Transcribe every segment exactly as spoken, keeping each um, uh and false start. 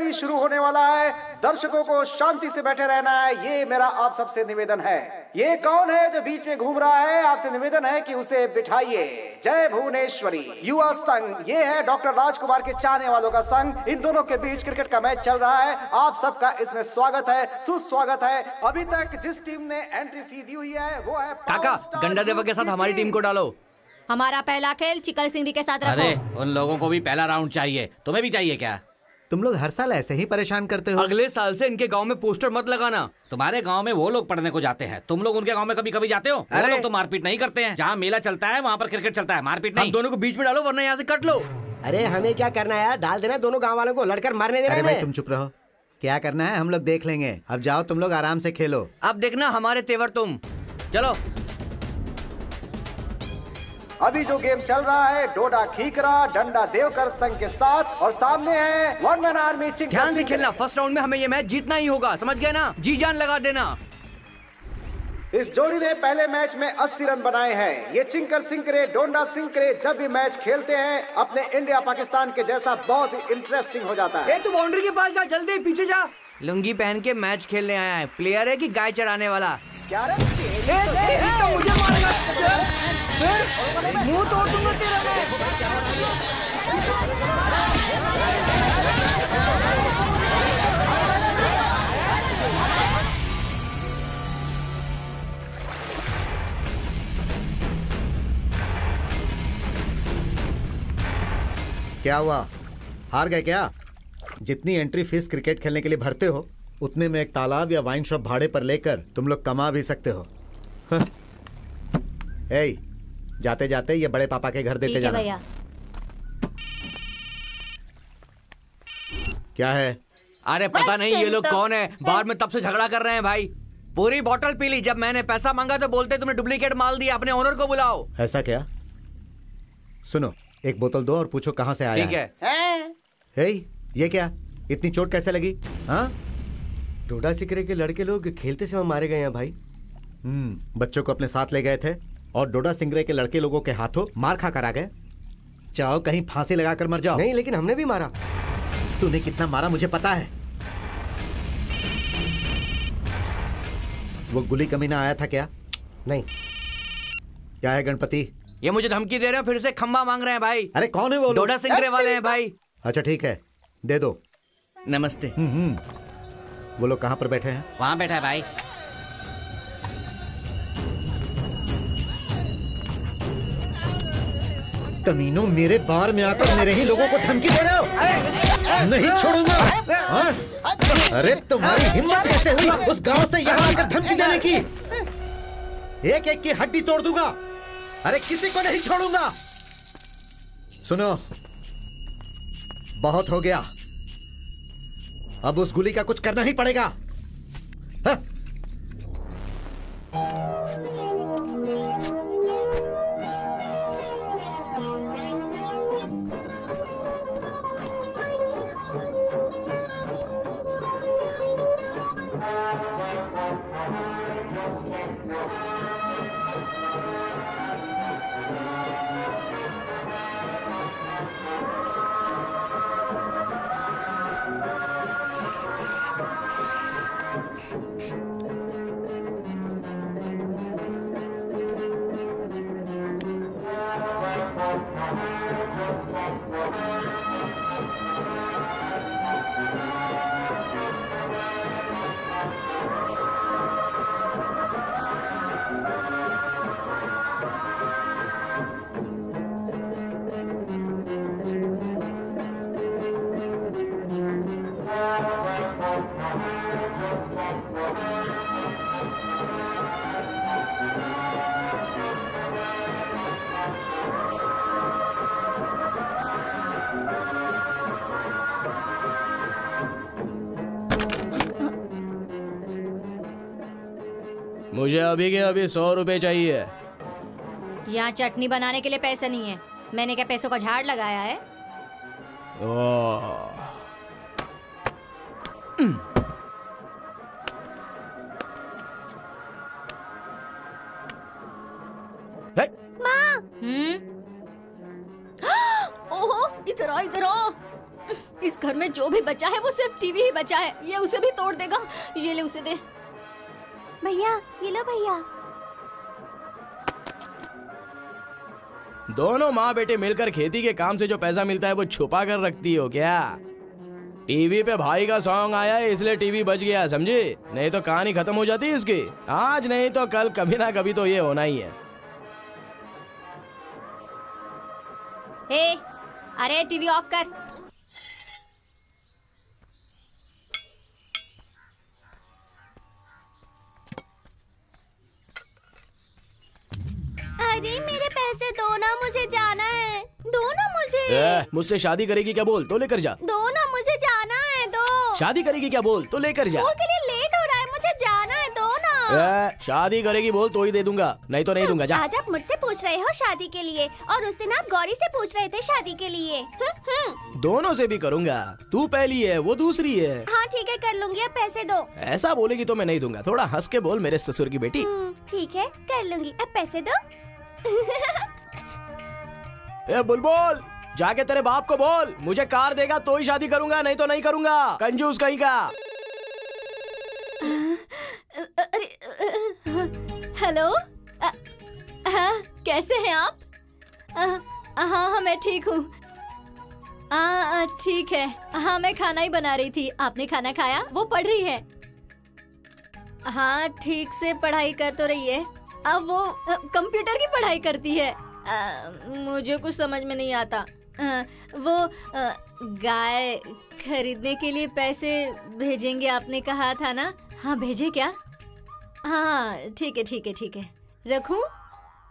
अभी शुरू होने वाला है। दर्शकों को शांति से बैठे रहना है, ये मेरा आप सबसे निवेदन है। ये कौन है जो बीच में घूम रहा है? आपसे निवेदन है कि उसे बिठाइए। जय भुवनेश्वरी युवा संघ, ये है डॉक्टर राजकुमार के चाहने वालों का संघ। इन दोनों के बीच क्रिकेट का मैच चल रहा है। आप सबका इसमें स्वागत है, सुस्वागत है। अभी तक जिस टीम ने एंट्री फी दी हुई है वो है काका गंडा देवा के साथ हमारी टीम को डालो। हमारा पहला खेल चिकल सिंह के साथ। अरे उन लोगों को भी पहला राउंड चाहिए, तुम्हें भी चाहिए क्या? तुम लोग हर साल ऐसे ही परेशान करते हो। अगले साल से इनके गांव में पोस्टर मत लगाना। तुम्हारे गांव में वो लोग पढ़ने को जाते हैं, तुम लोग उनके गांव में कभी कभी जाते हो। वो लोग तो मारपीट नहीं करते हैं, जहाँ मेला चलता है वहाँ पर क्रिकेट चलता है, मारपीट नहीं। दोनों को बीच में डालो वरना यहाँ से कट लो। अरे हमें क्या करना है यार, डाल देना दोनों गाँव वालों को, लड़कर मारने देना है। तुम चुप रहो, क्या करना है हम लोग देख लेंगे। अब जाओ तुम लोग आराम से खेलो। अब देखना हमारे तेवर तुम। चलो अभी जो गेम चल रहा है डोडा खीकरा डंडा देवकर संघ के साथ, और सामने है वन मैन आर्मी चिक्कर। ध्यान से खेलना, फर्स्ट राउंड में हमें ये मैच जीतना ही होगा, समझ गए ना? जी जान लगा देना। इस जोड़ी ने पहले मैच में अस्सी रन बनाए हैं। ये चिक्कर सिंकरे डोडा सिंकरे जब भी मैच खेलते हैं अपने इंडिया पाकिस्तान के जैसा बहुत ही इंटरेस्टिंग हो जाता है। तू बाउंड्री के पास जा, जल्दी पीछे जा। लुंगी पहन के मैच खेलने आया है, प्लेयर है कि गाय चराने वाला? क्या मुंह तोड़ दूंगा तेरा मैं। क्या हुआ, हार गए क्या? जितनी एंट्री फीस क्रिकेट खेलने के लिए भरते हो उतने में एक तालाब या वाइन शॉप भाड़े पर लेकर तुम लोग कमा भी सकते हो। ए, जाते जाते ये बड़े पापा के घर देते जाना। भैया क्या है? अरे पता नहीं ये लोग कौन है, बाहर में तब से झगड़ा कर रहे हैं। भाई पूरी बोतल पी ली, जब मैंने पैसा मांगा तो बोलते तुमने डुप्लीकेट माल दिया, अपने ओनर को बुलाओ। ऐसा क्या? सुनो एक बोतल दो और पूछो कहाँ से आया। ठीक है, है? है? ये क्या, इतनी चोट कैसे लगी? हाँ डोडा सिकरे के लड़के लोग खेलते समय मारे गए हैं भाई। हम्म बच्चों को अपने साथ ले गए थे और डोडा सिंगरे के लड़के लोगों के हाथों मार खा कर आ गए। चाहो कहीं फांसी लगाकर मर जाओ। नहीं लेकिन हमने भी मारा। तूने कितना मारा मुझे पता है। वो गुली कमीना आया था क्या? नहीं। क्या है गणपति, ये मुझे धमकी दे रहे हो, फिर से खम्बा मांग रहे हैं भाई। अरे कौन है वो? डोडा सिंगरे वाले हैं भाई। अच्छा ठीक है दे दो। नमस्ते। वो लोग कहाँ पर बैठे हैं? वहाँ बैठा है भाई। कमीनों मेरे बार में आकर मेरे ही लोगों को धमकी दे रहे हो, नहीं छोड़ूंगा। अरे तुम्हारी हिम्मत कैसे हुई उस गांव से यहाँ आकर धमकी देने की? एक एक की हड्डी तोड़ दूंगा। अरे किसी को नहीं छोड़ूंगा। सुनो बहुत हो गया, अब उस गुली का कुछ करना ही पड़ेगा। हा? मुझे अभी के अभी सौ रुपए चाहिए। यहाँ चटनी बनाने के लिए पैसे नहीं है, मैंने क्या पैसों का झाड़ लगाया है? माँ। हम्म। ओहो इधर आओ इधर आओ, इस घर में जो भी बचा है वो सिर्फ टीवी ही बचा है। ये उसे भी तोड़ देगा। ये ले उसे दे। भैया ये लो भैया। दोनों माँ बेटे मिलकर खेती के काम से जो पैसा मिलता है वो छुपा कर रखती हो क्या? टीवी पे भाई का सॉन्ग आया है इसलिए टीवी बच गया, समझे? नहीं तो कहानी खत्म हो जाती इसकी। आज नहीं तो कल कभी ना कभी तो ये होना ही है। हे, अरे टीवी ऑफ कर। अरे मेरे पैसे दो ना, मुझे जाना है। दो ना मुझे। मुझसे शादी करेगी क्या बोल? तो लेकर जा। दो ना मुझे जाना है। दो। शादी करेगी क्या बोल? तो लेकर जा। वो के लिए लेट हो रहा है, मुझे जाना है। दो ना। शादी करेगी बोल तो ही दे दूंगा, नहीं तो नहीं दूंगा। जा। आज आप मुझसे पूछ रहे हो शादी के लिए और उस दिन आप गौरी से पूछ रहे थे शादी के लिए। दोनों से भी करूँगा। तू पहली है वो दूसरी है। हाँ ठीक है कर लूँगी, अब पैसे दो। ऐसा बोलेगी तो मैं नहीं दूंगा। थोड़ा हंस के बोल मेरे ससुर की बेटी। ठीक है कर लूँगी, अब पैसे दो। ए बुलबुल, जाके तेरे बाप को बोल मुझे कार देगा तो ही शादी करूंगा, नहीं तो नहीं करूंगा। कंजूस कहीं का। हेलो, कैसे हैं आप? हाँ हाँ मैं ठीक हूँ। हाँ ठीक है। हाँ मैं खाना ही बना रही थी। आपने खाना खाया? वो पढ़ रही है। हाँ ठीक से पढ़ाई कर तो रही है। अब वो कंप्यूटर की पढ़ाई करती है। आ, मुझे कुछ समझ में नहीं आता। आ, वो आ, गाय खरीदने के लिए पैसे भेजेंगे आपने कहा था ना? हाँ भेजे क्या? हाँ ठीक है ठीक है ठीक है रखूं।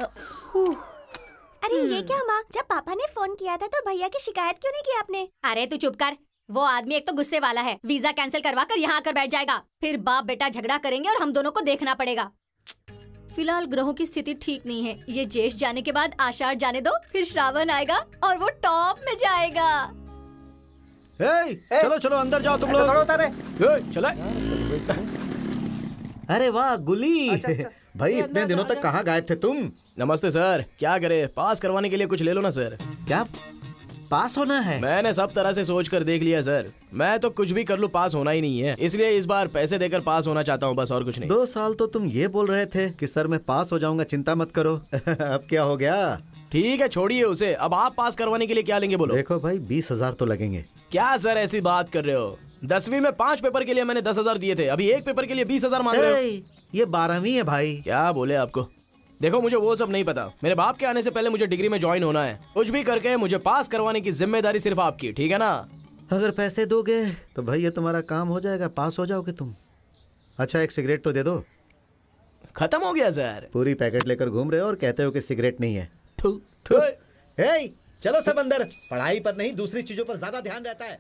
अरे ये क्या माँ, जब पापा ने फोन किया था तो भैया की शिकायत क्यों नहीं की आपने? अरे तू चुप कर। वो आदमी एक तो गुस्से वाला है, वीजा कैंसिल करवा कर यहाँ आकर बैठ जाएगा, फिर बाप बेटा झगड़ा करेंगे और हम दोनों को देखना पड़ेगा। फिलहाल ग्रहों की स्थिति ठीक नहीं है। ये ज्येष्ठ जाने के बाद आषाढ़ जाने दो, फिर श्रावण आएगा और वो टॉप में जाएगा। hey, hey, चलो चलो अंदर जाओ तुम लोग। hey, चलो। अरे वाह गुली। अच्छा, अच्छा। भाई इतने दिनों तक कहाँ गायब थे तुम? नमस्ते सर। क्या करे, पास करवाने के लिए कुछ ले लो ना सर। क्या पास होना है? मैंने सब तरह से सोच कर देख लिया सर। मैं तो कुछ भी कर लूँ पास होना ही नहीं है, इसलिए इस बार पैसे देकर पास होना चाहता हूँ, बस और कुछ नहीं। दो साल तो तुम ये बोल रहे थे कि सर मैं पास हो जाऊंगा, चिंता मत करो। अब क्या हो गया? ठीक है छोड़िए उसे। अब आप पास करवाने के लिए क्या लेंगे बोलो? देखो भाई बीस हजार तो लगेंगे। क्या सर ऐसी बात कर रहे हो? दसवीं में पांच पेपर के लिए मैंने दस हजार दिए थे, अभी एक पेपर के लिए बीस हजार मांग रहे हो। ये बारहवीं है भाई। क्या बोले आपको? देखो मुझे वो सब नहीं पता, मेरे बाप के आने से पहले मुझे डिग्री में ज्वाइन होना है। कुछ भी करके मुझे पास करवाने की जिम्मेदारी सिर्फ आपकी, ठीक है ना? अगर पैसे दोगे तो भाई ये तुम्हारा काम हो जाएगा, पास हो जाओगे तुम। अच्छा एक सिगरेट तो दे दो। खत्म हो गया सर। पूरी पैकेट लेकर घूम रहे हो और कहते हो कि सिगरेट नहीं है। थू, थू। थू। हे, चलो सब अंदर। पढ़ाई पर नहीं दूसरी चीजों पर ज्यादा ध्यान रहता है।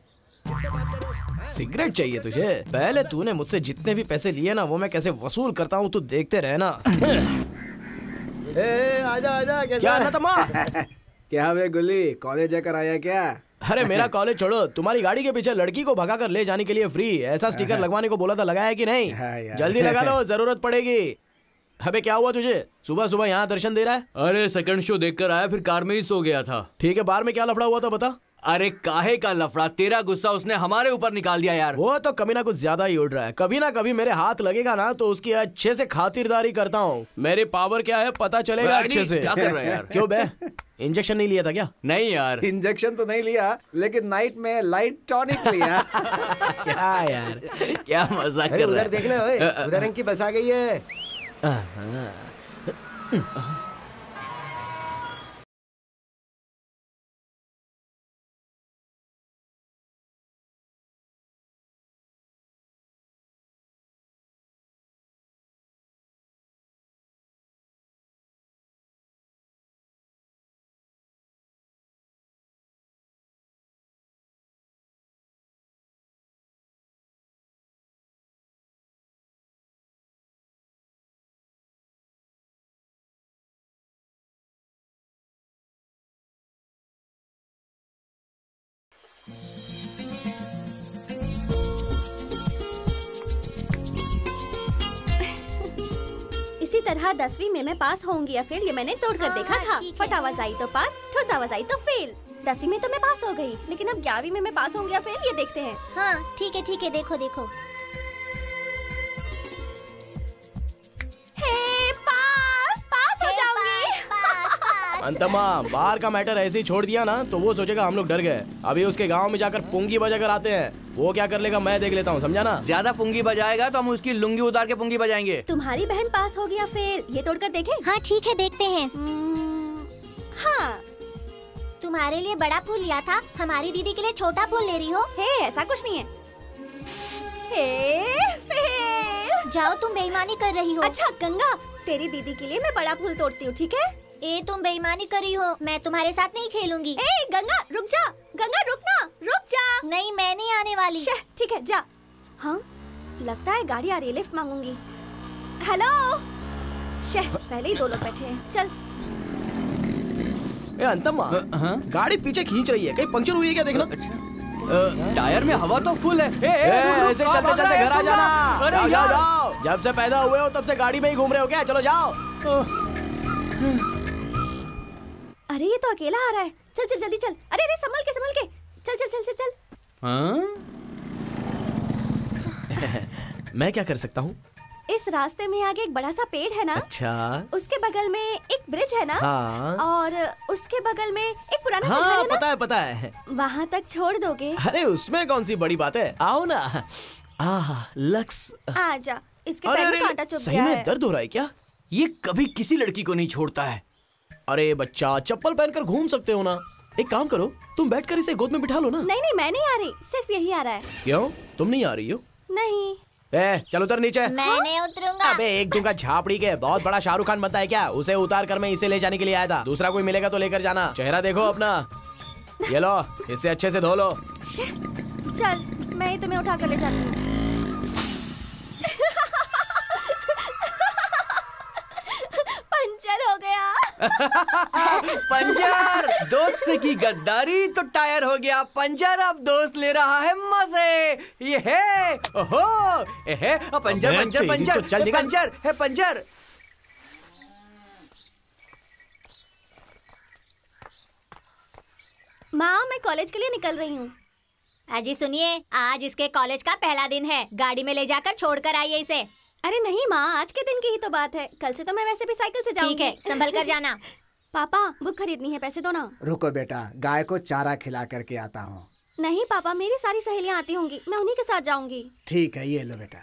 सिगरेट चाहिए तुझे? पहले तूने मुझसे जितने भी पैसे लिए ना वो मैं कैसे वसूल करता हूँ तू देखते रहना। ए, आजा आजा। क्या नतमा? क्या वे गुली, कॉलेज जाकर आया क्या? अरे मेरा कॉलेज छोड़ो, तुम्हारी गाड़ी के पीछे लड़की को भगा कर ले जाने के लिए फ्री ऐसा स्टिकर लगवाने को बोला था, लगाया कि नहीं? जल्दी लगा लो जरूरत पड़ेगी। अबे क्या हुआ तुझे, सुबह सुबह यहाँ दर्शन दे रहा है? अरे सेकंड शो देखकर आया, फिर कार में ही सो गया था। ठीक है बार में क्या लफड़ा हुआ था बता? अरे काहे का लफड़ा, तेरा गुस्सा उसने हमारे ऊपर निकाल दिया यार। वो तो कभी ना कुछ ज्यादा ही उड़ रहा है, कभी ना कभी मेरे हाथ लगेगा ना तो उसकी अच्छे से खातिरदारी करता हूँ। मेरी पावर क्या है पता चलेगा अच्छे से। क्या कर रहा है यार? क्यों बे, इंजेक्शन नहीं लिया था क्या? नहीं यार इंजेक्शन तो नहीं लिया, लेकिन नाइट में लाइट टॉनिक लिया। क्या यार क्या मजाक कर रहा है। देख ले उधर रंग की बस आ गई है। इसी तरह दसवीं में मैं पास होऊंगी या फेल, ये मैंने तोड़ कर देखा था। फटावाज आई तो पास, ठोसावाज आई तो फेल। दसवीं में तो मैं पास हो गई, लेकिन अब ग्यारहवीं में मैं पास होंगी या फेल, ये देखते हैं। हाँ ठीक है ठीक है, देखो देखो। हे पास पास हो जाऊंगी। अंतमा, बाहर का मैटर ऐसे ही छोड़ दिया ना तो वो सोचेगा हम लोग डर गए। अभी उसके गांव में जाकर पुंगी बजाकर आते हैं, वो क्या कर लेगा मैं देख लेता हूँ, समझा ना। ज्यादा पुंगी बजाएगा तो हम उसकी लुंगी उतार के पुंगी बजाएंगे। तुम्हारी बहन पास होगी या फेल, ये तोड़कर देखे। हाँ ठीक है, देखते हैं। हाँ, तुम्हारे लिए बड़ा फूल लिया था, हमारी दीदी के लिए छोटा फूल ले रही हो। हे, ऐसा कुछ नहीं है। Hey, fail. जाओ, तुम बेईमानी कर रही हो। अच्छा गंगा, तेरी दीदी के लिए मैं बड़ा फूल तोड़ती हूँ, ठीक है। ए, तुम बेईमानी कर रही हो, मैं तुम्हारे साथ नहीं खेलूंगी। ए, गंगा रुक जा, गंगा रुक ना, रुक जा। नहीं, मैं नहीं आने वाली। ठीक है जा। हाँ, लगता है गाड़ी आ रही है, लिफ्ट मांगूंगी। हेलो, शह पहले ही दो लोग बैठे हैं, चल। ए अंतमा, गाड़ी पीछे खींच रही है, कहीं पंक्चर हुई है क्या, देखना। अच्छा, टायर में हवा तो फुल है। ए, ए, ऐसे चलते चलते घर आ जाना। अरे यार, जब से पैदा हुए हो तब से गाड़ी में ही घूम रहे हो क्या, चलो जाओ। अरे ये तो अकेला आ रहा है, चल चल जल्दी चल। अरे अरे संभल के संभल के चल चल चल चल चल। मैं क्या कर सकता हूँ। इस रास्ते में आगे एक बड़ा सा पेड़ है ना। अच्छा। उसके बगल में एक ब्रिज है ना। हाँ। और उसके बगल में एक पुराना हाँ, घर है ना? पता है पता है। वहाँ तक छोड़ दोगे। अरे उसमें कौन सी बड़ी बात है, आओ ना। आह लक्स, आजा। इसके पैर में कांटा चुभ गया है। सही में दर्द हो रहा है क्या। ये कभी किसी लड़की को नहीं छोड़ता है। अरे बच्चा, चप्पल पहनकर घूम सकते हो ना। एक काम करो, तुम बैठ कर इसे गोद में बिठा लो ना। नहीं नहीं, मैं नहीं आ रही, सिर्फ यही आ रहा है। क्यों, तुम नहीं आ रही हो। नहीं। ए, चल उतर नीचे। मैं नहीं उतरूंगा। अबे एक दूंगा झापड़ी के, बहुत बड़ा शाहरुख खान बनता है क्या। उसे उतार कर मैं इसे ले जाने के लिए आया था। दूसरा कोई मिलेगा तो लेकर जाना। चेहरा देखो अपना, ये लो, इसे अच्छे से धो लो। चल, मैं ही तुम्हें उठा कर ले जाती हूँ। पंचर हो गया। पंचर। दोस्त से की गद्दारी तो टायर हो गया पंचर, अब दोस्त ले रहा है मजे। ये है, ओहो, ये है पंचर पंचर पंचर तो पंचर, पंचर है पंचर। माँ, मैं कॉलेज के लिए निकल रही हूँ। अजी सुनिए, आज इसके कॉलेज का पहला दिन है, गाड़ी में ले जाकर छोड़ कर आइए इसे। अरे नहीं माँ, आज के दिन की ही तो बात है, कल से तो मैं वैसे भी साइकिल से जाऊंगी। ठीक है, संभल कर जाना। पापा, बुक खरीदनी है, पैसे दो ना। रुको बेटा, गाय को चारा खिला करके आता हूँ। नहीं पापा, मेरी सारी सहेलियाँ आती होंगी, मैं उन्हीं के साथ जाऊंगी। ठीक है, ये लो बेटा।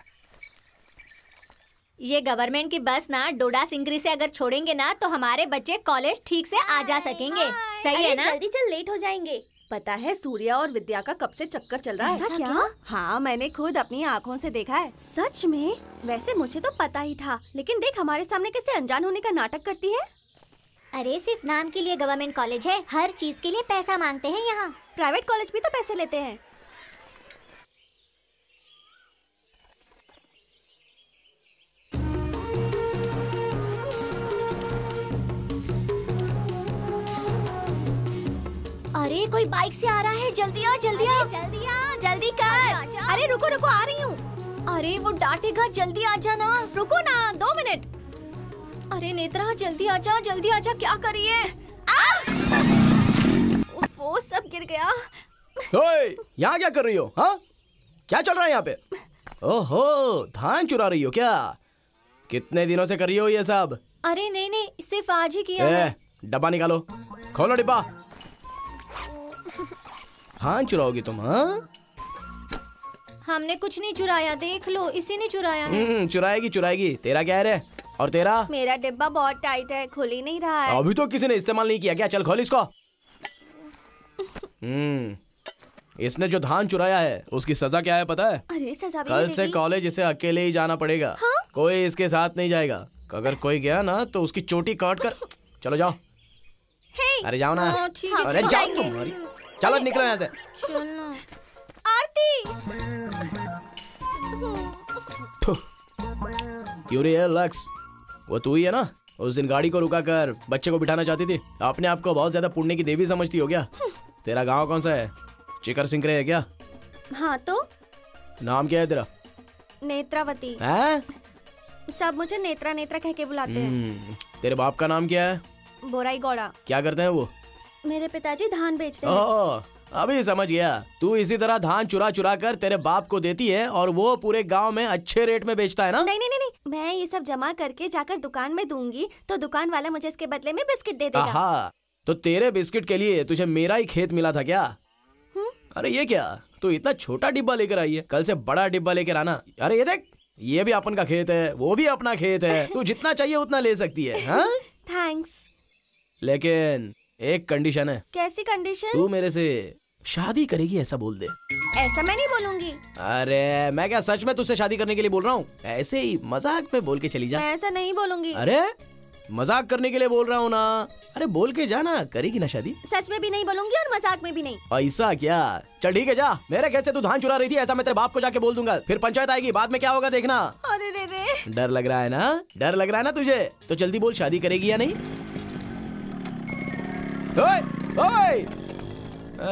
ये गवर्नमेंट की बस ना डोडा सिंगरी से अगर छोड़ेंगे ना तो हमारे बच्चे कॉलेज ठीक से आ जा सकेंगे। सही है ना। जल्दी चल, लेट हो जाएंगे। पता है सूर्या और विद्या का कब से चक्कर चल रहा है। ऐसा क्या? क्या? हाँ, मैंने खुद अपनी आँखों से देखा है। सच में? वैसे मुझे तो पता ही था, लेकिन देख हमारे सामने कैसे अनजान होने का नाटक करती है। अरे सिर्फ नाम के लिए गवर्नमेंट कॉलेज है, हर चीज के लिए पैसा मांगते हैं यहाँ। प्राइवेट कॉलेज भी तो पैसे लेते हैं। अरे कोई बाइक से आ रहा है, जल्दी आओ जल्दी आओ जल्दी आओ जल्दी कर। अरे रुको रुको, आ रही हूँ। अरे वो डांटेगा, जल्दी आ जा ना। रुको ना दो मिनट। अरे नेत्रा जल्दी आ जा जल्दी आ जा, क्या करी है। वो सब गिर गया। ओए, यहाँ क्या कर रही हो, हाँ क्या चल रहा है यहाँ पे। ओहो, धान चुरा रही हो क्या, कितने दिनों से कर रही हो ये सब। अरे नहीं नहीं, सिर्फ आज ही किया है। डब्बा निकालो, खोलो डिब्बा। हाँ चुराओगी तुम। हाँ, हमने कुछ नहीं चुराया, देख लो इसी ने चुराया है। चुराएगी चुराएगी, तेरा क्या है। और तेरा। मेरा डिब्बा बहुत टाइट है, खुल ही नहीं रहा है। अभी तो किसी ने इस्तेमाल नहीं किया क्या, चल खोल इसको। हम्म, इसने जो धान चुराया है उसकी सजा क्या है पता है। अरे सजा भी कल से कॉलेज इसे अकेले ही जाना पड़ेगा। हाँ? कोई इसके साथ नहीं जाएगा, अगर कोई गया ना तो उसकी चोटी काट कर। चलो जाओ। अरे जाओ ना। अरे जाओ तुम्हारी, चलो निकलो यहाँ से। आरती। क्यों रे लक्स, वो तू ही है ना, उस दिन गाड़ी को रुका कर बच्चे को बिठाना चाहती थी। अपने आप को बहुत ज्यादा पुण्य की देवी समझती हो क्या। तेरा गांव कौन सा है, चिकर सिंकरे है क्या। हाँ तो। नाम क्या है तेरा। नेत्रावती। है? सब मुझे नेत्रा नेत्रा कह के बुलाते हैं। तेरे बाप का नाम क्या है। बोराई गौड़ा। क्या करते हैं वो। मेरे पिताजी धान बेचते हैं। ओह, अभी समझ गया। तू इसी तरह धान चुरा चुरा कर तेरे बाप को देती है और वो पूरे गांव में अच्छे रेट में बेचता है ना? नहीं नहीं नहीं, मैं ये सब जमा करके जाकर दुकान में दूंगी तो दुकान वाला मुझे इसके बदले में बिस्किट दे देगा। हाँ, तो तेरे बिस्किट के लिए तुझे मेरा ही खेत मिला था क्या? हुँ? अरे ये क्या, तू इतना छोटा डिब्बा लेकर आई है, कल से बड़ा डिब्बा लेकर आना। अरे ये देख, ये भी अपन का खेत है, वो भी अपना खेत है, तू जितना चाहिए उतना ले सकती है। थैंक्स, लेकिन एक कंडीशन है। कैसी कंडीशन? तू मेरे से शादी करेगी ऐसा बोल दे। ऐसा मैं नहीं बोलूंगी। अरे मैं क्या सच में तुझसे शादी करने के लिए बोल रहा हूँ? ऐसे ही मजाक में बोल के चली जा। मैं ऐसा नहीं बोलूंगी। अरे मजाक करने के लिए बोल रहा हूँ ना। अरे बोल के जा ना, करेगी ना शादी? सच में भी नहीं बोलूंगी और मजाक में भी नहीं। ऐसा क्या? चल ठीक है, जा। मेरे कैसे तू धान चुरा रही थी ऐसा मैं तेरे बाप को जाके बोल दूंगा, फिर पंचायत आएगी, बाद में क्या होगा देखना। अरे रे रे, डर लग रहा है ना? डर लग रहा है ना तुझे? तो जल्दी बोल, शादी करेगी या नहीं? ओए, ओए।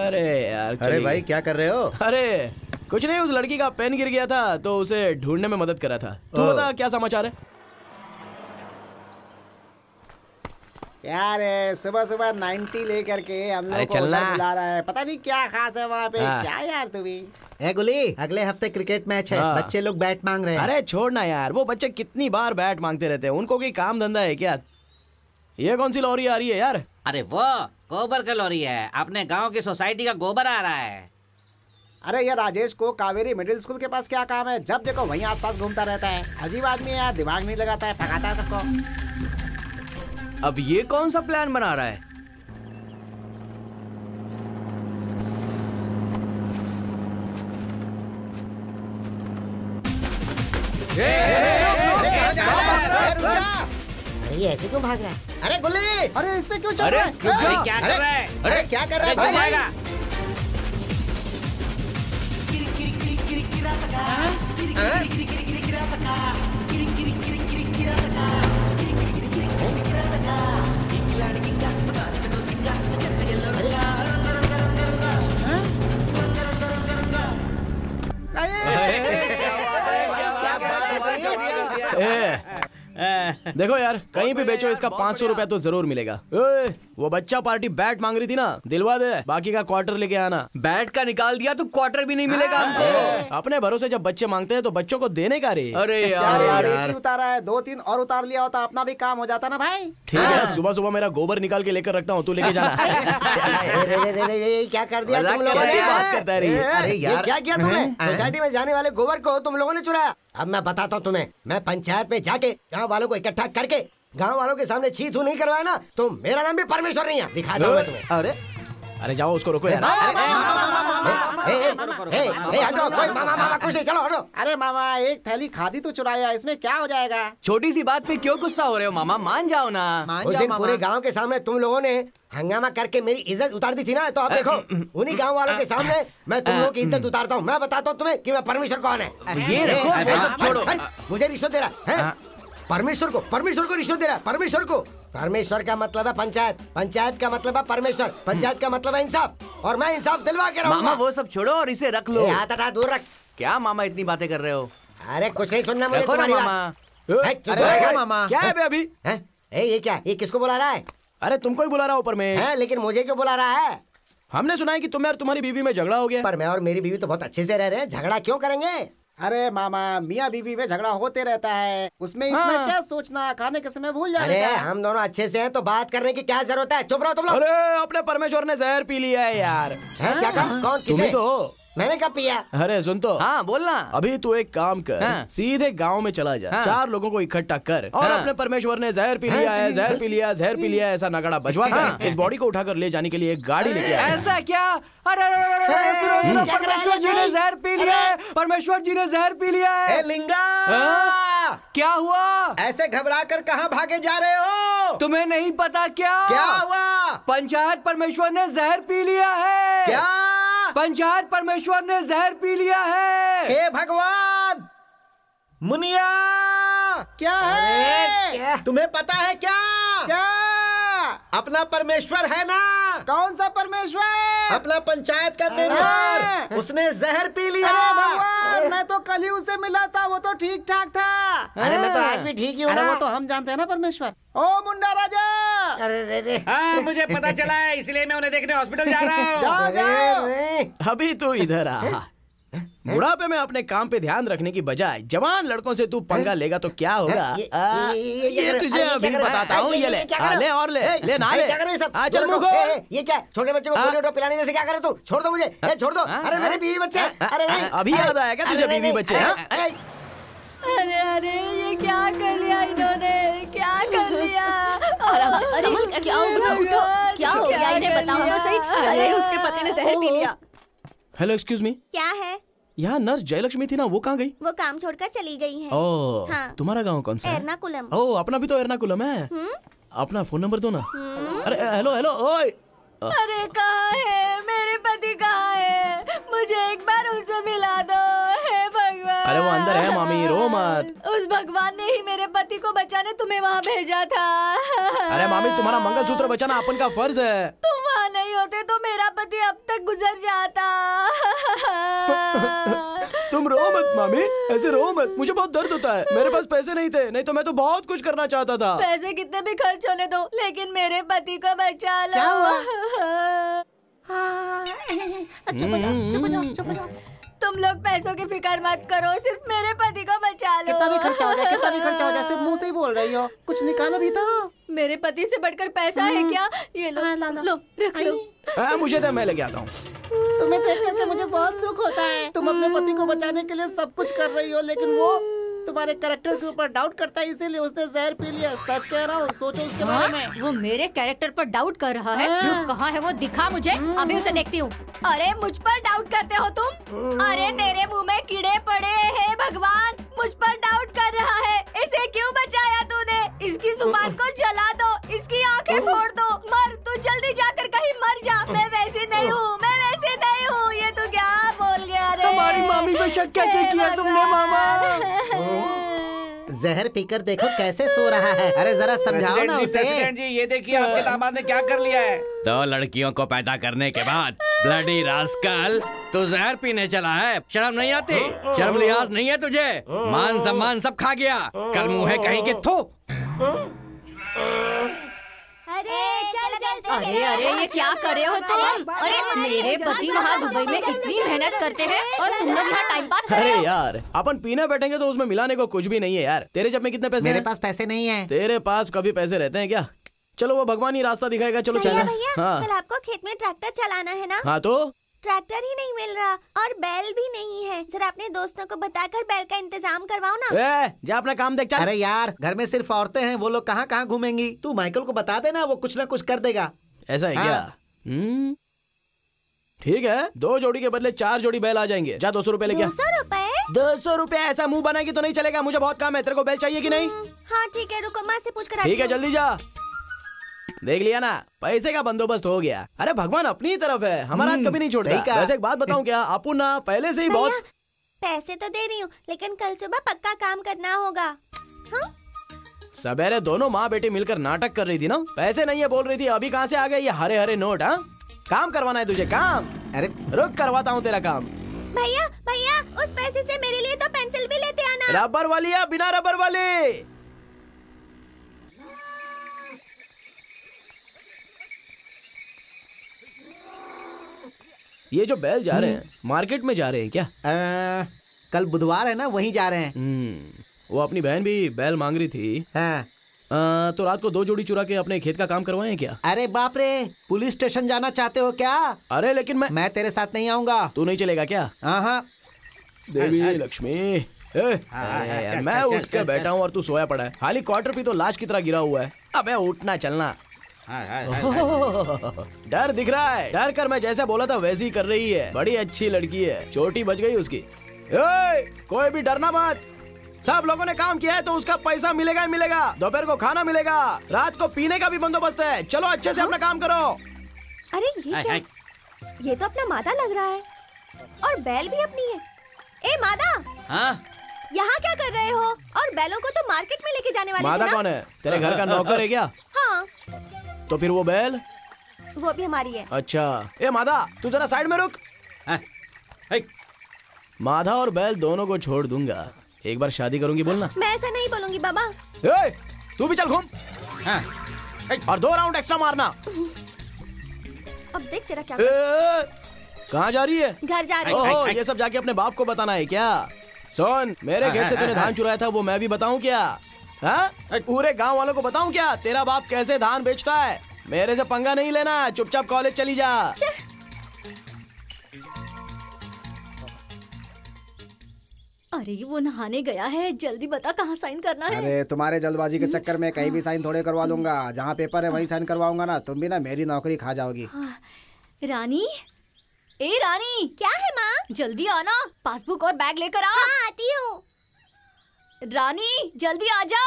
अरे यार, अरे भाई क्या कर रहे हो? अरे कुछ नहीं, उस लड़की का पेन गिर गया था तो उसे ढूंढने में मदद कर रहा था। तू बता क्या समाचार है? यार सुबह सुबह नाइनटी लेकर के हम लोग को उधर बुला रहा है, पता नहीं क्या खास है वहाँ पे। हाँ। क्या यार तू भी ए गुली, अगले हफ्ते क्रिकेट मैच है। हाँ। बच्चे लोग बैट मांग रहे हैं। अरे छोड़ ना यार, वो बच्चे कितनी बार बैट मांगते रहते हैं, उनको कोई काम धंधा है क्या? ये कौन सी लॉरी आ रही है यार? अरे वो गोबर का लॉरी है, अपने गांव की सोसाइटी का गोबर आ रहा है। अरे ये राजेश को कावेरी मिडिल स्कूल के पास क्या काम है? जब देखो वहीं आसपास घूमता रहता है। अजीब आदमी है यार, दिमाग नहीं लगाता है, भगाता है सबको। अब ये कौन सा प्लान बना रहा है? ये, ये, ये, ये, ये ऐसे क्यों भाग रहा है? अरे गुल्ली, अरे इसमें क्यों चल रहा है? अरे क्या कर रहा है? अरे क्या कर रहा है भाई? किरी किरी किरी किरी किरा पका, किरी किरी किरी किरी किरा पका, किरी किरी किरी किरी किरा पका, किरी किरी किरी किरी किरा पका, एक लड़की का पका तो सिंगा जब ये लड़का अरे देखो यार, कहीं भी बेचो इसका पाँच सौ रूपया तो जरूर मिलेगा। ए, वो बच्चा पार्टी बैट मांग रही थी ना, दिलवा दे, बाकी का क्वार्टर लेके आना। बैट का निकाल दिया तो क्वार्टर भी नहीं मिलेगा हमको। अपने भरोसे जब बच्चे मांगते हैं तो बच्चों को देने का रे। अरे यार, यार, यार। उतारा है, दो तीन और उतार लिया होता अपना भी काम हो जाता ना भाई। ठीक है, सुबह सुबह मेरा गोबर निकाल के लेकर रखता हूँ, तू लेके जाना। क्या कर दिया? क्या किया तुमने? सोसाइटी में जाने वाले गोबर को तुम लोगों ने चुराया। अब मैं बताता हूँ तुम्हें, मैं पंचायत में जाके गांव वालों को इकट्ठा करके गांव वालों के सामने छीथू नहीं करवाया ना तो मेरा नाम भी परमेश्वर नहीं है, दिखा दूंगा तुम्हें। अरे अरे जाओ, उसको रोको यार। अरे मामा, एक थैली खादी तो चुराया, इसमें क्या हो जाएगा? छोटी सी बात पे क्यों गुस्सा हो रहे हो मामा, मान जाओ ना। उस दिन पूरे गाँव के सामने तुम लोगों ने हंगामा करके मेरी इज्जत उतार दी थी ना, तो अब देखो उन्हीं गांव वालों के सामने मैं तुम लोगों की इज्जत उतारता हूँ। मैं बताता हूँ तुम्हें कि मैं परमेश्वर कौन है। ये देखो, ये सब छोड़ो। मुझे रिश्वत दे रहा है परमेश्वर को, परमेश्वर को रिश्वत दे रहा है परमेश्वर को। परमेश्वर का मतलब है पंचायत, पंचायत का मतलब है परमेश्वर, पंचायत का मतलब है इंसाफ, और मैं इंसाफ दिलवा के रहा हूँ। मामा वो सब छोड़ो और इसे रख लो। हाथ हटा, दूर रख। क्या मामा इतनी बातें कर रहे हो? अरे कुछ नहीं सुनना मुझे तुम्हारी बात। क्या है अभी? ये क्या, ये किसको बुला रहा है? अरे तुमको ही बुला रहा हूँ परमेश। है लेकिन मुझे क्यों बुला रहा है? हमने सुना है कि तुम्हें और तुम्हारी बीवी में झगड़ा हो गया। पर मैं और मेरी बीवी तो बहुत अच्छे से रह रहे हैं, झगड़ा क्यों करेंगे? अरे मामा, मियाँ बीवी में झगड़ा होते रहता है, उसमें इतना हाँ। क्या सोचना, खाने के समय भूल जाने का। हम दोनों अच्छे से हैं तो बात करने की क्या जरूरत है? चुप रहो तुम लोग। अरे अपने परमेश्वर ने जहर पी लिया है यार। क्या कहा? कौन? किसने? मैंने कब पिया? अरे सुन तो। हाँ बोलना। अभी तू एक काम कर, हाँ। सीधे गांव में चला जा, हाँ। चार लोगों को इकट्ठा कर और हाँ। अपने परमेश्वर ने जहर पी लिया है, जहर पी लिया है, जहर पी लिया है, ऐसा नगाड़ा बजवा कर इस बॉडी को उठाकर ले जाने के लिए एक गाड़ी लेके आया। ऐसा क्या? अरे परमेश्वर जी ने जहर पी लिया है, परमेश्वर जी ने जहर पी लिया है। लिंगा क्या हुआ? ऐसे घबरा कर कहाँ भागे जा रहे हो? तुम्हें नहीं पता क्या? क्या हुआ? पंचायत परमेश्वर ने जहर पी लिया है। क्या? पंचायत परमेश्वर ने जहर पी लिया है। हे भगवान, मुनिया क्या है? क्या? तुम्हें पता है क्या? क्या? अपना परमेश्वर है ना। कौन सा परमेश्वर? अपना पंचायत का मेंबर, उसने जहर पी लिया। अरे भगवान, मैं तो कल ही उससे मिला था, वो तो ठीक ठाक था। अरे मैं तो आज भी ठीक ही हूँ ना। वो तो हम जानते हैं ना परमेश्वर। ओ मुंडा राजा, अरे रे हाँ मुझे पता चला है, इसलिए मैं उन्हें देखने हॉस्पिटल जा रहा हूँ। जाओ जाओ। अभी तू इधर आ। बुढ़ापे में अपने काम पे ध्यान रखने की बजाय जवान लड़कों से तू पंगा लेगा तो क्या होगा? ये तुझे अभी बताता हूँ। ये ले ले और ले ले ना ले। चल मुको। ये क्या छोटे बच्चे को पोलियो ड्रॉप पिलाने से क्या करे तू? छोड़ दो मुझे, छोड़ दो। अरे मेरे बीवी बच्चे। अरे नहीं अभी याद आएगा तुझे बीवी बच्चे। अरे अरे ये क्या कर लिया इन्होंने, क्या कर लिया? अरे क्या हो गया, क्या हो गया इन्हें बताओ तो सही। अरे उसके पति ने जहर पी लिया। हेलो एक्सक्यूज मी, क्या है? यहाँ नर्स जयलक्ष्मी थी ना, वो कहाँ गई? वो काम छोड़कर चली गई है। ओ, हाँ। तुम्हारा गांव कौन सा? एर्नाकुलम। ओ, अपना भी तो एर्नाकुलम है। हुँ? अपना फोन नंबर दो ना। हुँ? अरे हेलो हेलो ओए। अरे कहाँ है मेरे पति, कहाँ है? मुझे एक बार उनसे मिला दो, हे भगवान। अरे वो अंदर है मामी, रो मत। उस भगवान ने ही मेरे पति को बचाने तुम्हें वहाँ भेजा था। अरे मामी तुम्हारा मंगलसूत्र बचाना अपन का फर्ज है। तुम वहाँ नहीं होते तो मेरा पति अब तक गुजर जाता। तुम रो मत मामी, ऐसे रो मत, मुझे बहुत दर्द होता है। मेरे पास पैसे नहीं थे, नहीं तो मैं तो बहुत कुछ करना चाहता था। पैसे कितने भी खर्च होने दो लेकिन मेरे पति को बचा लो। अच्छा बोलो, तुम लोग पैसों की फिक्र मत करो, सिर्फ मेरे पति को बचा लो। कितना भी खर्चा हो जाए, कितना भी खर्चा हो जाए, सिर्फ मुंह से ही बोल रही हो, कुछ निकालो भी तो। मेरे पति से बढ़कर पैसा है क्या? ये लो, लो, लो, रख लो। आ, मुझे तो मैं लेके आता हूँ। तुम्हें देख करके मुझे बहुत दुख होता है। तुम अपने पति को बचाने के लिए सब कुछ कर रही हो लेकिन वो तुम्हारे कैरेक्टर के ऊपर डाउट करता है, इसीलिए उसने जहर पी लिया। सच कह रहा हूँ, सोचो उसके बारे में। वो मेरे कैरेक्टर पर डाउट कर रहा है? कहाँ है वो, दिखा मुझे, अभी उसे देखती हूँ। अरे मुझ पर डाउट करते हो तुम? अरे तेरे मुंह में कीड़े पड़े हैं भगवान, मुझ पर डाउट कर रहा है। इसे क्यों बचाया तूने? इसकी जुबान को जला दो, इसकी आँखें फोड़ दो। मर तू जल्दी जाकर कहीं मर जा। मैं वैसी नहीं हूँ, मैं वैसी नहीं हूँ। ये तू क्या बोल गया? तुम्हारी मामी को शक कैसे किया तुमने मामा? जहर पीकर देखो कैसे सो रहा है। अरे जरा समझाओ ना उसे। प्रेसिडेंट जी ये देखिए आपके दामाद ने क्या कर लिया है। दो लड़कियों को पैदा करने के बाद ब्लडी रास्कल तू जहर पीने चला है। शर्म नहीं आती? शर्म लिहाज नहीं है तुझे? मान सम्मान सब खा गया। कल मुँह है कहीं के थू। अरे चल चल चल। अरे अरे ये क्या कर रहे हो तुम? अरे मेरे पति वहाँ दुबई में कितनी मेहनत करते हैं और तुम लोग यहाँ टाइम पास कर रहे हो। अरे यार अपन पीना बैठेंगे तो उसमें मिलाने को कुछ भी नहीं है यार। तेरे जब में कितने पैसे? मेरे पास पैसे नहीं है। तेरे पास कभी पैसे रहते हैं क्या? चलो वो भगवान ही रास्ता दिखाएगा। चलो चलो। कल आपको खेत में ट्रैक्टर चलाना है ना? हाँ तो ट्रैक्टर ही नहीं मिल रहा और बैल भी नहीं है। जरा अपने दोस्तों को बताकर बैल का इंतजाम करवाओ ना। ए, जा अपना काम देख चल। अरे यार घर में सिर्फ औरतें हैं, वो लोग कहाँ कहाँ घूमेंगी? तू माइकल को बता देना, वो कुछ ना कुछ कर देगा। ऐसा है क्या? हम्म ठीक है, दो जोड़ी के बदले चार जोड़ी बैल आ जाएंगे। जा दो सौ रूपए लेके। दो सौ रूपए? ऐसा मुँह बनाएगी तो नहीं चलेगा, मुझे बहुत काम है। तेरे को बैल चाहिए की नहीं? हाँ ठीक है, रुको माँ से पूछ कर। ठीक है जल्दी जा। देख लिया ना, पैसे का बंदोबस्त हो गया। अरे भगवान अपनी तरफ है, हमारा हाथ कभी नहीं छोड़ता। वैसे एक बात बताऊं क्या, आपू ना पहले से ही बहुत पैसे तो दे रही हूँ लेकिन कल सुबह पक्का काम करना होगा। हाँ? सवेरे दोनों माँ बेटी मिलकर नाटक कर रही थी ना, पैसे नहीं है बोल रही थी, अभी कहाँ से आ गए ये हरे हरे नोट? हाँ काम करवाना है तुझे काम? अरे रुक करवाता हूँ तेरा काम। भैया भैया उस पैसे से मेरे लिए तो पेंसिल भी लेते आना। रबर वाली या बिना रबर वाली? ये जो बैल जा रहे हैं मार्केट में जा रहे हैं क्या? आ, कल बुधवार है ना, वहीं जा रहे हैं। वो अपनी बहन भी बैल मांग रही थी। हाँ। आ, तो रात को दो जोड़ी चुरा के अपने खेत का काम करवाएं क्या? अरे बाप रे, पुलिस स्टेशन जाना चाहते हो क्या? अरे लेकिन मैं मैं तेरे साथ नहीं आऊंगा। तू नहीं चलेगा क्या? हाँ देवी लक्ष्मी। मैं उठ के बैठा हूँ और तू सोया पड़ा है। हाली क्वार्टर भी तो लाश की तरह गिरा हुआ है। अबे उठना चलना। हाँ, हाँ, हाँ, हाँ। डर दिख रहा है, डर कर मैं जैसा बोला था वैसी कर रही है। बड़ी अच्छी लड़की है, चोटी बच गई उसकी। ए, कोई भी डरना मत, सब लोगों ने काम किया है तो उसका पैसा मिलेगा ही मिलेगा। दोपहर को खाना मिलेगा, रात को पीने का भी बंदोबस्त है। चलो अच्छे से हाँ? अपना काम करो। अरे ये क्या? ये तो अपना मादा लग रहा है और बैल भी अपनी है। ए मादा हाँ? यहाँ क्या कर रहे हो? और बैलों को तो मार्केट में लेके जाने वाले। मादा कौन है? तेरे घर का नौकर है क्या? हाँ। तो फिर वो बैल? वो भी हमारी है। अच्छा ए माधा तू जरा साइड में रुक। है, है। माधा और बैल दोनों को छोड़ दूंगा, एक बार शादी करूंगी बोलना। मैं ऐसा नहीं बोलूंगी बाबा। ए, तू भी चल घूम। और दो राउंड एक्स्ट्रा मारना। अब देख तेरा क्या। कहाँ जा रही है? घर जा रही है। ओह, ये सब जाके अपने बाप को बताना है क्या? सोन, मेरे खेत से तूने धान चुराया था, वो मैं भी बताऊँ क्या? हाँ, पूरे गांव वालों को बताऊँ क्या तेरा बाप कैसे धान बेचता है? मेरे से पंगा नहीं लेना, चुपचाप कॉलेज चली जा। अरे वो नहाने गया है, जल्दी बता कहाँ साइन करना है। अरे तुम्हारे जल्दबाजी के चक्कर में कहीं भी साइन थोड़े करवा लूंगा, जहाँ पेपर है वहीं साइन करवाऊंगा ना, तुम भी ना मेरी नौकरी खा जाओगी। रानी, ए रानी। क्या है माँ? जल्दी आना, पासबुक और बैग लेकर आओ। हाँ, आती हूँ। रानी जल्दी आ जा,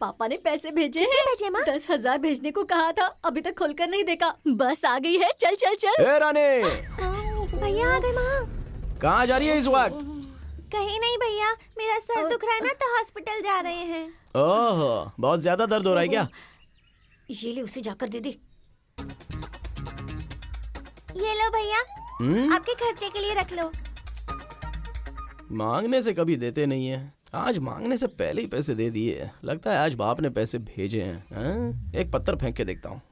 पापा ने पैसे भेजे हैं। भेजे माँ? दस हजार भेजने को कहा था, अभी तक खोलकर नहीं देखा। बस आ गई है, चल चल चल। ए रानी। भैया आ गए माँ। कहाँ जा रही है इस वक्त? कहीं नहीं भैया, मेरा सर दुख रहा है ना, तो हॉस्पिटल जा रहे हैं। ओहो, बहुत ज्यादा दर्द हो रहा है क्या? ये ले, उसे जाकर दे दे। ये लो भैया, आपके खर्चे के लिए रख लो। मांगने से कभी देते नहीं है, आज मांगने से पहले ही पैसे दे दिए। लगता है आज बाप ने पैसे भेजे हैं। एक पत्थर फेंक के देखता हूँ।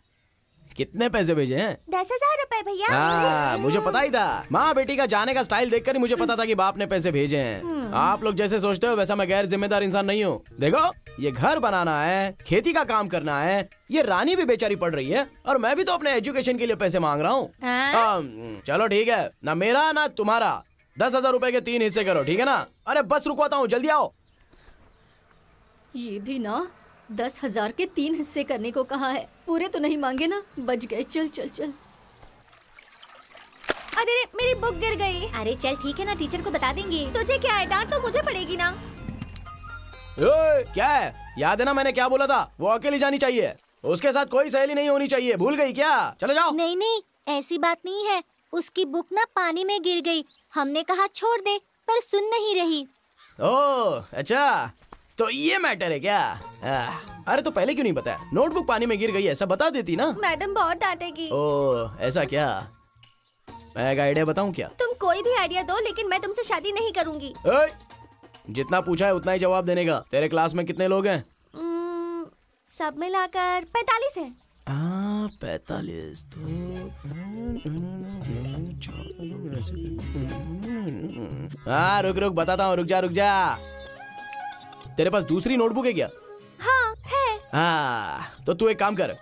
कितने पैसे भेजे हैं? दस हजार रुपए भैया। मुझे पता ही था। माँ बेटी का जाने का स्टाइल देखकर ही मुझे पता था कि बाप ने पैसे भेजे हैं। आप लोग जैसे सोचते हो वैसा मैं गैर जिम्मेदार इंसान नहीं हूँ। देखो, ये घर बनाना है, खेती का काम करना है, ये रानी भी बेचारी पढ़ रही है, और मैं भी तो अपने एजुकेशन के लिए पैसे मांग रहा हूँ। चलो ठीक है ना, मेरा ना तुम्हारा दस हजार रुपए के तीन हिस्से करो, ठीक है ना? अरे बस रुकवाता हूँ, जल्दी आओ। ये भी ना दस हजार के तीन हिस्से करने को कहा है, पूरे तो नहीं मांगे ना, बच गए। चल चल चल। अरे मेरी बुक गिर गई। अरे चल ठीक है ना, टीचर को बता देंगे। तुझे क्या है, डांट तो मुझे पड़ेगी ना। ए, क्या है? याद है ना मैंने क्या बोला था, वो अकेली जानी चाहिए, उसके साथ कोई सहेली नहीं होनी चाहिए। भूल गई क्या? चलो जाओ। नहीं नहीं, ऐसी बात नहीं है। उसकी बुक ना पानी में गिर गयी, हमने कहा छोड़ दे, पर सुन नहीं रही। ओह अच्छा, तो ये मैटर है क्या? आ, अरे तो पहले क्यों नहीं बताया? नोटबुक पानी में गिर गई है, सब बता देती ना। मैडम बहुत डांटेगी। ओह ऐसा क्या? मैं एक आइडिया बताऊं क्या? तुम कोई भी आइडिया दो, लेकिन मैं तुमसे शादी नहीं करूंगी। ए, जितना पूछा है उतना ही जवाब देने का। तेरे क्लास में कितने लोग हैं? सब मिलाकर पैतालीस है। हाँ पैतालीस। तो हाँ, रुक रुक बताता हूँ, रुक जा रुक जा। तेरे पास दूसरी नोटबुक है क्या? हाँ है। हाँ तो तू एक काम कर,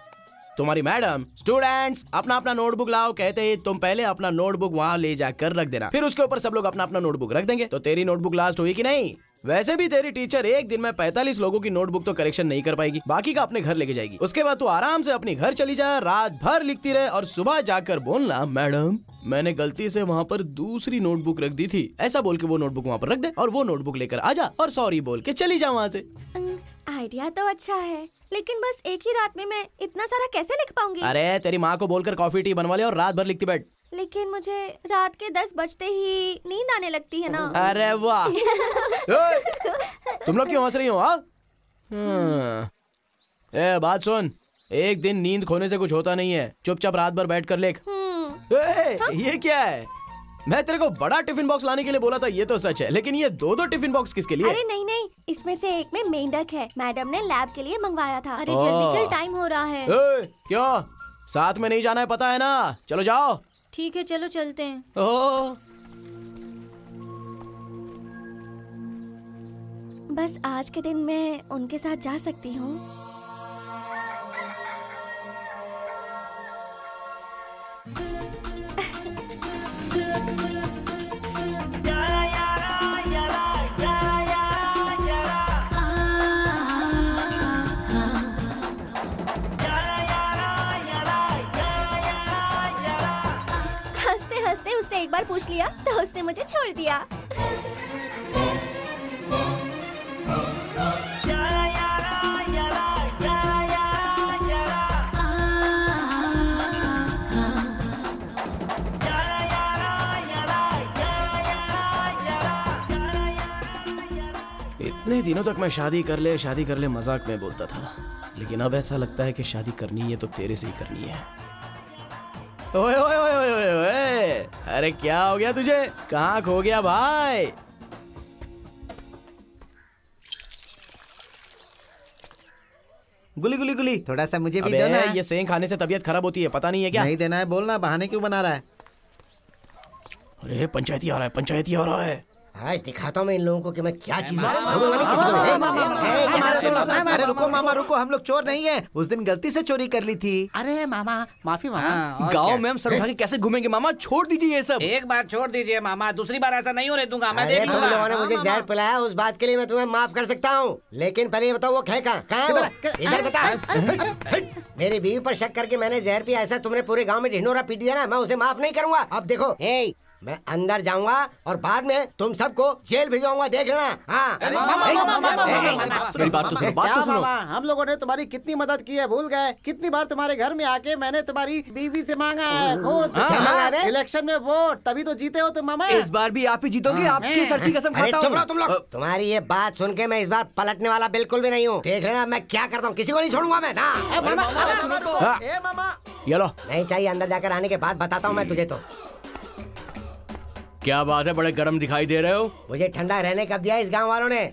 तुम्हारी मैडम, स्टूडेंट्स अपना अपना नोटबुक लाओ कहते ही तुम पहले अपना नोटबुक वहाँ ले जाकर रख देना, फिर उसके ऊपर सब लोग अपना अपना नोटबुक रख देंगे, तो तेरी नोटबुक लास्ट हुई कि नहीं। वैसे भी तेरी टीचर एक दिन में पैंतालीस लोगों की नोटबुक तो करेक्शन नहीं कर पाएगी, बाकी का अपने घर लेके जाएगी। उसके बाद तू आराम से अपने घर चली जा, रात भर लिखती रहे, और सुबह जाकर बोलना मैडम मैंने गलती से वहाँ पर दूसरी नोटबुक रख दी थी, ऐसा बोल के वो नोटबुक वहाँ पर रख दे, और वो नोटबुक लेकर आ जा और सॉरी बोल के चली जा वहाँ से। आइडिया तो अच्छा है, लेकिन बस एक ही रात में मैं इतना सारा कैसे लिख पाऊंगी? अरे तेरी माँ को बोलकर कॉफी टी बनवा ले और रात भर लिखती बैठ। लेकिन मुझे रात के दस बजते ही नींद आने लगती है ना। अरे वाह। तुम लोग क्यों हंस रही हो? हाँ ए बात सुन, एक दिन नींद खोने से कुछ होता नहीं है, चुपचाप रात भर बैठ कर लेख। ए, ये क्या है? मैं तेरे को बड़ा टिफिन बॉक्स लाने के लिए बोला था, ये तो सच है, लेकिन ये दो दो टिफिन बॉक्स किसके लिए? अरे नहीं नहीं, इसमें से एक में मेंढक है, मैडम ने लैब के लिए मंगवाया था। अरे जल्दी चल, टाइम हो रहा है। क्यों साथ में नहीं जाना है, पता है ना? चलो जाओ। ठीक है चलो चलते हैं। ओ। बस आज के दिन मैं उनके साथ जा सकती हूँ। एक बार पूछ लिया तो उसने मुझे छोड़ दिया। इतने दिनों तक मैं शादी कर ले शादी कर ले मजाक में बोलता था, लेकिन अब ऐसा लगता है कि शादी करनी है तो तेरे से ही करनी है। ओए ओए ओए ओए ओए ओए, अरे क्या हो गया तुझे? कहाँ खो गया भाई? गुली गुली गुली थोड़ा सा मुझे भी देना है। ये सेंग खाने से तबीयत खराब होती है, पता नहीं है क्या? नहीं देना है बोलना, बहाने क्यों बना रहा है? अरे पंचायती आ रहा है, पंचायती आ रहा है। आज दिखाता हूँ मैं इन लोगों को कि मैं क्या चीज़ मारूंगा। अरे रुको मामा रुको, हम लोग चोर नहीं है, उस दिन गलती से चोरी कर ली थी। अरे मामा माफी मामा, गाँव में हम सर उठा के कैसे घूमेंगे मामा, छोड़ दीजिए ये सब। एक बार छोड़ दीजिए मामा, दूसरी बार ऐसा नहीं होने दूंगा। मैं देख लूंगा। मुझे जहर पिलाया उस बात के लिए मैं तुम्हें माफ कर सकता हूँ, लेकिन पहले बताओ वो है कहाँ? मेरी बीवी पर शक करके मैंने जहर पिया, ऐसा तुमने पूरे गाँव में ढिंढोरा पीट दिया ना, मैं उसे माफ नहीं करूंगा। अब देखो मैं अंदर जाऊंगा और बाद में तुम सबको जेल भिजवाऊंगा, देख लेना। हाँ हम लोगों ने तुम्हारी कितनी मदद की है, भूल गए? कितनी बार तुम्हारे घर में आके मैंने तुम्हारी बीवी से मांगा है खुद इलेक्शन में वोट, तभी तो जीते हो तुम मामा। इस बार भी आप ही जीतोगे, आपकी सर्दी कसम खाता हूं। तुम लोग, तुम्हारी ये बात सुन के मैं इस बार पलटने वाला बिल्कुल भी नहीं हूँ, देख लेना मैं क्या करता हूँ, किसी को नहीं छोड़ूंगा मैं। नहीं चाहिए, अंदर जाकर आने के बाद बताता हूँ मैं तुझे। तो क्या बात है, बड़े गर्म दिखाई दे रहे हो। मुझे ठंडा रहने कब दिया इस गांव वालों ने?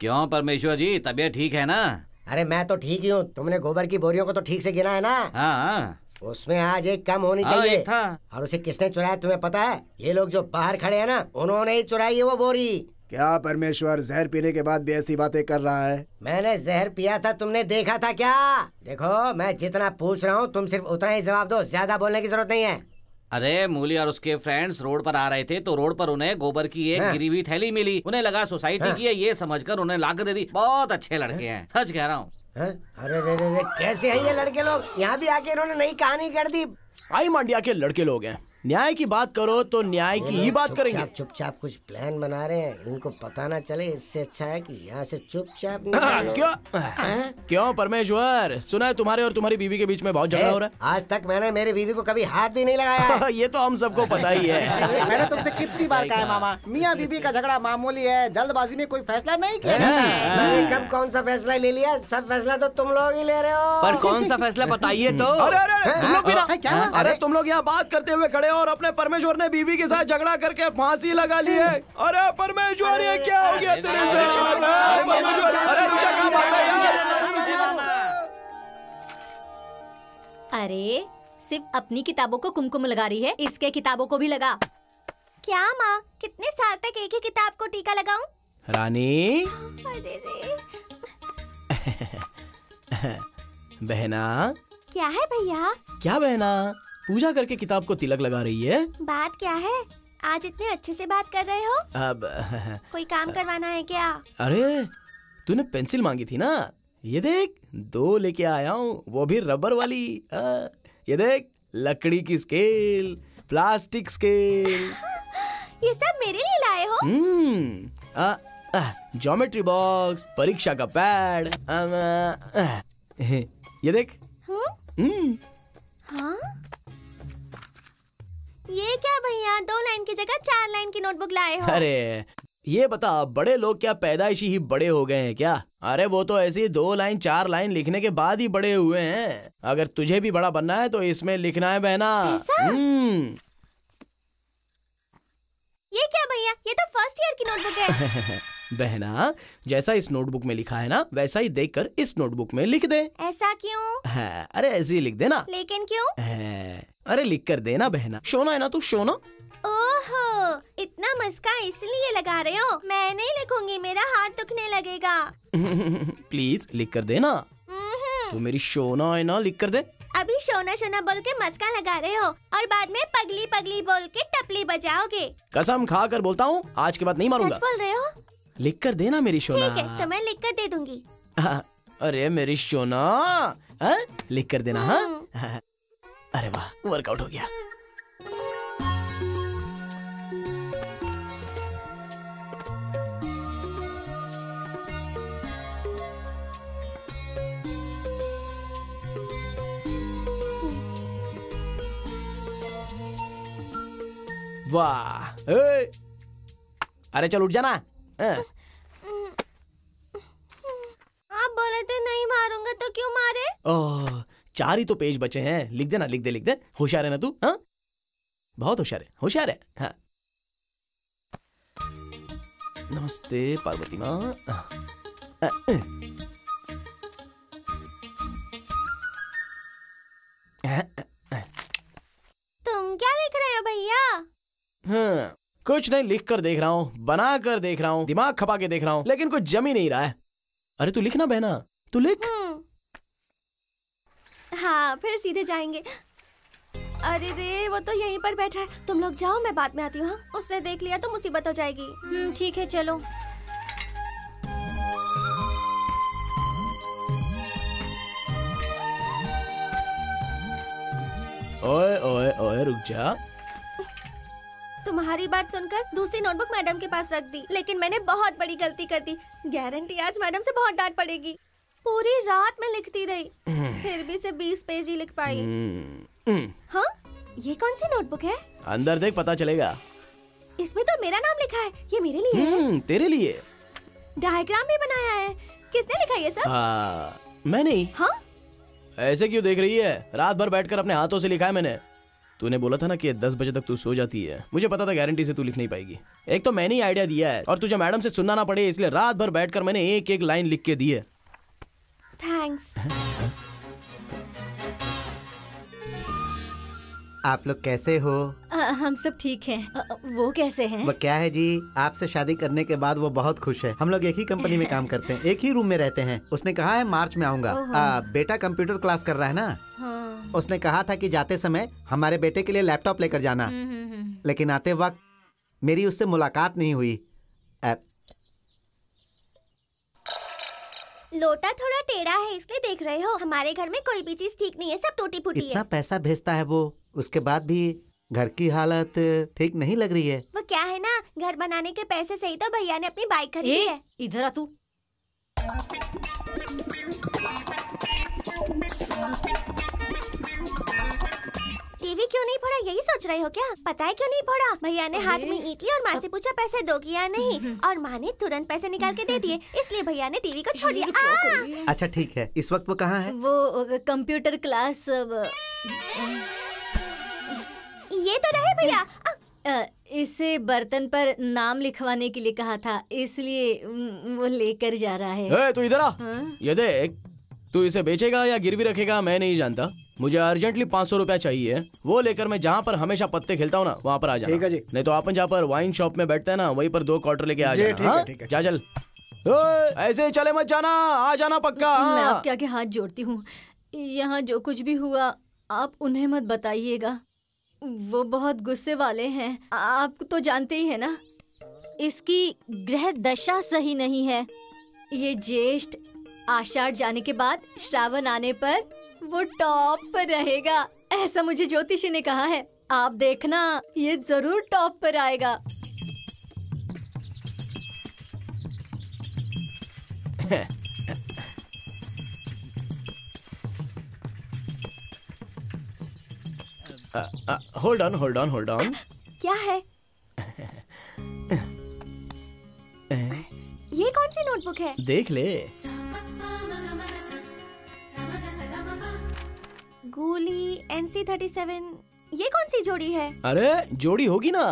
क्यों परमेश्वर जी, तबीयत ठीक है ना? अरे मैं तो ठीक ही हूँ, तुमने गोबर की बोरियों को तो ठीक से गिना है ना? हाँ, उसमें आज एक कम होनी चाहिए था। और उसे किसने चुराया तुम्हें पता है? ये लोग जो बाहर खड़े हैं ना, उन्होंने ही चुराई है वो बोरी। क्या परमेश्वर जहर पीने के बाद भी ऐसी बातें कर रहा है? मैंने जहर पिया था, तुमने देखा था क्या? देखो मैं जितना पूछ रहा हूँ तुम सिर्फ उतना ही जवाब दो, ज्यादा बोलने की जरूरत नहीं है। अरे मूली और उसके फ्रेंड्स रोड पर आ रहे थे, तो रोड पर उन्हें गोबर की एक गिरी हुई थैली मिली, उन्हें लगा सोसाइटी की है ये समझकर उन्हें लाकर दे दी। बहुत अच्छे लड़के हैं, सच कह रहा हूँ। अरे रे रे रे, कैसे है ये लड़के लोग, यहाँ भी आके इन्होंने नई कहानी कर दी। आई मांडिया के लड़के लोग हैं, न्याय की बात करो तो न्याय की ही बात करेंगे। चुपचाप कुछ प्लान बना रहे हैं, इनको पता ना चले, इससे अच्छा है कि यहाँ से चुपचाप निकलो। क्यों क्यों परमेश्वर, सुना है तुम्हारे और तुम्हारी बीवी के बीच में बहुत झगड़ा हो रहा है। आज तक मैंने मेरी बीवी को कभी हाथ भी नहीं लगाया। ये तो हम सबको पता ही है। मैंने तुमसे कितनी बार कहा मामा, मियाँ बीवी का झगड़ा मामूली है, जल्दबाजी में कोई फैसला नहीं किया जाता है। मैंने कब कौन सा फैसला ले लिया, सब फैसला तो तुम लोग ही ले रहे हो। पर कौन सा फैसला बताइए तो। अरे तुम लोग यहाँ बात करते हुए खड़े और अपने परमेश्वर ने बीवी के साथ झगड़ा करके फांसी लगा ली है। अरे परमेश्वर ये क्या हो गया तेरे साथ? अरे परमेश्वर, अरे तुझे कहाँ भागा यार? अरे सिर्फ अपनी किताबों को कुमकुम लगा रही है, इसके किताबों को भी लगा। क्या माँ, कितने साल तक एक ही किताब को टीका लगाऊं? रानी, बहना। क्या है भैया? क्या बहना, पूजा करके किताब को तिलक लगा रही है? बात क्या है, आज इतने अच्छे से बात कर रहे हो? अब कोई काम अब, करवाना है क्या? अरे तूने पेंसिल मांगी थी ना, ये देख दो लेके आया हूँ, वो भी रबर वाली। आ, ये देख लकड़ी की स्केल, प्लास्टिक स्केल। ये सब मेरे लिए लाए हो? हम्म, ज्योमेट्री बॉक्स, परीक्षा का पैड। आ, आ, ये देख। हम्म हाँ, ये क्या भैया, दो लाइन की जगह चार लाइन की नोटबुक लाए हो? अरे ये बता, बड़े लोग क्या पैदाइशी ही बड़े हो गए हैं क्या? अरे वो तो ऐसे दो लाइन चार लाइन लिखने के बाद ही बड़े हुए हैं। अगर तुझे भी बड़ा बनना है तो इसमें लिखना है बहना। ये क्या भैया, ये तो फर्स्ट ईयर की नोटबुक है। बहना, जैसा इस नोटबुक में लिखा है ना, वैसा ही देखकर इस नोटबुक में लिख दे। ऐसा क्यों? है, अरे ऐसे ही लिख देना। लेकिन क्यों? है, अरे लिख कर देना बहना। शोना है ना तू, शोना। ओहो, इतना मस्का इसलिए लगा रहे हो? मैं नहीं लिखूंगी, मेरा हाथ दुखने लगेगा। प्लीज लिख कर देना। तू मेरी शोना है ना, लिख कर दे। अभी शोना शोना बोल के मस्का लगा रहे हो और बाद में पगली पगली बोल के टपली बजाओगे। कसम खा कर बोलता हूँ, आज के बाद नहीं मारूंगा। बोल रहे हो, लिख कर देना मेरी शोना। ठीक है, तो मैं लिख कर दे दूंगी। आ, अरे मेरी शोना, आ, लिख कर देना। हाँ, अरे वाह, वर्कआउट हो गया। वाह, अरे चल उठ जाना। आप बोले थे नहीं मारूंगा, तो क्यों मारे? ओह, चार ही तो पेज बचे हैं, लिख देना, लिख दे लिख दे। होशियार है ना तू? हाँ, बहुत होशियार है, होशियार है। हाँ। नमस्ते पार्वती माँ। कुछ नहीं, लिख कर देख रहा हूँ, बना कर देख रहा हूँ, दिमाग खपा के देख रहा हूँ, लेकिन कुछ जम ही नहीं रहा है। अरे तू लिख ना बहना, तू लिख। हाँ फिर सीधे जाएंगे। अरे रे वो तो यहीं पर बैठा है, तुम लोग जाओ मैं बाद में आती हूँ। उसने देख लिया तो मुसीबत हो जाएगी। हम्म ठीक है चलो। ओए ओए ओए रुक जा। तुम्हारी बात सुनकर दूसरी नोटबुक मैडम के पास रख दी, लेकिन मैंने बहुत बड़ी गलती कर दी। गारंटी आज मैडम से बहुत डांट पड़ेगी। पूरी रात मैं लिखती रही, फिर भी सिर्फ बीस पेज ही लिख पाई। हाँ ये कौन सी नोटबुक है? अंदर देख पता चलेगा। इसमें तो मेरा नाम लिखा है। ये मेरे लिए है? तेरे लिए। डायग्राम भी बनाया है। किसने लिखा ये सब? आ, मैं नहीं। हाँ ऐसे क्यों देख रही है? रात भर बैठकर अपने हाथों से लिखा है मैंने। तूने बोला था ना कि दस बजे तक तू सो जाती है, मुझे पता था गारंटी से तू लिख नहीं पाएगी। एक तो मैंने ही आइडिया दिया है और तुझे मैडम से सुनना ना पड़े इसलिए रात भर बैठकर मैंने एक एक लाइन लिख के दी है। थैंक्स। आप लोग कैसे हो? आ, हम सब ठीक हैं। वो कैसे हैं? वो क्या है जी, आपसे शादी करने के बाद वो बहुत खुश है। हम लोग एक ही कंपनी में काम करते हैं, एक ही रूम में रहते हैं। उसने कहा है मार्च में आऊंगा। आ, बेटा कंप्यूटर क्लास कर रहा है ना। हाँ। उसने कहा था कि जाते समय हमारे बेटे के लिए लैपटॉप लेकर जाना, लेकिन आते वक्त मेरी उससे मुलाकात नहीं हुई। आ, लोटा थोड़ा टेढ़ा है इसलिए देख रहे हो। हमारे घर में कोई भी चीज ठीक नहीं है, सब टूटी फूटी है। इतना पैसा भेजता है वो, उसके बाद भी घर की हालत ठीक नहीं लग रही है। वो क्या है ना, घर बनाने के पैसे से ही तो भैया ने अपनी बाइक खरीदी है। इधर आ तू। टीवी क्यों नहीं फोड़ा, यही सोच रहे हो क्या? पता है क्यों नहीं फोड़ा? भैया ने हाथ में ईंट ली और माँ से पूछा पैसे दोगी या नहीं, और माँ ने तुरंत पैसे निकाल के दे दिए, इसलिए भैया ने टीवी को छोड़ दिया। अच्छा ठीक है, इस वक्त वो कहाँ है? वो कंप्यूटर क्लास। ये तो रहे भैया, इसे बर्तन पर नाम लिखवाने के लिए कहा था इसलिए वो लेकर जा रहा है। तू इधर आ, ये देख। तू इसे बेचेगा या गिरवी रखेगा मैं नहीं जानता, मुझे अर्जेंटली पाँच सौ रुपया चाहिए। वो लेकर मैं जहाँ पर हमेशा पत्ते खेलता हूँ ना वहाँ पर आ जाना। ठीक है जी। नहीं तो आपन जहाँ पर वाइन शॉप में बैठते हैं ना वहीं पर दो क्वार्टर लेके आ जाना। हाँ? जा चल। ऐसे चले मत जाना, आ जाना पक्का। मैं आपके आगे हाथ जोड़ती हूँ, यहाँ जो कुछ भी हुआ आप उन्हें मत बताइएगा, वो बहुत गुस्से वाले हैं, आप तो जानते ही है ना। इसकी ग्रह दशा सही नहीं है। ये ज्येष्ठ आषाढ़ जाने के बाद श्रावण आने पर वो टॉप पर रहेगा, ऐसा मुझे ज्योतिषी ने कहा है। आप देखना ये जरूर टॉप पर आएगा। Hold on hold on hold on. क्या है ये, कौन सी नोटबुक है? देख ले। गुली एन सी थर्टी सेवन। ये कौन सी जोड़ी है? अरे जोड़ी होगी ना,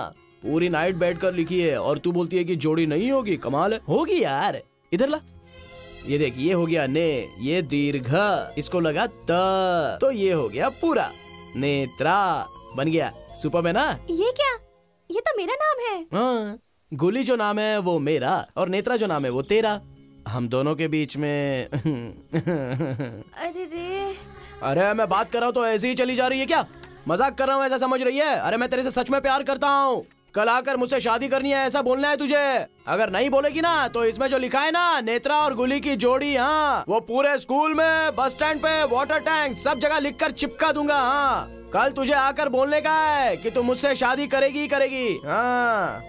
पूरी नाइट बैठकर लिखी है और तू बोलती है कि जोड़ी नहीं होगी। कमाल है, होगी यार। इधर ला, ये देख, ये हो गया ने, ये दीर्घ, इसको लगा त, तो ये हो गया पूरा नेत्रा, बन गया सुपरमैन ना। ये क्या, ये तो मेरा नाम है। हाँ, गुली जो नाम है वो मेरा और नेत्रा जो नाम है वो तेरा, हम दोनों के बीच में। अरे रे। अरे मैं बात कर रहा हूँ तो ऐसे ही चली जा रही है क्या? मजाक कर रहा हूँ ऐसा समझ रही है? अरे मैं तेरे से सच में प्यार करता हूँ, कल आकर मुझसे शादी करनी है ऐसा बोलना है तुझे। अगर नहीं बोलेगी ना तो इसमें जो लिखा है ना नेत्रा और गुली की जोड़ी, हाँ वो पूरे स्कूल में, बस स्टैंड पे, वाटर टैंक, सब जगह लिखकर चिपका दूंगा। हाँ कल तुझे आकर बोलने का है कि तू मुझसे शादी करेगी करेगी। हाँ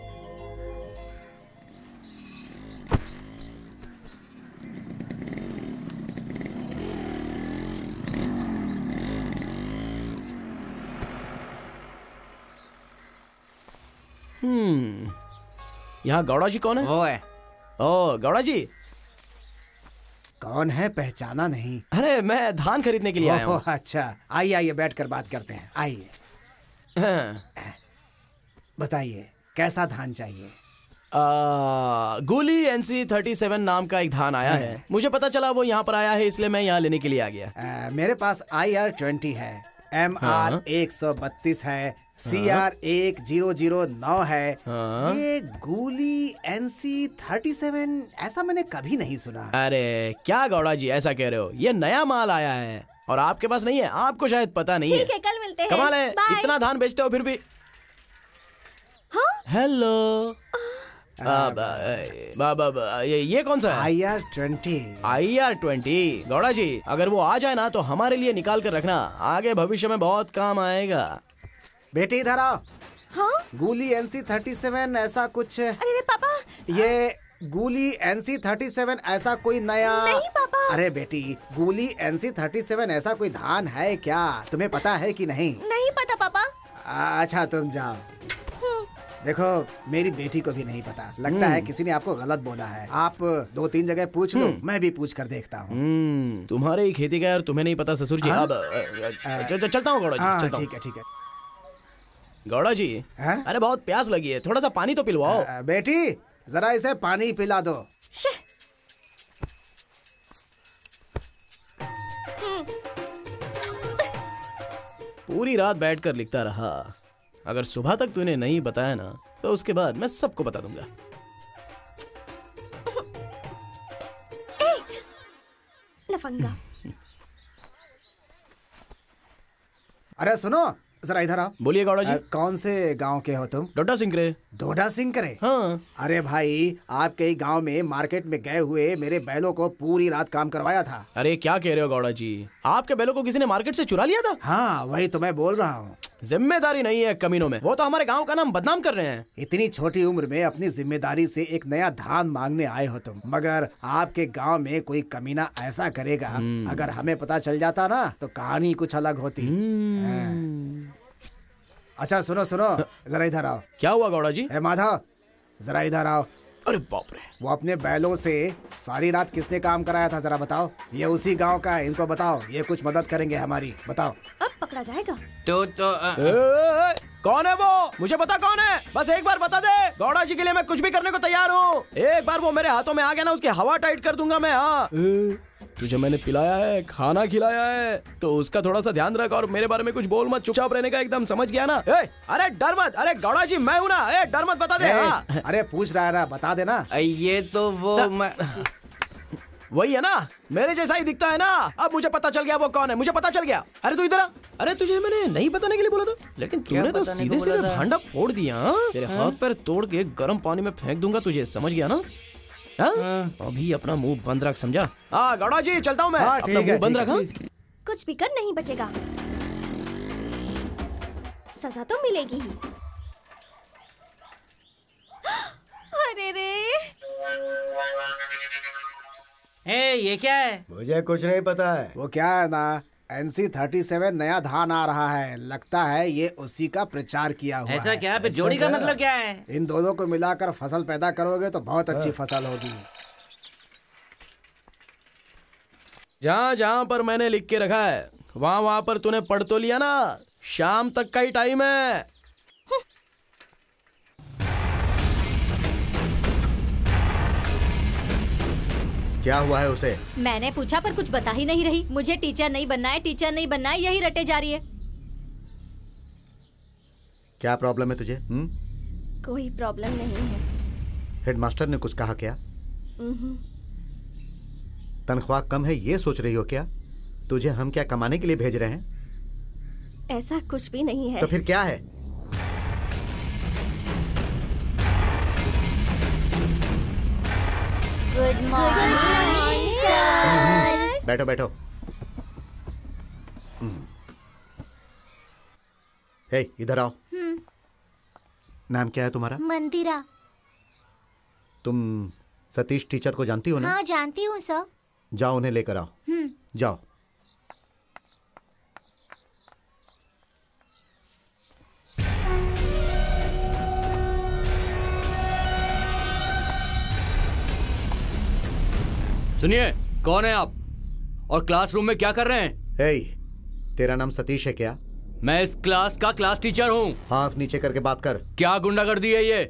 हम्म यहाँ गौड़ा जी कौन है? ओए ओ गौड़ा जी कौन है? पहचाना नहीं। अरे मैं धान खरीदने के लिए आया हूँ। अच्छा आइए आइए, बैठकर बात करते हैं, आइए। हाँ। बताइए कैसा धान चाहिए? आ, गुली एन सी थर्टी सेवन नाम का एक धान आया है, मुझे पता चला वो यहाँ पर आया है इसलिए मैं यहाँ लेने के लिए आ गया। आ, मेरे पास आई आर ट्वेंटी है, एम आर एक सौ बत्तीस है, सी आर एक जीरो जीरो नौ है, हाँ? ये गुली एन सी थर्टी सेवन ऐसा मैंने कभी नहीं सुना। अरे क्या गौड़ा जी ऐसा कह रहे हो, ये नया माल आया है और आपके पास नहीं है, आपको शायद पता नहीं है। ठीक है, कल मिलते हैं। कमाल है, इतना धान बेचते हो फिर भी। हेलो, बाबा ये ये कौन सा है? I R twenty. I R twenty Gowda ji, अगर वो आ जाए ना तो हमारे लिए निकाल कर रखना, आगे भविष्य में बहुत काम आएगा। बेटी इधर आओ। हाँ? गूली एनसी थर्टी सेवन ऐसा कुछ। अरे पापा, ये गूली एनसी थर्टी सेवन ऐसा कोई नया। नहीं पापा। अरे बेटी, गूली एनसी थर्टी सेवन ऐसा कोई धान है क्या, तुम्हें पता है कि नहीं? नहीं पता पापा। अच्छा तुम जाओ। देखो मेरी बेटी को भी नहीं पता, लगता है किसी ने आपको गलत बोला है। आप दो तीन जगह पूछ लो, मैं भी पूछ कर देखता हूँ। तुम्हारे ही खेती का और तुम्हें नहीं पता ससुर जी। अब चलता हूँ गौड़ा जी। ठीक है ठीक है गौड़ा जी। अरे बहुत प्यास लगी है, थोड़ा सा पानी तो पिलवाओ। बेटी जरा इसे पानी पिला दो। पूरी रात बैठ कर लिखता रहा, अगर सुबह तक तूने नहीं बताया ना तो उसके बाद मैं सबको बता दूंगा। लफंगा। अरे सुनो जरा इधर आओ। बोलिए गौड़ा जी। आ, कौन से गांव के हो तुम? डोडा सिंकरे। डोडा सिंकरे? हाँ। अरे भाई, आपके ही गांव में मार्केट में गए हुए मेरे बैलों को पूरी रात काम करवाया था। अरे क्या कह रहे हो गौड़ा जी, आपके बैलों को किसी ने मार्केट से चुरा लिया था? हाँ वही तो मैं बोल रहा हूँ। जिम्मेदारी नहीं है कमीनों में, वो तो हमारे गांव का नाम बदनाम कर रहे हैं। इतनी छोटी उम्र में अपनी जिम्मेदारी से एक नया धान मांगने आए हो तुम, मगर आपके गांव में कोई कमीना ऐसा करेगा? अगर हमें पता चल जाता ना तो कहानी कुछ अलग होती। अच्छा सुनो सुनो जरा इधर आओ। क्या हुआ गौड़ा जी? माधव जरा इधर आओ। अरे बाप रे, वो अपने बैलों से सारी रात किसने काम कराया था जरा बताओ? ये उसी गांव का है, इनको बताओ, ये कुछ मदद करेंगे हमारी। बताओ। अब पकड़ा जाएगा तो तो आ, ए, ए, कौन है वो? मुझे पता कौन है, बस एक बार बता दे। गौड़ा जी के लिए मैं कुछ भी करने को तैयार हूँ, एक बार वो मेरे हाथों में आ गया ना उसकी हवा टाइट कर दूंगा मैं। हाँ, तुझे मैंने पिलाया है, खाना खिलाया है, तो उसका थोड़ा सा ध्यान रख और मेरे बारे में कुछ बोल मत, चुपचाप रहने का एकदम, समझ गया ना? ए, अरे डर मत। अरे गौड़ा जी मैं हूँ ना, ए, डर मत, बता दे। हाँ। अरे पूछ रहा है ना, बता देना। ये तो वो मैं... वही है ना, मेरे जैसा ही दिखता है ना। अब मुझे पता चल गया वो कौन है, मुझे पता चल गया। अरे तू इधर आ। अरे तुझे मैंने नहीं बताने के लिए बोला था, लेकिन तूने तो सीधे सीधे भांडा फोड़ दिया। तेरे हाथ पैर तोड़ के गर्म पानी में फेंक दूंगा तुझे, समझ गया ना? हाँ? अभी अपना मुंह बंद रख, समझा? हाँ गौड़ा जी चलता हूँ मैं। हाँ, अपना मुंह बंद रख। कुछ भी कर नहीं बचेगा, सजा तो मिलेगी ही। अरे रे, ए, ये क्या है? मुझे कुछ नहीं पता है। वो क्या है ना, एनसी थर्टी सेवन नया धान आ रहा है, लगता है ये उसी का प्रचार किया हुआ। ऐसा क्या? फिर जोड़ी का मतलब क्या है? इन दोनों को मिलाकर फसल पैदा करोगे तो बहुत अच्छी फसल होगी। जहाँ जहाँ पर मैंने लिख के रखा है वहाँ वहाँ पर तूने पढ़ तो लिया ना, शाम तक का ही टाइम है। क्या हुआ है उसे? मैंने पूछा पर कुछ बता ही नहीं रही। मुझे टीचर नहीं बनना है, टीचर नहीं बनना है, यही रटे जा रही है। क्या प्रॉब्लम है तुझे? हुँ? कोई प्रॉब्लम नहीं है। हेडमास्टर ने कुछ कहा क्या? तनख्वाह कम है ये सोच रही हो क्या? तुझे हम क्या कमाने के लिए भेज रहे हैं? ऐसा कुछ भी नहीं है। तो फिर क्या है? Good morning sir. बैठो बैठो। हे इधर आओ। नाम क्या है तुम्हारा? मंदिरा। तुम सतीश टीचर को जानती हो ना? हाँ जानती हूँ सर। जाओ उन्हें लेकर आओ। जाओ। सुनिए, कौन है आप और क्लासरूम में क्या कर रहे हैं? हे, तेरा नाम सतीश है क्या? मैं इस क्लास का क्लास टीचर हूँ। हाथ नीचे करके बात कर। क्या गुंडागर्दी है ये?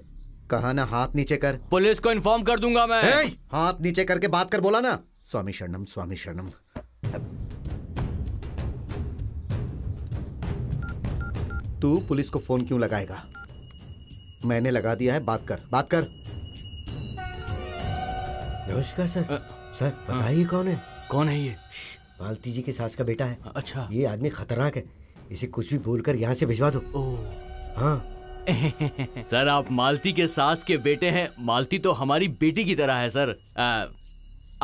कहा ना हाथ नीचे कर। पुलिस को इन्फॉर्म कर दूंगा मैं। हे, हाथ नीचे करके बात कर बोला ना। स्वामी शरणम स्वामी शरणम। तू पुलिस को फोन क्यों लगाएगा? मैंने लगा दिया है, बात कर, बात कर। नमस्कार सर। आ, सर बताइए कौन है? कौन है ये? मालती जी के सास का बेटा है। अच्छा, ये आदमी खतरनाक है, इसे कुछ भी बोलकर यहाँ से भिजवा दो। ओह हाँ सर, आप मालती के सास के बेटे हैं। मालती तो हमारी बेटी की तरह है सर। आ,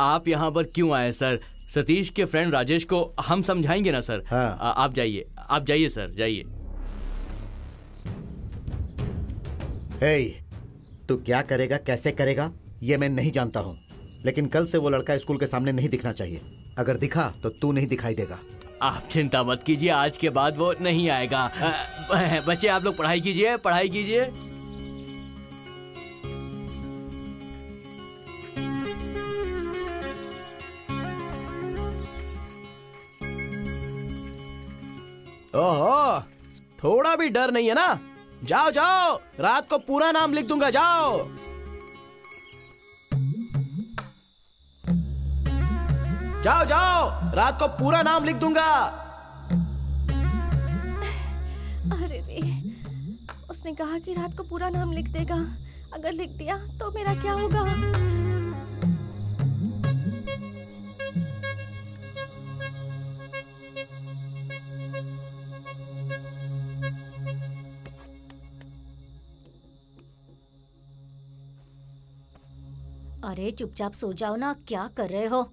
आप यहाँ पर क्यों आए सर? सतीश के फ्रेंड राजेश को हम समझाएंगे ना सर। हाँ। आ, आप जाइए, आप जाइए सर, जाइए। हे, तू क्या करेगा, कैसे करेगा ये मैं नहीं जानता हूँ, लेकिन कल से वो लड़का स्कूल के सामने नहीं दिखना चाहिए। अगर दिखा तो तू नहीं दिखाई देगा। आप चिंता मत कीजिए, आज के बाद वो नहीं आएगा। आ, बच्चे आप लोग पढ़ाई कीजिए, पढ़ाई कीजिए। ओहो, थोड़ा भी डर नहीं है ना? जाओ जाओ, रात को पूरा नाम लिख दूंगा, जाओ। जाओ जाओ, रात को पूरा नाम लिख दूंगा। अरे रे, उसने कहा कि रात को पूरा नाम लिख देगा, अगर लिख दिया तो मेरा क्या होगा? अरे चुपचाप सो जाओ ना, क्या कर रहे हो?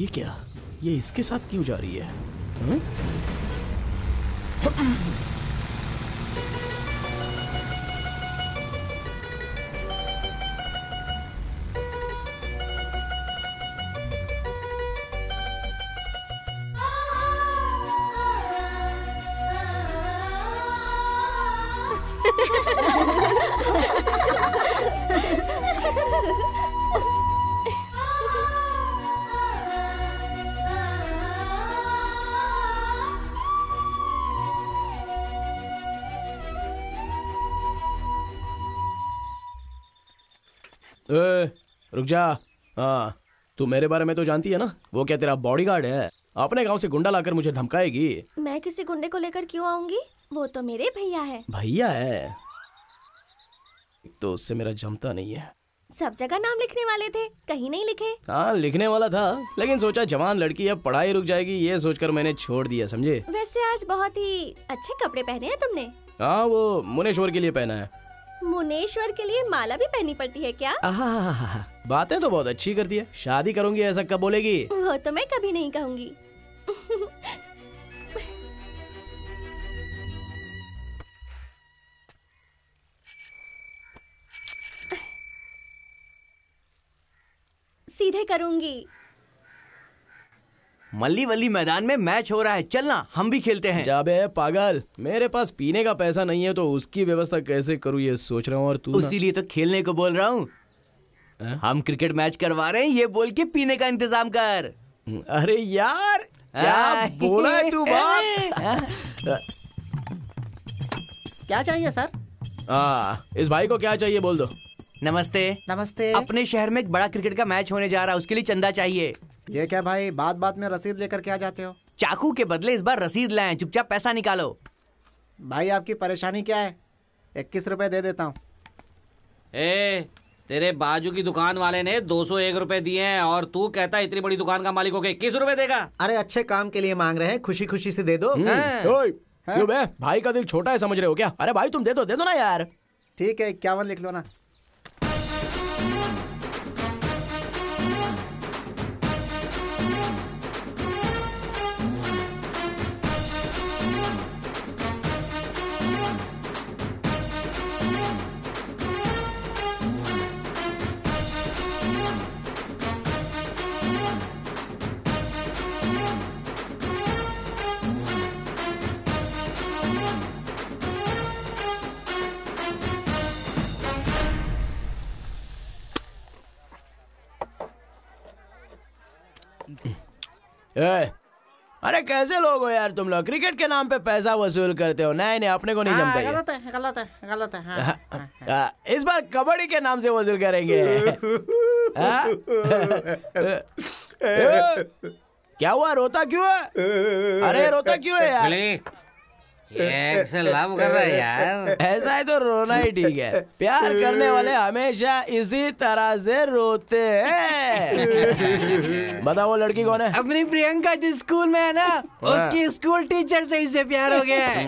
ये क्या, ये इसके साथ क्यों जा रही है? हुँ? रुक जा। हाँ, तू मेरे बारे में तो जानती है ना? वो क्या तेरा बॉडीगार्ड है? अपने गांव से गुंडा लाकर मुझे धमकाएगी। मैं किसी गुंडे को लेकर क्यों आऊंगी? वो तो मेरे भैया है। भैया है तो उससे मेरा जमता नहीं है। सब जगह नाम लिखने वाले थे, कहीं नहीं लिखे। हाँ, लिखने वाला था, लेकिन सोचा जवान लड़की अब पढ़ाई रुक जाएगी, ये सोचकर मैंने छोड़ दिया, समझे? वैसे आज बहुत ही अच्छे कपड़े पहने हैं तुमने। हाँ, वो मुनेश्वर के लिए पहना है। मुनेश्वर के लिए माला भी पहनी पड़ती है क्या? आहा, बातें तो बहुत अच्छी करती है। शादी करूंगी ऐसा कब बोलेगी? वो तो मैं कभी नहीं कहूंगी। सीधे करूंगी। मल्ली वल्ली मैदान में मैच हो रहा है, चलना हम भी खेलते हैं। जा बे पागल, मेरे पास पीने का पैसा नहीं है तो उसकी व्यवस्था कैसे करूँ ये सोच रहा हूँ, और तू? इसीलिए तो खेलने को बोल रहा हूँ। हम क्रिकेट मैच करवा रहे हैं ये बोल के पीने का इंतजाम कर। अरे यार, क्या बोला है तू बाप? क्या चाहिए सर? आ, इस भाई को क्या चाहिए बोल दो। नमस्ते। नमस्ते। अपने शहर में एक बड़ा क्रिकेट का मैच होने जा रहा है, उसके लिए चंदा चाहिए। ये क्या भाई, बात बात में रसीद लेकर क्या जाते हो? चाकू के बदले इस बार रसीद लाए, चुपचाप पैसा निकालो। भाई आपकी परेशानी क्या है? इक्कीस रुपए दे देता हूँ। ए, तेरे बाजू की दुकान वाले ने दो सौ एक रुपए दिए हैं और तू कहता है इतनी बड़ी दुकान का मालिक होकर इक्कीस रुपए देगा? अरे अच्छे काम के लिए मांग रहे हैं, खुशी खुशी से दे दो। है? है? भाई का दिल छोटा है समझ रहे हो क्या? अरे भाई तुम दे दो, दे दो ना यार। ठीक है इक्यावन लिख लो ना। ए, अरे कैसे लोग हो यार तुम लोग, क्रिकेट के नाम पे पैसा वसूल करते हो। नहीं नहीं अपने को नहीं जमता। हाँ, गलत है गलत है गलत है। हाँ, हाँ, हाँ, इस बार कबड्डी के नाम से वसूल करेंगे। हाँ? ए, क्या हुआ, रोता क्यों है? अरे रोता क्यों है यार? ये से लव कर रहा है यार। ऐसा है तो रोना ही ठीक है, प्यार करने वाले हमेशा इसी तरह से रोते हैं। बताओ वो लड़की कौन है? अपनी प्रियंका जो स्कूल में है ना, उसकी स्कूल टीचर से इसे प्यार हो गया है।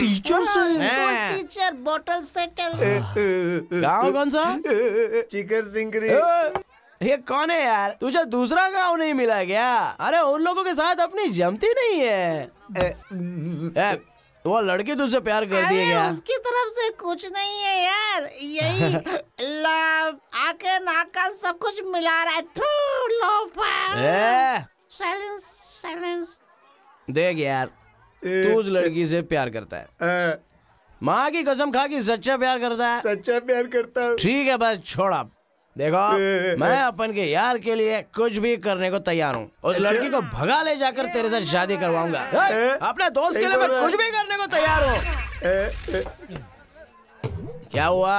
टीचर से? टीचर बोतल सेटल। गाँव कौन सा? चिकर सिंकरे। ये कौन है यार, तुझे दूसरा गाँव नहीं मिला क्या? अरे उन लोगों के साथ अपनी जमती नहीं है। ए, ए, वो लड़की तुझसे प्यार कर दिए क्या? उसकी तरफ से कुछ नहीं है यार, यही लव आके नाका सब कुछ मिला रहा है। ए, सालेंस, सालेंस। देख यार, तू उस लड़की से प्यार करता है, माँ की कसम खा कि सच्चा प्यार करता है। सच्चा प्यार करता है ठीक है, बस छोड़। आप देखो मैं अपन के यार के लिए कुछ भी करने को तैयार हूँ। उस लड़की को भगा ले जाकर तेरे साथ शादी करवाऊंगा। अपने दोस्त के लिए मैं कुछ भी करने को तैयार हूँ। क्या हुआ?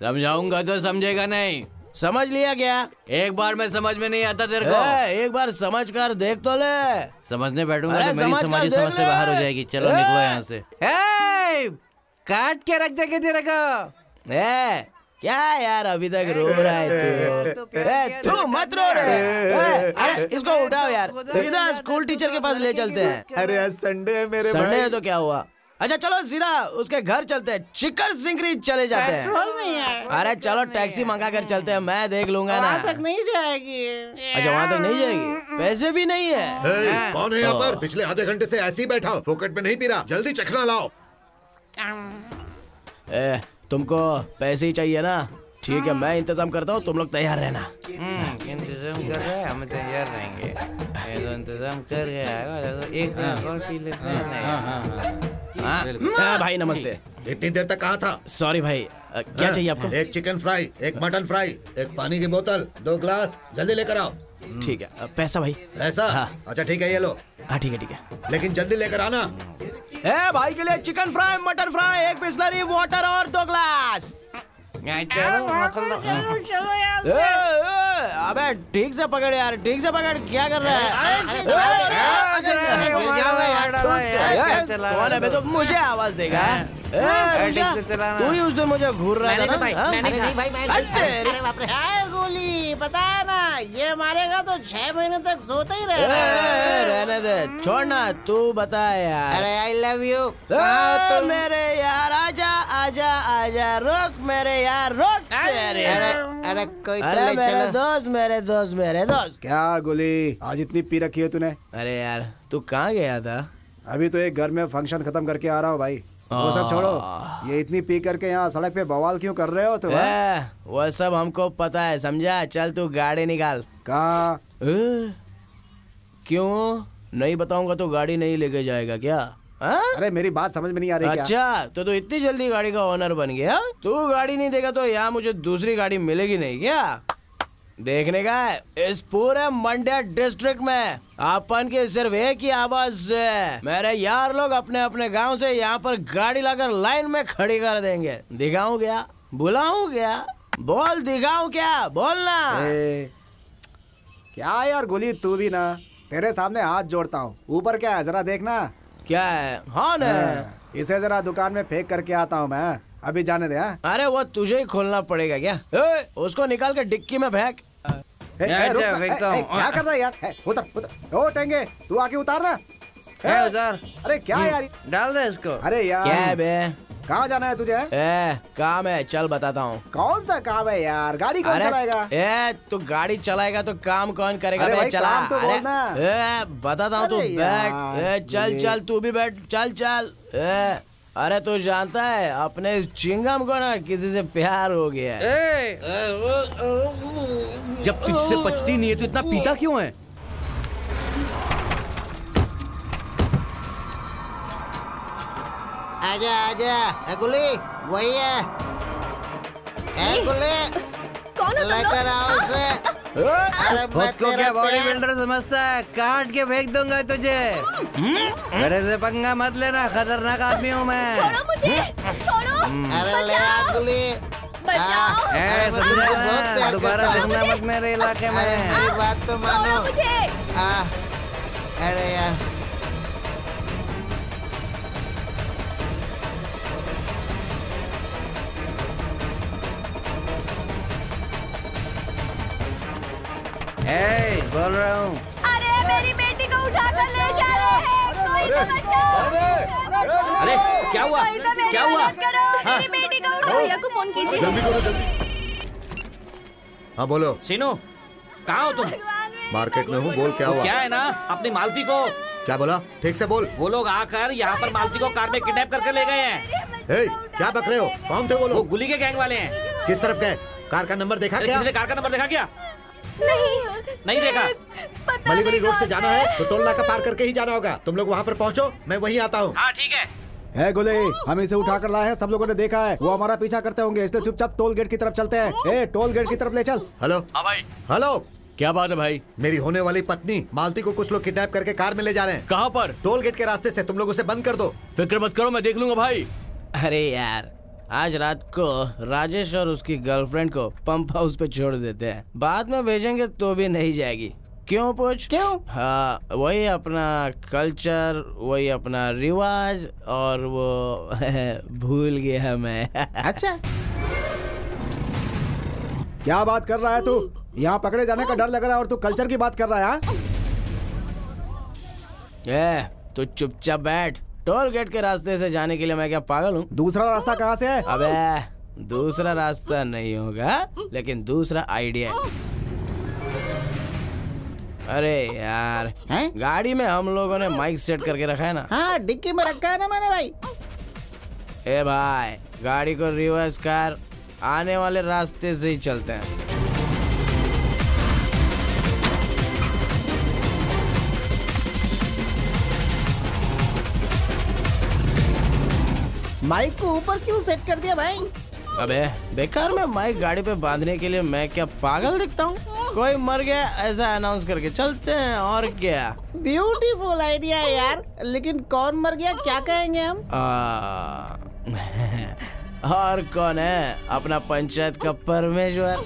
समझाऊंगा तो समझेगा नहीं। समझ लिया क्या? एक बार में समझ में नहीं आता तेरे को। एक बार समझ कर देख तो ले। समझने बैठूंगा तो मेरी समझ समझ से बाहर हो जाएगी। चलो निकलो यहाँ से, काट के रख देंगे तेरे को। क्या यार अभी तक रो रहा है तू? तू मत रो रे। अरे इसको उठाओ यार, सीधा स्कूल टीचर के पास ले चलते हैं। अरे आज संडे है मेरे भाई। संडे है तो क्या हुआ? अच्छा चलो सीधा उसके घर चलते हैं, चिकर सिंगरी चले जाते हैं। अरे चलो टैक्सी मंगा कर चलते हैं, मैं देख लूंगा ना। वहाँ तक नहीं जाएगी। अच्छा वहाँ तक नहीं जाएगी, पैसे भी नहीं है। कौन है यहाँ पर? पिछले आधे घंटे से ऐसे ही बैठा हो, फोकट में नहीं पी रहा। जल्दी चखना लाओ। तुमको पैसे ही चाहिए ना? ठीक है मैं इंतजाम करता हूँ, तुम लोग तैयार रहना। इंतजाम कर रहे हैं, हम तैयार रहेंगे। ये तो इंतजाम कर गया है, एक और पी लेते हैं। भाई नमस्ते। इतनी देर तक कहाँ था? सॉरी भाई। क्या चाहिए आपको? एक चिकन फ्राई, एक मटन फ्राई, एक पानी की बोतल, दो ग्लास, जल्दी लेकर आओ। ठीक है। पैसा भाई? पैसा? हाँ। अच्छा ठीक है ये लो। हाँ ठीक है ठीक है, लेकिन जल्दी लेकर आना। ए भाई के लिए चिकन फ्राई, मटन फ्राई, एक बिस्लरी वाटर और दो ग्लास। अबे ठीक से पकड़ यार, ठीक से पकड़। क्या कर रहा है? तो मुझे आवाज देगा तू ही उस दिन मुझे घूर रहा है ना भाई। गोली पता है ना, ये मारेगा तो छह महीने तक सोते ही रहेगा। रहने दे, छोड़ना। तू बता यार। अरे आई लव यू। तो मेरे यार आजा आजा आजा, रोक मेरे यार रोक। अरे अरे कोई तो मेरे दोस्त मेरे दोस्त मेरे दोस्त। क्या गोली आज इतनी पी रखी है तूने? अरे यार तू कहाँ गया था? अभी तो एक घर में फंक्शन खत्म करके आ रहा हूँ भाई। वो सब छोड़ो, ये इतनी पी करके यहाँ सड़क पे बवाल क्यों कर रहे हो तुम? वो सब हमको पता है, समझा? चल तू गाड़ी निकाल। कहाँ? क्यों नहीं बताऊंगा तो गाड़ी नहीं लेके जाएगा क्या? आ? अरे मेरी बात समझ में नहीं आ रही। अच्छा क्या? तो तू इतनी जल्दी गाड़ी का ओनर बन गया? तू गाड़ी नहीं देगा तो यहाँ मुझे दूसरी गाड़ी मिलेगी नहीं क्या? देखने का है इस पूरे मंड्या डिस्ट्रिक्ट में अपन के सिर्फ एक ही आवाज है। मेरे यार लोग अपने अपने गांव से यहाँ पर गाड़ी लाकर लाइन में खड़ी कर देंगे। दिखाऊं क्या? बुलाऊं क्या? बोल दिखाऊं क्या? बोलना। क्या यार गोली तू भी ना, तेरे सामने हाथ जोड़ता हूँ। ऊपर क्या है जरा देखना। क्या है? हाँ ना, इसे जरा दुकान में फेंक करके आता हूँ मैं। अभी जाने दे। अरे वो तुझे ही खोलना पड़ेगा क्या? ए, उसको निकाल कर डिक्की में फेंक। क्या कर रहा है यार? ए, उतर उतर। ओ टेंगे तू आके उतार ना। ए, उतार। अरे क्या यार, डाल दे इसको। अरे यार क्या बे? कहाँ जाना है तुझे? ए, काम है, चल बताता हूँ। कौन सा काम है यार? गाड़ी कौन चलाएगा? ए, तो गाड़ी चलाएगा तो काम कौन करेगा? अरे भाई, चला, काम तो बोलना। ए, बताता हूँ, तू बैठ। ए, चल चल तू भी बैठ, चल चल। ए, अरे तू जानता है अपने चिंगम को ना किसी से प्यार हो गया है। जब तुझसे पचती नहीं है तो इतना पीता क्यों है? आजा आजा, ए गुली वही है। ए गुली, कौन है तुम लोग? आओ उसे। अरे मैं तेरा बॉडी बिल्डर समझता है, काट के फेंक दूंगा तुझे। मेरे से पंगा मत लेना, खतरनाक आदमी हूँ मैं। छोड़ो मुझे, छोड़ो। अरे ले आ गुली, बचाओ। ए दोबारा देखना मत मेरे इलाके में। मेरी बात तो मानो। अरे यार ए, बोल रहा हूँ। अरे मेरी बेटी को उठा कर ले जा रहे हैं, कोई तो बचाओ। अरे क्या हुआ? क्या हुआ? मेरी बेटी को उठाओ, भैया को फोन कीजिए। जल्दी करो जल्दी। हाँ बोलो। सीनू, कहाँ हो तुम? मार्केट में हूँ, बोल क्या हुआ? क्या है ना, अपनी मालती को। क्या बोला? ठीक से बोल। वो लोग आकर यहाँ पर मालती को कार में किडनैप करके ले गए हैं। क्या बक रहे हो? कौन थे वो लोग? वो गुली के गैंग वाले हैं। किस तरफ गए? कार का नंबर देखा क्या? कार का नंबर देखा क्या? नहीं नहीं देखा। मलीगुली रोड से जाना है तो टोल नाका पार करके ही जाना होगा। तुम लोग वहाँ पर पहुँचो, मैं वहीं आता हूँ। हाँ ठीक है। है गुले, हम इसे उठा कर लाए हैं, सब लोगों ने देखा है। वो हमारा पीछा करते होंगे, इसलिए चुपचाप टोल गेट की तरफ चलते हैं। ए, टोल गेट की तरफ ले चल। हेलो। हाँ भाई। हेलो, क्या बात है भाई? मेरी होने वाली पत्नी मालती को कुछ लोग किडनैप करके कार में ले जा रहे हैं। कहाँ पर? टोल गेट के रास्ते से। तुम लोग उसे बंद कर दो। फिक्र मत करो, मैं देख लूंगा भाई। अरे यार, आज रात को राजेश और उसकी गर्लफ्रेंड को पंप हाउस पे छोड़ देते हैं, बाद में भेजेंगे तो भी नहीं जाएगी। क्यों पूछ? क्यों? हाँ, वही अपना कल्चर, वही अपना रिवाज, और वो भूल गया मैं। अच्छा, क्या बात कर रहा है तू? यहाँ पकड़े जाने का डर लग रहा है और तू कल्चर की बात कर रहा है। तू चुपचाप बैठ। टोल गेट के रास्ते से जाने के लिए मैं क्या पागल हूँ? दूसरा रास्ता कहाँ से है? अबे दूसरा रास्ता नहीं होगा, लेकिन दूसरा आइडिया। अरे यार है? गाड़ी में हम लोगों ने माइक सेट करके रखा है ना। हाँ, डिक्की में रखा है ना मैंने भाई। ए भाई, गाड़ी को रिवर्स कर, आने वाले रास्ते से ही चलते हैं। माइक को ऊपर क्यों सेट कर दिया भाई? अबे बेकार में माइक गाड़ी पे बांधने के लिए मैं क्या पागल दिखता हूँ? कोई मर गया ऐसा अनाउंस करके चलते हैं और क्या। ब्यूटीफुल आइडिया है यार, लेकिन कौन मर गया क्या कहेंगे हम? आ, और कौन है? अपना पंचायत का परमेश्वर।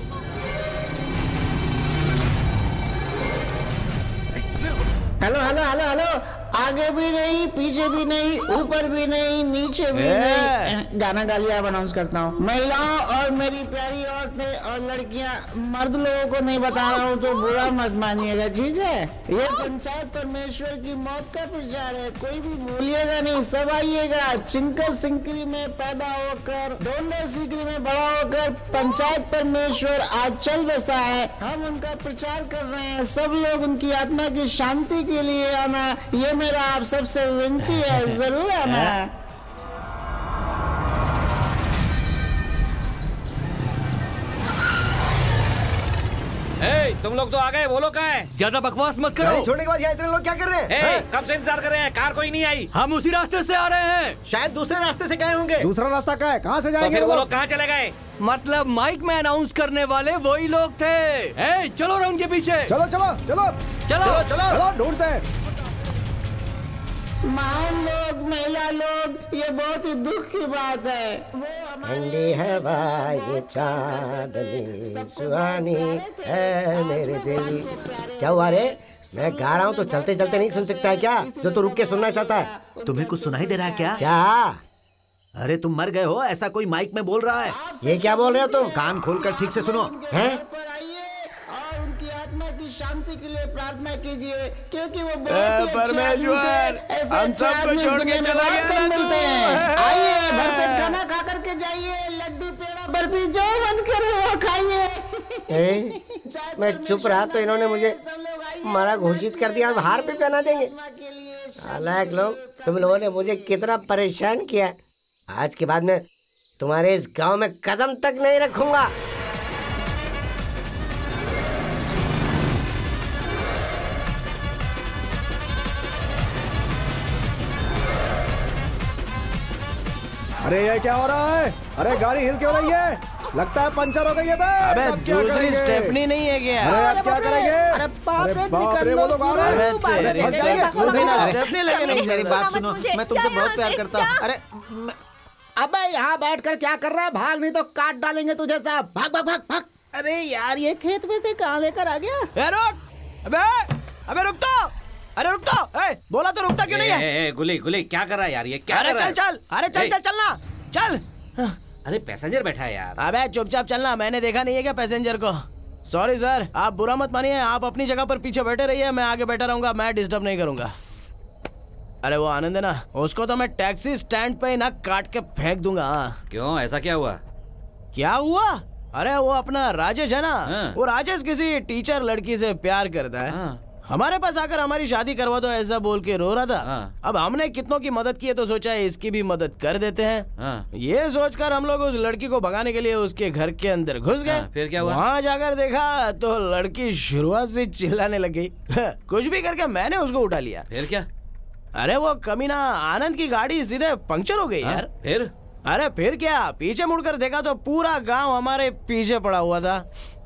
हेलो हेलो हेलो हेलो, आगे भी नहीं पीछे भी नहीं ऊपर भी नहीं नीचे भी नहीं। गाना गा लिया, अनाउंस करता हूँ। महिलाओं और मेरी प्यारी औरतें और लड़कियाँ, मर्द लोगों को नहीं बता रहा हूँ तो बुरा मत मानिएगा, ठीक है? ये पंचायत परमेश्वर की मौत का प्रचार है, कोई भी भूलिएगा नहीं, सब आइएगा। चिक्कर सिंकरी में पैदा होकर, डोंडा सिंकरी में बड़ा होकर पंचायत परमेश्वर आज चल बसा है। हम उनका प्रचार कर रहे हैं, सब लोग उनकी आत्मा की शांति के लिए आना, ये मेरा आप सबसे विनती है, जरूर आना। ए, तुम लोग तो आ गए, बोलो कहाँ है? ज्यादा बकवास मत करो। छोड़ने के बाद यहाँ इतने लोग क्या कर रहे हैं? है? कब से इंतजार कर रहे हैं? कार कोई नहीं आई। हम उसी रास्ते से आ रहे हैं। शायद दूसरे रास्ते से गए होंगे। दूसरा रास्ता कहाँ है? कहाँ से जाएंगे? तो वो लोग कहाँ चले गए? मतलब माइक में अनाउंस करने वाले वही लोग थे। ए, चलो रहा उनके पीछे, चलो चलो चलो चलो चलो ढूंढते हैं। मान लोग, महिला लोग, ये बहुत ही दुख की बात है। वो ठंडी हवा ये चांदनी सुहानी है मेरे दिल। क्या हुआ रे? मैं गा रहा हूँ तो चलते चलते नहीं सुन सकता है क्या? जो तू रुक के सुनना चाहता है। तुम्हें कुछ सुनाई दे रहा है क्या? क्या? अरे तुम मर गए हो, ऐसा कोई माइक में बोल रहा है। ये क्या बोल रहे हो तुम? कान खोलकर ठीक से सुनो। है? शांति के लिए प्रार्थना कीजिए क्योंकि वो बहुत ही ऐसे अच्छे आदमी दुनिया में बहुत कम मिलते हैं। आइए घर पे खाना खा करके जाइए, लड्डू पेड़ा बर्फी जो मन करे वो खाइए। मैं चुप रहा तो इन्होंने मुझे मारा घोषित कर दिया, हार पे पहना देंगे। हालांकि लोग तुम लोगों ने मुझे कितना परेशान किया, आज के बाद मैं तुम्हारे इस गांव में कदम तक नहीं रखूंगा। अरे ये क्या हो रहा है? अरे गाड़ी हिल क्यों रही है? लगता है पंचर हो गई है। अबे दूसरी स्टेपनी नहीं है क्या? अरे आप क्या करेंगे? अरे बाप रे निकल लो। अरे तेरे स्टेपनी लगे नहीं। मेरी बात सुनो, मैं तुमसे बहुत प्यार करता हूँ। अरे अबे यहाँ बैठकर क्या कर रहा है? भाग नहीं तो काट डालेंगे तुझे साहब। भाग भाग भाग भाग। अरे यार ये खेत में से कहाँ लेकर आ गया? अबे अबे रुक तो, अरे रुक तो, बोला तो रुकता क्यों नहीं है? गुली गुली क्या कर रहा है यार ये? अरे चल चल, अरे चल चल चलना चल। अरे पैसेंजर बैठा है यार। अबे चुपचाप चलना, मैंने देखा नहीं है क्या पैसेंजर को? सॉरी सर, आप बुरा मत मानिए, आप अपनी जगह पर पीछे बैठे रहिए, मैं आगे बैठा रहूंगा, मैं डिस्टर्ब नहीं करूंगा। अरे वो आनंद है ना, उसको तो मैं टैक्सी स्टैंड पे ना काट के फेंक दूंगा। क्यों, ऐसा क्या हुआ? क्या हुआ? अरे वो अपना राजेश है ना, हाँ। वो राजेश किसी टीचर लड़की से प्यार करता है, हाँ। हमारे पास आकर हमारी शादी करवा दो ऐसा बोल के रो रहा था, हाँ। अब हमने कितनों की मदद की है तो सोचा है इसकी भी मदद कर देते हैं, हाँ। ये सोचकर हम लोग उस लड़की को भगाने के लिए उसके घर के अंदर घुस गए, हाँ। फिर क्या हुआ? वहाँ जाकर देखा तो लड़की शुरुआत से चिल्लाने लगी। कुछ भी करके मैंने उसको उठा लिया। फिर क्या? अरे वो कमीना आनंद की गाड़ी सीधे पंक्चर हो गई, हाँ? यार फिर? अरे फिर क्या, पीछे मुड़कर देखा तो पूरा गाँव हमारे पीछे पड़ा हुआ था,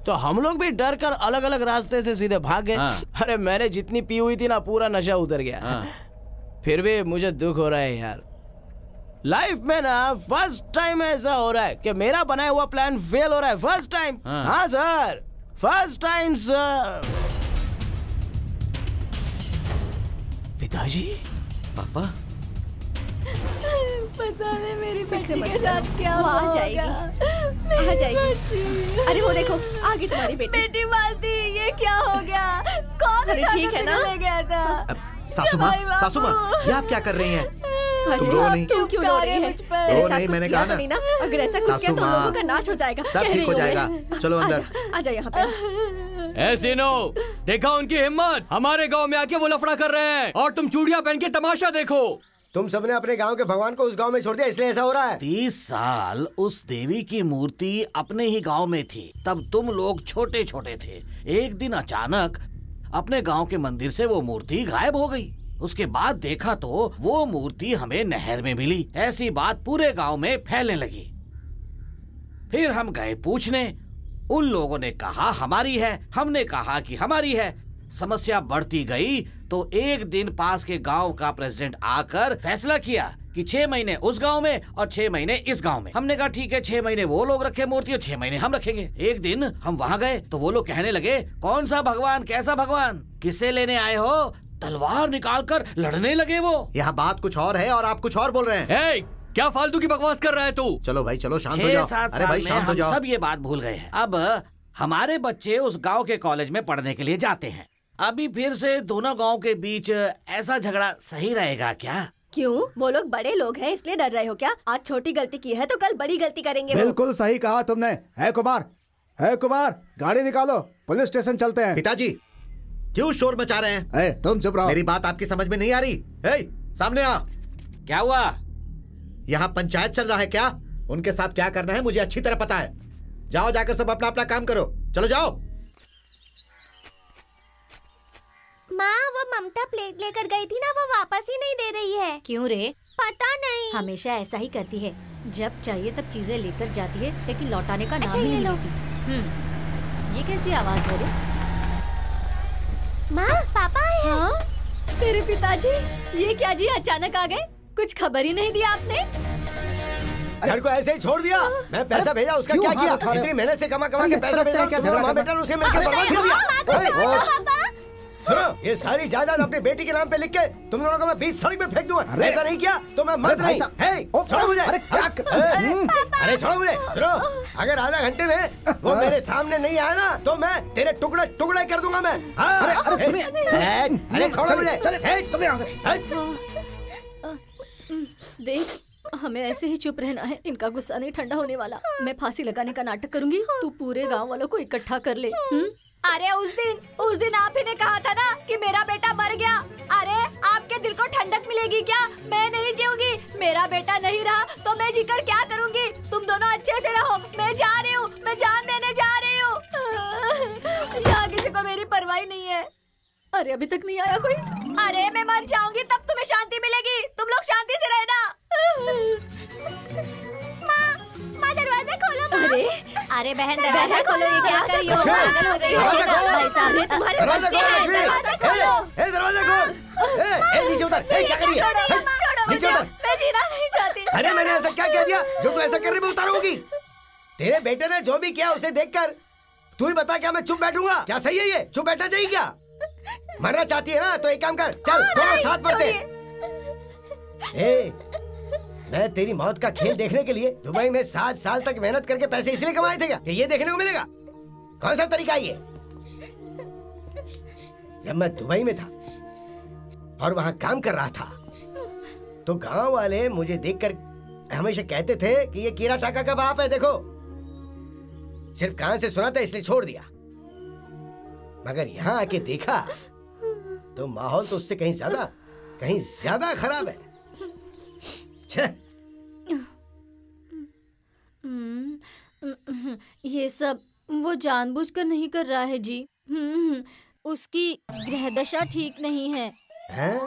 तो हम लोग भी डर कर अलग अलग रास्ते से सीधे भाग गए। हाँ। अरे मैंने जितनी पी हुई थी ना पूरा नशा उतर गया। हाँ। फिर भी मुझे दुख हो रहा है यार, लाइफ में ना फर्स्ट टाइम ऐसा हो रहा है कि मेरा बनाया हुआ प्लान फेल हो रहा है। फर्स्ट टाइम, हाँ, हाँ सर, फर्स्ट टाइम सर। पिताजी, पापा, पता नहीं मेरी बच्ची के साथ क्या हुआ होगा। आ जाएगी। अरे वो देखो आगे तुम्हारी बेटी। बेटी मालती, ये क्या हो गया? कौन ठीक है ना? ले गया था। सासू माँ, सासू माँ, ये आप क्या कर रही हैं? तुम रो नहीं, तुम क्यों रो रही हैं? रो नहीं, मैंने कहा ना। अगर ऐसा कुछ किया तो लोगों का नाश हो जाएगा। सब ठीक हो जाएगा, चलो अंदर। आ जाए यहाँ पे। ऐसे नो, देखा उनकी हिम्मत, हमारे गाँव में आके वो लफड़ा कर रहे हैं और तुम चूड़िया पहन के तमाशा देखो। तुम सबने अपने गांव के भगवान को उस गांव में छोड़ दिया, इसलिए ऐसा हो रहा है। तीस साल उस देवी की मूर्ति अपने ही गांव में थी, तब तुम लोग छोटे छोटे थे। एक दिन अचानक अपने गांव के मंदिर से वो मूर्ति गायब हो गई। उसके बाद देखा तो वो मूर्ति हमें नहर में मिली। ऐसी बात पूरे गांव में फैलने लगी। फिर हम गए पूछने, उन लोगों ने कहा हमारी है, हमने कहा कि हमारी है। समस्या बढ़ती गई तो एक दिन पास के गांव का प्रेसिडेंट आकर फैसला किया कि छह महीने उस गांव में और छह महीने इस गांव में। हमने कहा ठीक है, छह महीने वो लोग रखे मूर्ति और छह महीने हम रखेंगे। एक दिन हम वहां गए तो वो लोग कहने लगे कौन सा भगवान, कैसा भगवान, किसे लेने आए हो? तलवार निकालकर लड़ने लगे वो। यहाँ बात कुछ और है और आप कुछ और बोल रहे हैं। hey! क्या फालतू की बकवास कर रहा है तू? चलो भाई चलो, शांत हो जाओ। अरे भाई शांत हो जाओ, सब ये बात भूल गए। अब हमारे बच्चे उस गाँव के कॉलेज में पढ़ने के लिए जाते हैं। अभी फिर से दोनों गांव के बीच ऐसा झगड़ा सही रहेगा क्या? क्यों, वो लोग बड़े लोग हैं इसलिए डर रहे हो क्या? आज छोटी गलती की है तो कल बड़ी गलती करेंगे। बिल्कुल सही कहा तुमने। है कुमार, है कुमार, गाड़ी निकालो, पुलिस स्टेशन चलते हैं। पिताजी क्यों शोर मचा रहे हैं? ए, तुम चुप रहो। मेरी बात आपकी समझ में नहीं आ रही? ए, सामने आ। क्या हुआ? यहाँ पंचायत चल रहा है क्या? उनके साथ क्या करना है मुझे अच्छी तरह पता है। जाओ जाकर सब अपना अपना काम करो, चलो जाओ। माँ, वो ममता प्लेट लेकर गई थी ना, वो वापस ही नहीं दे रही है। क्यों रे? पता नहीं, हमेशा ऐसा ही करती है, जब चाहिए तब चीजें लेकर जाती है लेकिन लौटाने का नाम अच्छा ही नहीं लेती। हम्म, ये कैसी आवाज है रे? माँ, पापा आए हैं। हाँ? तेरे पिताजी, ये क्या जी अचानक आ गए? कुछ खबर ही नहीं दिया आपने। घर को ऐसे ही छोड़ दिया? मैं पैसा भेजा, उसका क्या किया? इतनी मेहनत से कमा कमा के पैसा भेजा, क्या झगड़ा? बेटा उसे सुनो, ये सारी जायदाद अपने बेटी के नाम पे लिख के तुम लोगों को मैं बीच सड़क पे फेंक दूंगा। ऐसा नहीं किया तो मैं मर नहीं। छोड़ो मुझे, अरे छोड़ो मुझे। अगर आधा घंटे में वो मेरे सामने नहीं आया ना तो मैं तेरे टुकड़े टुकड़े कर दूंगा मैं। अरे छोड़ो मुझे। देख, हमें ऐसे ही चुप रहना है, इनका गुस्सा नहीं ठंडा होने वाला। मैं फांसी लगाने का नाटक करूंगी, तू पूरे गांव वालों को इकट्ठा कर ले। हुँ? अरे उस दिन उस दिन आप ही ने कहा था ना कि मेरा बेटा मर गया। अरे आपके दिल को ठंडक मिलेगी क्या? मैं नहीं जीऊंगी, मेरा बेटा नहीं रहा तो मैं जीकर क्या करूंगी? तुम दोनों अच्छे से रहो, मैं जा रही हूँ, मैं जान देने जा रही हूँ। यहाँ किसी को मेरी परवाही नहीं है। अरे अभी तक नहीं आया कोई। अरे मैं मर जाऊंगी तब तुम्हें शांति मिलेगी, तुम लोग शांति से रहना। माँ, माँ दरवाजा खोलो। अरे अरे बहन दरवाजा खोलो, ये क्या कर रही हो? पागल हो गई हो भाई साहब, तुम्हारे बच्चे हैं। दरवाजा खोलो, ए दरवाजा खोलो, ए नीचे उतर, ए क्या कर रही है? छोड़ो मुझे, मैं जीना नहीं चाहती। अरे मैंने ऐसा क्या कह दिया जो तू ऐसा कर रही है? मैं उतारूंगी। तेरे बेटे ने जो भी किया उसे देखकर तू ही बता, क्या मैं चुप बैठूंगा? क्या सही है ये? चुप बैठना चाहिए क्या? मरना चाहती है ना तो एक काम कर, चल दोनों साथ बढ़ते। मैं तेरी मौत का खेल देखने के लिए दुबई में सात साल तक मेहनत करके पैसे इसलिए कमाए थे क्या कि ये देखने को मिलेगा? कौन सा तरीका ये? जब मैं दुबई में था और वहाँ काम कर रहा था तो गांव वाले मुझे देखकर हमेशा कहते थे कि ये कीरा टाका का बाप है। देखो, सिर्फ कान से सुना था इसलिए छोड़ दिया, मगर यहाँ आके देखा तो माहौल तो उससे कहीं ज्यादा कहीं ज्यादा खराब है। ये सब वो जानबूझकर नहीं कर रहा है जी। उसकी ग्रह दशा ठीक नहीं है। है?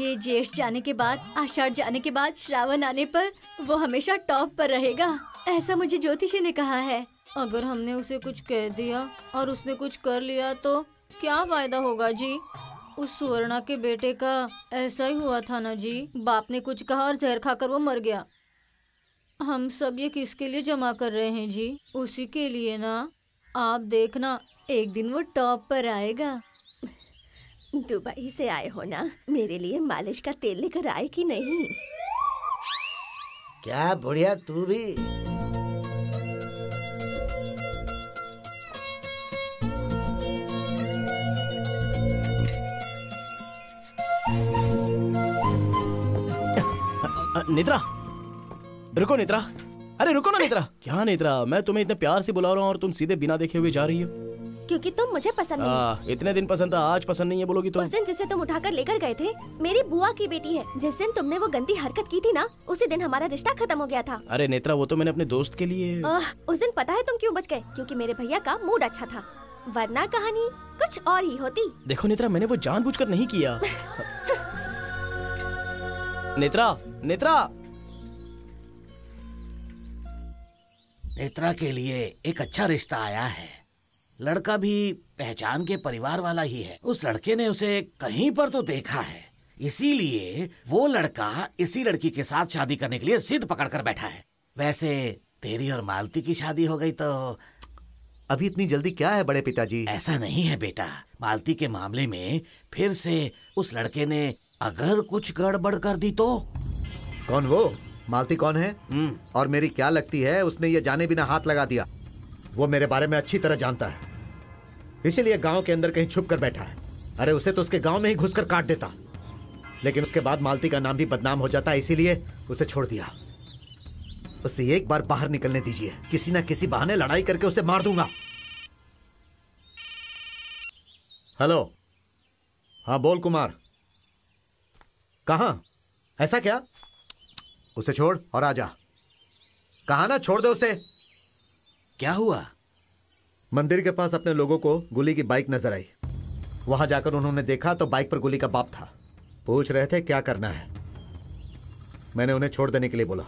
ये ज्येष्ठ जाने के बाद, आषाढ़ जाने के बाद, श्रावण आने पर वो हमेशा टॉप पर रहेगा, ऐसा मुझे ज्योतिषी ने कहा है। अगर हमने उसे कुछ कह दिया और उसने कुछ कर लिया तो क्या फायदा होगा जी? उस सुवर्णा के बेटे का ऐसा ही हुआ था ना जी, बाप ने कुछ कहा और जहर खाकर वो मर गया। हम सब ये किसके लिए जमा कर रहे हैं जी? उसी के लिए ना। आप देखना, एक दिन वो टॉप पर आएगा। दुबई से आए हो ना, मेरे लिए मालिश का तेल लेकर आए कि नहीं? क्या बुढ़िया तू भी। निद्रा, रुको निद्रा, अरे रुको ना निद्रा। क्या निद्रा, मैं तुम्हें इतने प्यार से बुला रहा हूँ और तुम सीधे बिना देखे हुए जा रही हो। क्योंकि तुम मुझे पसंद नहीं। आ, इतने दिन पसंद था, आज पसंद नहीं है बोलोगी तो? उस दिन जिसे तुम उठाकर लेकर गए थे, मेरी बुआ की बेटी है। जिस दिन तुमने वो गंदी हरकत की थी ना, उसी दिन हमारा रिश्ता खत्म हो गया था। अरे निद्रा, वो तो मैंने अपने दोस्त के लिए। आ, उस दिन पता है तुम क्यों बच गए? क्योंकि मेरे भैया का मूड अच्छा था, वरना कहानी कुछ और ही होती। देखो निद्रा, मैंने वो जानबूझकर नहीं किया। नेत्रा, नेत्रा, नेत्रा के लिए एक अच्छा रिश्ता आया है। लड़का भी पहचान के परिवार वाला ही है। उस लड़के ने उसे कहीं पर तो देखा है, इसीलिए वो लड़का इसी लड़की के साथ शादी करने के लिए जिद पकड़कर बैठा है। वैसे तेरी और मालती की शादी हो गई तो अभी इतनी जल्दी क्या है बड़े पिताजी? ऐसा नहीं है बेटा, मालती के मामले में फिर से उस लड़के ने अगर कुछ गड़बड़ कर दी तो। कौन वो मालती कौन है और मेरी क्या लगती है? उसने ये जाने बिना हाथ लगा दिया। वो मेरे बारे में अच्छी तरह जानता है, इसीलिए गांव के अंदर कहीं छुप कर बैठा है। अरे उसे तो उसके गांव में ही घुसकर काट देता, लेकिन उसके बाद मालती का नाम भी बदनाम हो जाता है, इसीलिए उसे छोड़ दिया। उसे एक बार बाहर निकलने दीजिए, किसी ना किसी बहाने लड़ाई करके उसे मार दूंगा। हेलो, हाँ बोल कुमार, कहाँ? ऐसा क्या? उसे छोड़ और आजा। कहा ना छोड़ दे उसे। क्या हुआ? मंदिर के पास अपने लोगों को गुली की बाइक नजर आई। वहां जाकर उन्होंने देखा तो बाइक पर गुली का बाप था। पूछ रहे थे क्या करना है, मैंने उन्हें छोड़ देने के लिए बोला।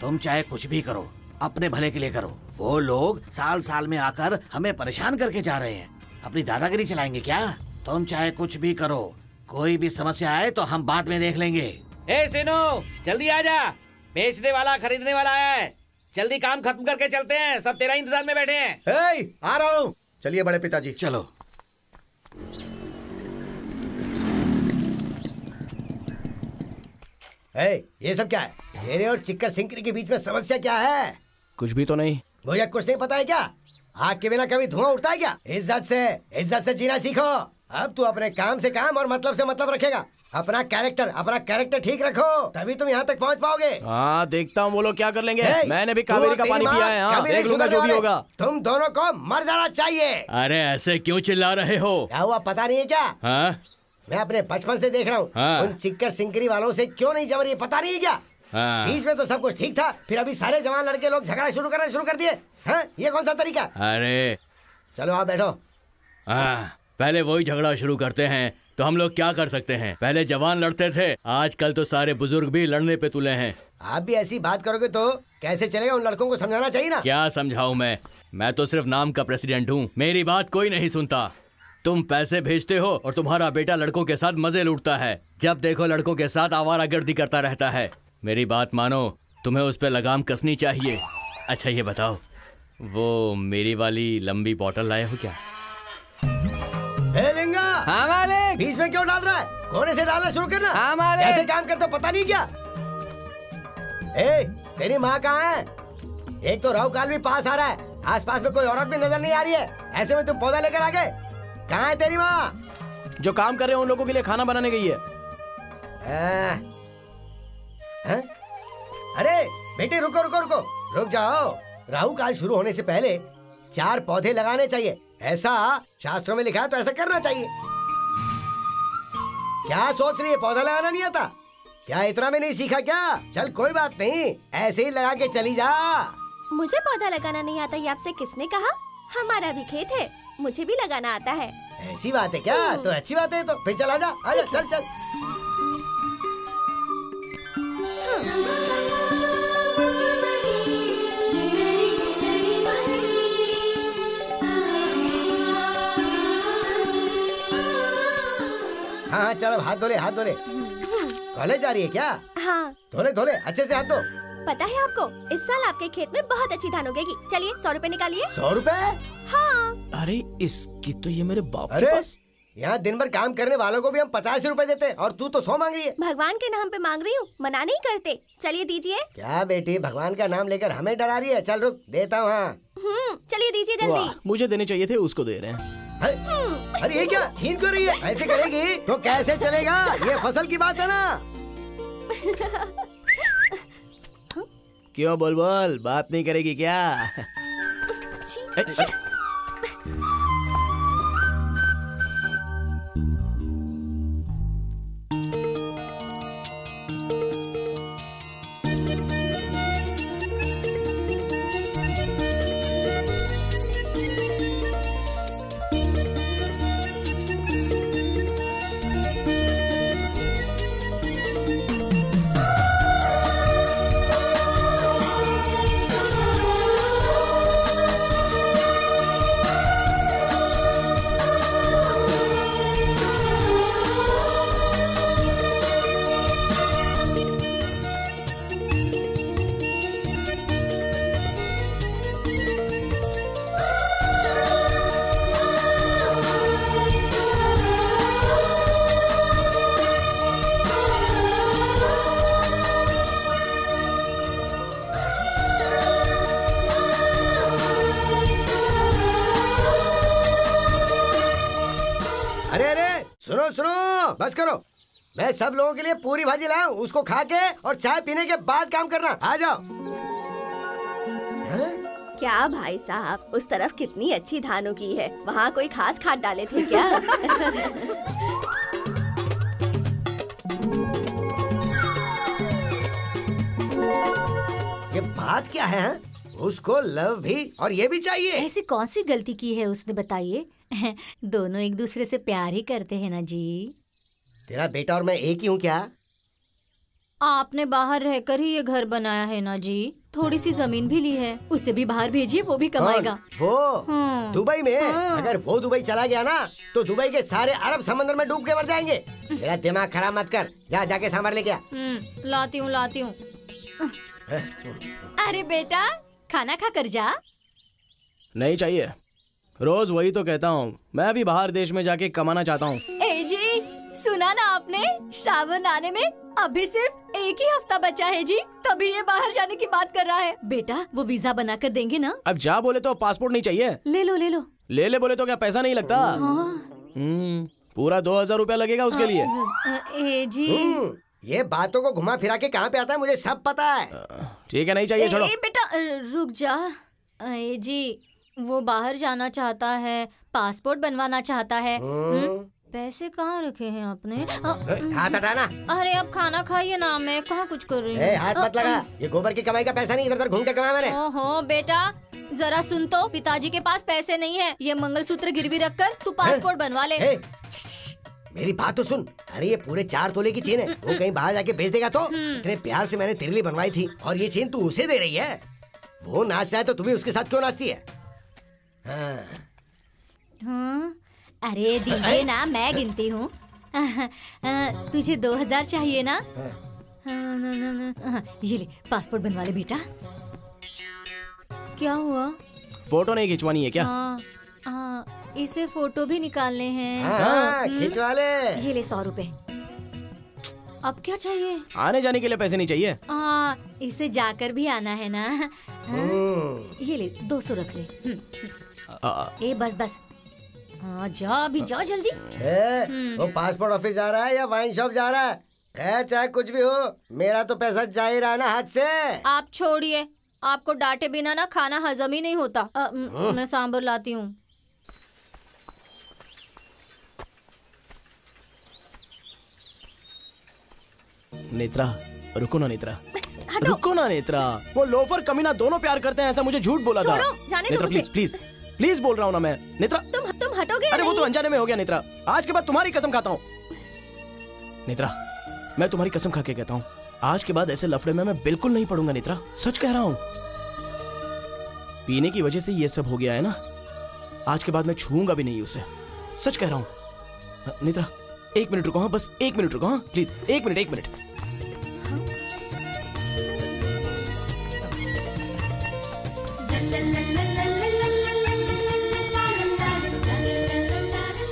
तुम चाहे कुछ भी करो, अपने भले के लिए करो। वो लोग साल साल में आकर हमें परेशान करके जा रहे हैं, अपनी दादागिरी चलाएंगे क्या? तुम चाहे कुछ भी करो, कोई भी समस्या आए तो हम बाद में देख लेंगे। ए सिनो, जल्दी आजा, बेचने वाला खरीदने वाला आया है। जल्दी काम खत्म करके चलते हैं, सब तेरा इंतजार में बैठे हैं। ए, आ रहा हूँ। चलिए बड़े पिताजी, चलो। ए, ये सब क्या है? घेरे और चिक्कर सिंकरी के बीच में समस्या क्या है? कुछ भी तो नहीं। मुझे कुछ नहीं पता है क्या? आग के बिना कभी धुआं उठता है क्या? इज्जत से इज्जत से जीना सीखो। अब तू अपने काम से काम और मतलब से मतलब रखेगा। अपना कैरेक्टर अपना कैरेक्टर ठीक रखो, तभी तुम यहाँ तक पहुँच पाओगे। हाँ, देखता हूँ वो लोग क्या कर लेंगे। मैंने भी कावेरी का पानी पिया है। हाँ, देख लूंगा जो भी होगा। तुम दोनों को मर जाना चाहिए। अरे ऐसे क्यों चिल्ला रहे हो? क्या हुआ पता नहीं है क्या? हाँ? मैं अपने बचपन से देख रहा हूँ। हाँ? उन चिक्कर सिंकरी वालों से क्यों नहीं जम रही है पता नहीं है क्या? बीच में तो सब कुछ ठीक था, फिर अभी सारे जवान लड़के लोग झगड़ा शुरू करना शुरू कर दिए। ये कौन सा तरीका? अरे चलो आप बैठो। पहले वही झगड़ा शुरू करते हैं तो हम लोग क्या कर सकते हैं? पहले जवान लड़ते थे, आजकल तो सारे बुजुर्ग भी लड़ने पे तुले हैं। आप भी ऐसी बात करोगे तो कैसे चलेगा? उन लड़कों को समझाना चाहिए ना। क्या समझाऊं मैं? मैं तो सिर्फ नाम का प्रेसिडेंट हूँ, मेरी बात कोई नहीं सुनता। तुम पैसे भेजते हो और तुम्हारा बेटा लड़कों के साथ मजे लूटता है। जब देखो लड़कों के साथ आवारागर्दी करता रहता है। मेरी बात मानो, तुम्हें उस पर लगाम कसनी चाहिए। अच्छा ये बताओ, वो मेरी वाली लंबी बॉटल लाए हो क्या? ए लिंगा। हाँ मालिक। बीच में क्यों डाल रहा है? कोने से डालना शुरू करना। हाँ मालिक। ऐसे काम करते पता नहीं क्या। ए, तेरी माँ कहाँ है? एक तो राहु काल भी पास आ रहा है, आसपास में कोई औरत भी नजर नहीं आ रही है। ऐसे में तुम पौधा लेकर आ गए। कहाँ है तेरी माँ? जो काम कर रहे हैं उन लोगों के लिए खाना बनाने गई है। आ, है? अरे बेटी रुको रुको रुको रुक जाओ। राहु काल शुरू होने से पहले चार पौधे लगाने चाहिए, ऐसा शास्त्रों में लिखा है, तो ऐसा करना चाहिए। क्या सोच रही है? पौधा लगाना नहीं आता क्या? इतना में नहीं सीखा क्या? चल कोई बात नहीं, ऐसे ही लगा के चली जा। मुझे पौधा लगाना नहीं आता ये आपसे किसने कहा? हमारा भी खेत है, मुझे भी लगाना आता है। ऐसी बात है क्या? तो अच्छी बात है, तो फिर चला जा। आजा, चल चल। हाँ चलो हाथ धोले हाथ धोले। कॉलेज जा रही है क्या? हाँ। धोले धोले अच्छे से हाथ धो। पता है आपको इस साल आपके खेत में बहुत अच्छी धान उगेगी। चलिए सौ रुपए निकालिए। सौ रुपए? हाँ। अरे इसकी तो ये मेरे बाप के पास। यहाँ दिन भर काम करने वालों को भी हम पचास रूपए देते हैं और तू तो सौ मांग रही है। भगवान के नाम पे मांग रही हूँ, मना नहीं करते। चलिए दीजिए। क्या बेटी भगवान का नाम लेकर हमें डरा रही है? चल रुक देता हूँ। हाँ चलिए दीजिए जल्दी। मुझे देने चाहिए थे, उसको दे रहे हैं। अरे ये क्या छीन कर रही है? ऐसे करेगी तो कैसे चलेगा? ये फसल की बात है ना। क्यों बोल बोल बात नहीं करेगी क्या? बस करो, मैं सब लोगों के लिए पूरी भाजी लाया हूँ, उसको खा के और चाय पीने के बाद काम करना। आ जाओ। क्या भाई साहब उस तरफ कितनी अच्छी धान उगी है, वहाँ कोई खास खाद डाले थे क्या? ये बात क्या है? उसको लव भी और ये भी चाहिए। ऐसी कौन सी गलती की है उसने बताइए? दोनों एक दूसरे से प्यार ही करते हैं ना जी। तेरा बेटा और मैं एक ही हूँ क्या? आपने बाहर रहकर ही ये घर बनाया है ना जी। थोड़ी सी जमीन भी ली है, उससे भी बाहर भेजिए, वो भी कमाएगा। वो दुबई में? अगर वो दुबई चला गया ना तो दुबई के सारे अरब समंदर में डूब के मर जाएंगे। मेरा दिमाग खराब मत कर, जा जाके सांभर लेके आ। लाती हूँ लाती हूँ। अरे बेटा खाना खा कर जा। नहीं चाहिए, रोज वही तो कहता हूँ, मैं भी बाहर देश में जाके कमाना चाहता हूँ। सुना ना आपने, श्रावण आने में अभी सिर्फ एक ही हफ्ता बचा है जी, तभी ये बाहर जाने की बात कर रहा है। बेटा वो वीजा बना कर देंगे ना। अब जा बोले तो पासपोर्ट नहीं चाहिए। ले लो ले लो ले ले बोले तो क्या पैसा नहीं लगता? हाँ। पूरा दो हजार रूपया लगेगा उसके लिए। ए जी ये बातों को घुमा फिरा के कहाँ पे आता है, मुझे सब पता है। ठीक है नहीं चाहिए छोड़ो। बेटा रुक जा। ए जी वो बाहर जाना चाहता है, पासपोर्ट बनवाना चाहता है। पैसे कहाँ रखे हैं आपने? हाथ हटाना। अरे अब खाना खाइए ना, मैं कहाँ कुछ कर रही हूँ। हाथ मत लगा, ये गोबर की कमाई का पैसा नहीं, इधर उधर घूम के कमाया मैंने। ओहो बेटा जरा सुन तो, पिताजी के पास पैसे नहीं है, ये मंगलसूत्र गिरवी रख कर तू पासपोर्ट बनवा ले। मेरी बात तो सुन, अरे ये पूरे चार तोले की चेन है, वो कहीं बाहर जाके बेच देगा तो? इतने प्यार से मैंने तेरे लिए बनवाई थी और ये चेन तू उसे दे रही है। वो नाच रहा है तो तुम्हें उसके साथ क्यों नाचती है? अरे दीजिए ना, मैं गिनती हूँ। तुझे दो हजार चाहिए ना? ये ले पासपोर्ट बनवा ले बेटा। क्या हुआ? फोटो नहीं खिंचवानी है क्या? आ, आ, इसे फोटो भी निकालने हैं। खिंचवा ले। ये ले सौ रुपए। अब क्या चाहिए? आने जाने के लिए पैसे नहीं चाहिए। आ, इसे जाकर भी आना है ना। ये ले दो सौ रख ले। ए बस बस। हाँ जा अभी जा जल्दी। ए, वो पासपोर्ट ऑफिस जा रहा है या वाइन शॉप जा रहा है? खैर चाहे कुछ भी हो, मेरा तो पैसा जा ही रहा ना हाथ से। आप छोड़िए, आपको डांटे बिना ना खाना हजम ही नहीं होता। आ, मैं सांभर लाती हूँ। नेत्रा रुको ना, नेत्रा रुको ना, नेत्रा वो लोफर कमीना दोनों प्यार करते हैं ऐसा मुझे झूठ बोला था। नेत्रा प्लीज प्लीज प्लीज बोल रहा हूँ ना मैं। नेत्रा तुम तुम हटोगे? अरे वो तो अनजाने में हो गया नेत्रा, आज के बाद तुम्हारी कसम खाता हूँ। नेत्रा मैं तुम्हारी कसम खा के कहता हूँ, आज के बाद ऐसे लफड़े में मैं बिल्कुल नहीं पड़ूंगा। नेत्रा सच कह रहा हूँ, पीने की वजह से ये सब हो गया है ना, आज के बाद मैं छूऊंगा भी नहीं उसे, सच कह रहा हूँ। नेत्रा एक मिनट रुको, हाँ बस एक मिनट रुको, हाँ प्लीज एक मिनट एक मिनट।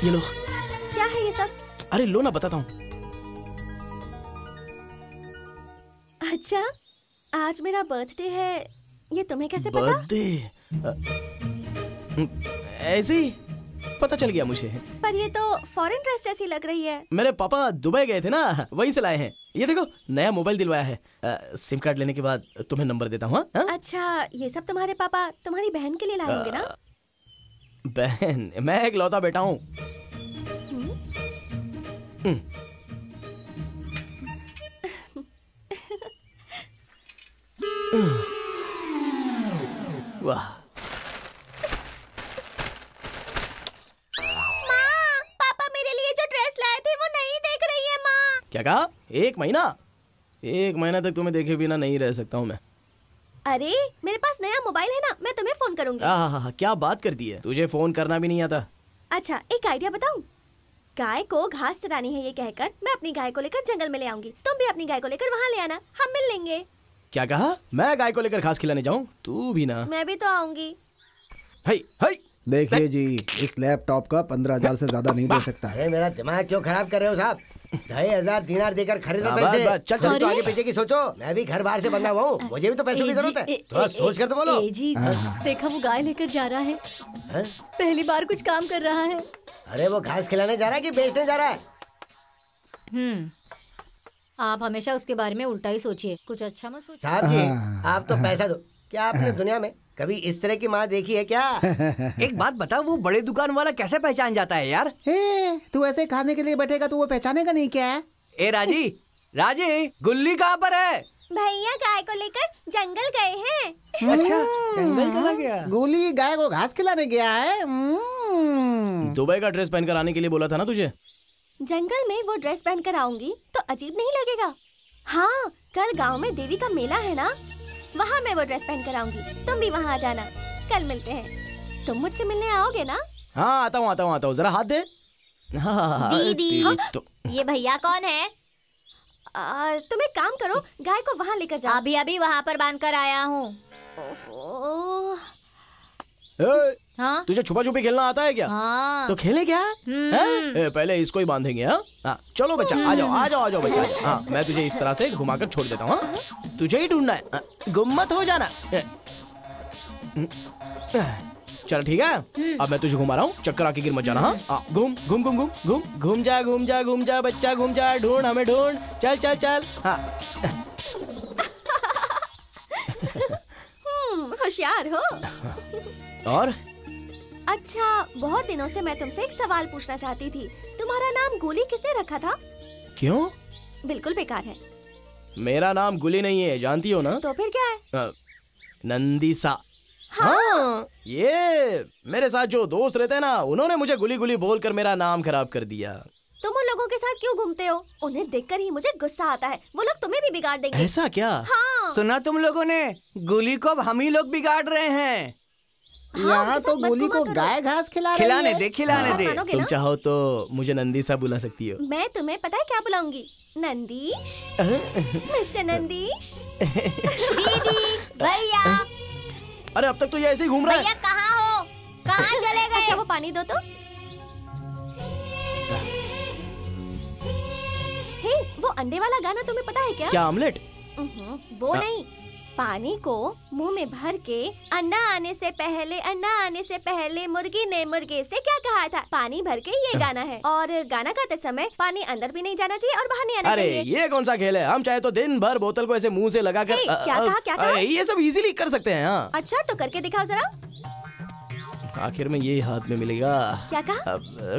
ये लो। क्या है ये सब? अरे लो ना बताता हूँ। अच्छा आज मेरा बर्थडे है, ये तुम्हें कैसे पता? बर्थडे ऐसे ही पता चल गया मुझे। पर ये तो फॉरेन ड्रेस जैसी लग रही है। मेरे पापा दुबई गए थे ना, वहीं से लाए हैं। ये देखो नया मोबाइल दिलवाया है। आ, सिम कार्ड लेने के बाद तुम्हें नंबर देता हूँ। अच्छा ये सब तुम्हारे पापा तुम्हारी बहन के लिए लाए होंगे ना? बहन, मैं एक लौता बेटा हूँ। वाह माँ, पापा मेरे लिए जो ड्रेस लाए थे वो नहीं देख रही है माँ। क्या कहा? एक महीना एक महीना तक तुम्हें देखे बिना नहीं रह सकता हूँ मैं। अरे मेरे पास नया मोबाइल है ना, मैं तुम्हें फोन करूंगी। हाँ हाँ हाँ क्या बात करती है, तुझे फोन करना भी नहीं आता। अच्छा एक आइडिया बताऊं, गाय को घास चरानी है ये कहकर मैं अपनी गाय को लेकर जंगल में ले आऊंगी, तुम भी अपनी गाय को लेकर वहाँ ले आना, हम मिल लेंगे। क्या कहा? मैं गाय को लेकर घास खिलाने जाऊँ? तू भी ना। मैं भी तो आऊंगी। देखिए जी इस लैपटॉप का पंद्रह हजार से ज्यादा नहीं दे सकता। अरे मेरा दिमाग क्यों खराब कर रहे हो साहब, ढाई हजार दिनार देकर खरीदा पैसे। चल चल तो आगे पीछे की सोचो, मैं भी घर बाहर से बंदा हुआ हूँ, मुझे भी तो पैसों की जरूरत है, थोड़ा सोच कर तो बोलो। देखा वो गाय लेकर जा रहा है, पहली बार कुछ काम कर रहा है। अरे वो घास खिलाने जा रहा है कि बेचने जा रहा है? हम्म, आप हमेशा उसके बारे में उल्टा ही सोचिए, कुछ अच्छा मत सोचिए। साहब जी आप तो पैसा दो। क्या आपने दुनिया में कभी इस तरह की माँ देखी है क्या? एक बात बताओ, वो बड़े दुकान वाला कैसे पहचान जाता है यार? ए, तू ऐसे खाने के लिए बैठेगा तो वो पहचानेगा नहीं क्या? ए राजी राजी गुल्ली कहाँ पर है? भैया गाय को लेकर जंगल गए हैं। अच्छा जंगल चला गया? गुल्ली गाय को घास खिलाने गया है। दुबई का ड्रेस पहनकर आने के लिए बोला था ना तुझे। जंगल में वो ड्रेस पहनकर आऊंगी तो अजीब नहीं लगेगा। हाँ कल गाँव में देवी का मेला है ना, वहाँ मैं वो ड्रेस पहन कर आऊंगी, तुम भी वहाँ आ जाना। कल मिलते हैं, तुम मुझसे मिलने आओगे ना? हाँ आता हूँ आता हूँ आता हूँ, जरा हाथ दे। हाँ, दीदी हाँ, तो... ये भैया कौन है? आ, तुम एक काम करो गाय को वहाँ लेकर जाओ। अभी अभी वहाँ पर बांध कर आया हूँ। हाँ? तुझे छुपा छुपी खेलना आता है क्या? हाँ। तो खेले क्या? ए, पहले इसको ही बांधेंगे। हाँ? हाँ। चलो बच्चा आ जाओ आ जाओ आ जाओ बच्चा। हाँ, मैं तुझे इस तरह से घुमा कर छोड़ देता हूँ। हाँ? तुझे ही ढूंढना है, गुम मत हो जाना। चल ठीक है, अब मैं तुझे घुमा रहा हूँ, चक्कर आके गिर मत जाना। हाँ, घूम घूम घूम घूम घूम घूम जा घूम जा घूम जा बच्चा घूम जा, ढूंढ हमें ढूंढ, चल चल चल। हाँ होशियार हो। और अच्छा, बहुत दिनों से मैं तुमसे एक सवाल पूछना चाहती थी, तुम्हारा नाम गुली किसने रखा था? क्यों? बिल्कुल बेकार है। मेरा नाम गुली नहीं है, जानती हो ना? तो फिर क्या है? नंदिशा। हाँ? हाँ, ये मेरे साथ जो दोस्त रहते हैं ना, उन्होंने मुझे गुली गुली बोलकर मेरा नाम खराब कर दिया। तुम उन लोगों के साथ क्यों घूमते हो? उन्हें देखकर ही मुझे गुस्सा आता है, वो लोग तुम्हें भी बिगाड़ देंगे। ऐसा क्या? हाँ। सुना तुम लोगों ने, गुली को अब हम ही लोग बिगाड़ रहे हैं। हाँ, यहाँ तो गोली को गाय घास खिला खिलाने दे खिलाने दे। तुम ना? चाहो तो मुझे नंदिशा बुला सकती हो। मैं तुम्हें पता है क्या बुलाऊंगी? नंदीश, मिस्टर नंदीश, दीदी, भैया। अरे अब तक तो ये ऐसे ही घूम रहा है। भैया कहाँ हो? कहाँ चले गए? अच्छा वो पानी दो तो। हे, वो अंडे वाला गाना तुम्हें पता है क्या? क्या आमलेट? वो नहीं, पानी को मुंह में भर के अंडा आने से पहले अंडा आने से पहले मुर्गी ने मुर्गे से क्या कहा था? पानी भर के ये गाना है, और गाना गाते समय पानी अंदर भी नहीं जाना चाहिए और बाहर नहीं आना चाहिए। अरे ये कौन सा खेल है? हम चाहे तो दिन भर बोतल को ऐसे मुंह से लगा कर। क्या कहा क्या कहा? ये सब इजीली कर सकते हैं। हाँ। अच्छा तो करके दिखाओ जरा। आखिर में ये हाथ में मिलेगा। क्या कहा?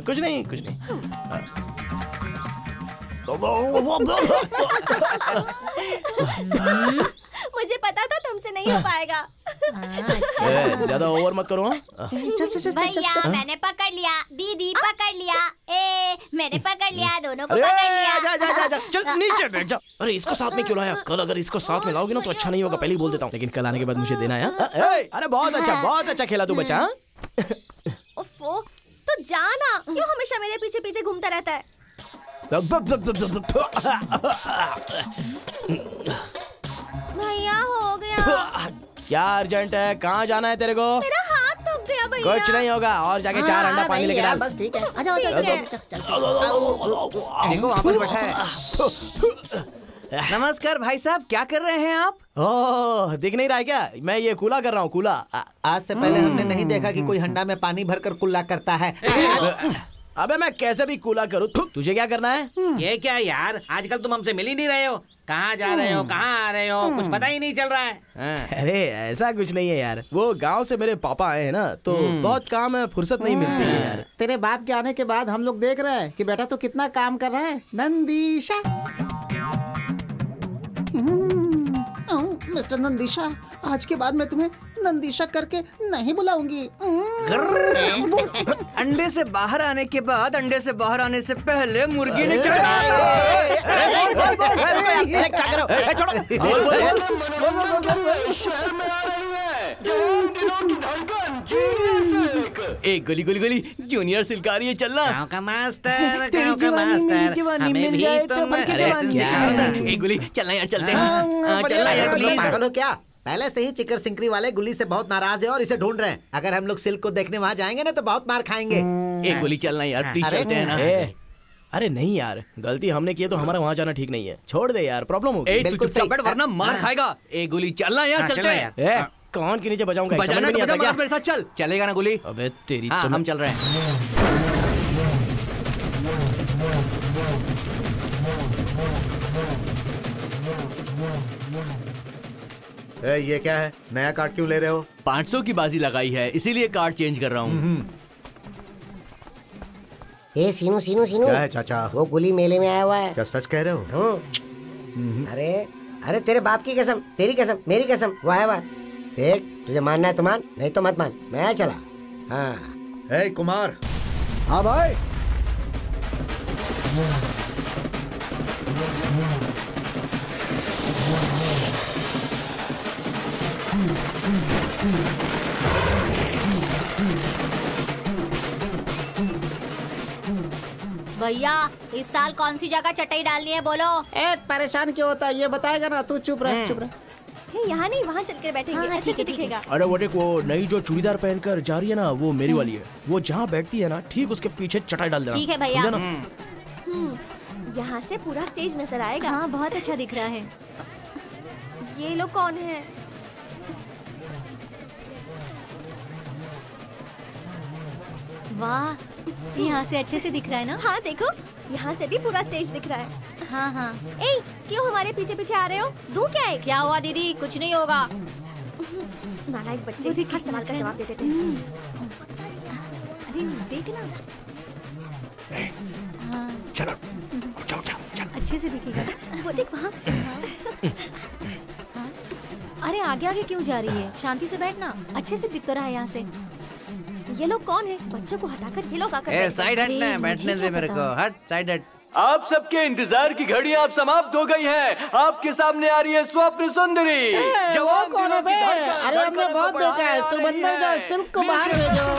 कुछ नहीं कुछ नहीं। मुझे पता था तुमसे नहीं हो पाएगा। अच्छा। ज्यादा ओवर मत करो। भैया मैंने पकड़ लिया, दीदी पकड़ लिया, ए मैंने पकड़ लिया, दोनों को पकड़ लिया। जा जा जा जा, चल नीचे बैठ जा। अरे इसको साथ में क्यों लाया? कल अगर इसको साथ में लाओगे ना तो अच्छा नहीं होगा, पहले ही बोल देता हूँ, लेकिन कल आने के बाद मुझे देना है। अरे बहुत अच्छा बहुत अच्छा खेला तू बच्चा। तो जाना, क्यों हमेशा मेरे पीछे पीछे घूमता रहता है? भैया हो गया। क्या अर्जेंट है? कहाँ जाना है तेरे को? मेरा हाथ दुख गया भैया। कुछ नहीं होगा, और जाके चार अंडा पानी लेके डाल। बस ठीक है। अच्छा देखो वहाँ पर बैठा है। नमस्कार भाई साहब, क्या कर रहे हैं आप? ओह दिख नहीं रहा है क्या? मैं ये कुल्ला कर रहा हूँ, कुल्ला। आज से पहले हमने नहीं देखा कि कोई हंडा में पानी भर कर कुल्ला करता है। अबे मैं कैसे भी कुल्ला करूँ। तुझे क्या करना है? ये क्या यार, आजकल तुम हमसे मिल ही नहीं रहे हो, कहाँ जा रहे हो कहाँ आ रहे हो, कुछ पता ही नहीं चल रहा है। अरे ऐसा कुछ नहीं है यार, वो गांव से मेरे पापा आए हैं ना, तो बहुत काम है, फुर्सत नहीं मिलती है यार। तेरे बाप के आने के बाद हम लोग देख रहे हैं कि बेटा तो कितना काम कर रहा है। नंदिशा, मिस्टर नंदिशा, आज के बाद मैं तुम्हें नंदिशा करके नहीं बुलाऊंगी। अंडे से बाहर आने के बाद, अंडे से बाहर आने से पहले मुर्गी ने क्या कहा? एक गोली गोली गोली जूनियर सिलकारी चलना। गाँव का मास्टर, गाँव का मास्टर, हमें भी तो। एक गोली चलना यार, चलते हैं चलना यार। पागल हो क्या? पहले से ही चिकर सिंकरी वाले गुली से बहुत नाराज है और इसे ढूंढ रहे हैं। अगर हम लोग सिल्क को देखने वहाँ जाएंगे ना तो बहुत मार खाएंगे। एक गोली चलना यार, प्लीज चलते हैं ना। ए, अरे नहीं यार, गलती हमने की है तो हमारा वहाँ जाना ठीक नहीं है, छोड़ दे यार, प्रॉब्लम होगी। बिल्कुल सही, वरना मार खाएगा। एक गोली चलना यार, चलते हैं। कौन के नीचे बजाऊंगा? बजाना नहीं आता क्या? मेरे साथ चल, चलेगा ना गोली? अबे तेरी, हम चल रहे हैं। ए, ये क्या है? नया कार्ड क्यों ले रहे हो? पाँच सौ की बाजी लगाई है, इसीलिए कार्ड चेंज कर रहा हूँ। ए सीनू सीनू सीनू, क्या है चाचा? वो गुली मेले में आया हुआ है। क्या सच कह रहे हो? अरे अरे तेरे बाप की कसम, तेरी कसम, मेरी कसम, वो आया हुआ। देख तुझे मानना है तो मान, नहीं तो मत मान, मैं चला। हाँ ए कुमार। हाँ भाई। भैया इस साल कौन सी जगह चटाई डालनी है बोलो? ए परेशान क्यों होता है, ये बताएगा ना तू? चुप रह चुप रह। नहीं यहाँ नहीं, वहाँ चल कर बैठेंगे, अच्छे से दिखेगा। अरे वो देख, वो नई जो चूड़ीदार पहनकर जा रही है ना, वो मेरी वाली है। वो जहाँ बैठती है ना, ठीक उसके पीछे चटाई डाल देना। ठीक है भैया, यहाँ से पूरा स्टेज नजर आएगा। हाँ, बहुत अच्छा दिख रहा है। ये लोग कौन है? वाह, यहाँ से अच्छे से दिख रहा है ना? हाँ देखो, यहाँ से भी पूरा स्टेज दिख रहा है। हाँ हाँ। ए, क्यों हमारे पीछे पीछे आ रहे हो? दू क्या है? क्या हुआ दीदी? कुछ नहीं होगा। नालायक बच्चे हर सवाल का जवाब देते थे। अरे देखना। हाँ। चलो, चलो चलो। अच्छे से दिखेगा। वो देख वहाँ। अरे आगे आगे क्यों जा रही है? शांति से बैठना, अच्छे से दिख तो रहा है यहाँ से। ये लोग कौन है? बच्चों को हटाकर ये लोग आकर ए, साइड हटना है, बैठने दे मेरे को। हट, साइड हट। आप सबके इंतजार की घड़ी आप समाप्त हो गई है। आपके सामने आ रही है स्वप्न सुंदरी। जवाब कौन है? अरे हमने बहुत देखा है। तुम अंदर जाओ, सिल्क को बाहर भेजो।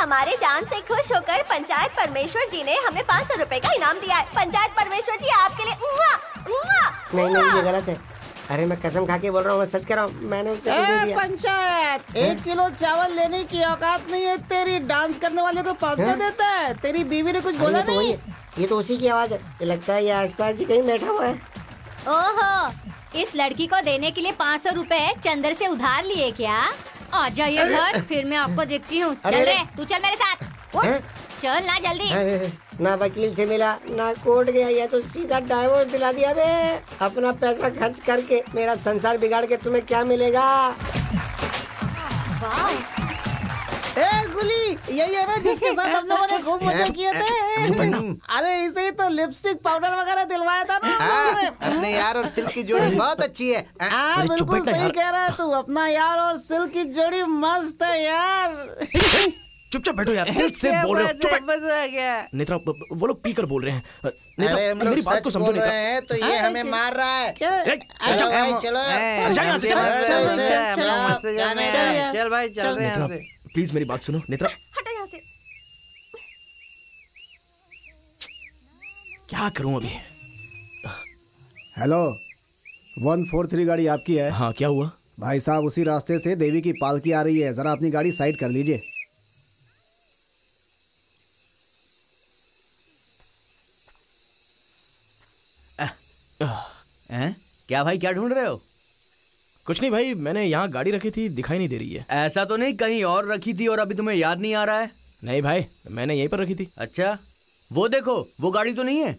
हमारे डांस से खुश होकर पंचायत परमेश्वर जी ने हमें पाँच सौ रुपए का इनाम दिया है। पंचायत परमेश्वर जी आपके लिए। नहीं नहीं, ये गलत है। अरे मैं कसम खा के बोल रहा हूँ, मैं सच कर रहा हूँ, मैंने उसे दे दिया। पंचायत, एक किलो चावल लेने की औकात नहीं है तेरी। डांस करने वाले को पाँच सौ देता है, तेरी बीवी ने कुछ बोला नहीं? ये, ये तो उसी की आवाज है, ये लगता है ये आसपास ही कहीं बैठा हुआ है। ओहो, इस लड़की को देने के लिए पाँच सौ रुपए चंद्र से उधार लिए क्या? आ जाइए घर, फिर मैं आपको देखती हूँ। चल रहे, तू चल मेरे साथ, चल ना जल्दी। ना वकील से मिला, ना कोर्ट गया, या तो सीधा डाइवोर्स दिला दिया। बे, अपना पैसा खर्च करके मेरा संसार बिगाड़ के तुम्हें क्या मिलेगा? ए गुली, यही है ना जिसके साथ हम लोगों ने खूब मजे किए थे? अरे इसे तो लिपस्टिक पाउडर वगैरह दिलवाया था ना। अपने यार और सिल्क की जोड़ी बहुत अच्छी है। हाँ बिल्कुल सही कह रहा है तू, अपना यार और सिल्क की जोड़ी मस्त है यार। चुपचाप बैठो यार, सिल्क से बोल रहे हो। चुप। नेत्रा, वो लोग पीकर बोल रहे हैं। नेत्रा, मेरी बात को समझो। नेत्रा, तो ये हमें मार रहा है। चलो भाई, चलो जाने से, जाने से, चल भाई चल रहे हैं। प्लीज मेरी बात सुनो नेत्रा, हटो यहाँ से। क्या करूँ अभी? हेलो, वन फोर थ्री गाड़ी आपकी है? हाँ, क्या हुआ? भाई साहब, उसी रास्ते से देवी की पालकी आ रही है, जरा अपनी गाड़ी साइड कर लीजिए। हैं? क्या भाई, क्या ढूंढ रहे हो? कुछ नहीं भाई, मैंने यहाँ गाड़ी रखी थी, दिखाई नहीं दे रही है। ऐसा तो नहीं कहीं और रखी थी और अभी तुम्हें याद नहीं आ रहा है? नहीं भाई, मैंने यहीं पर रखी थी। अच्छा, वो देखो, वो गाड़ी तो नहीं है?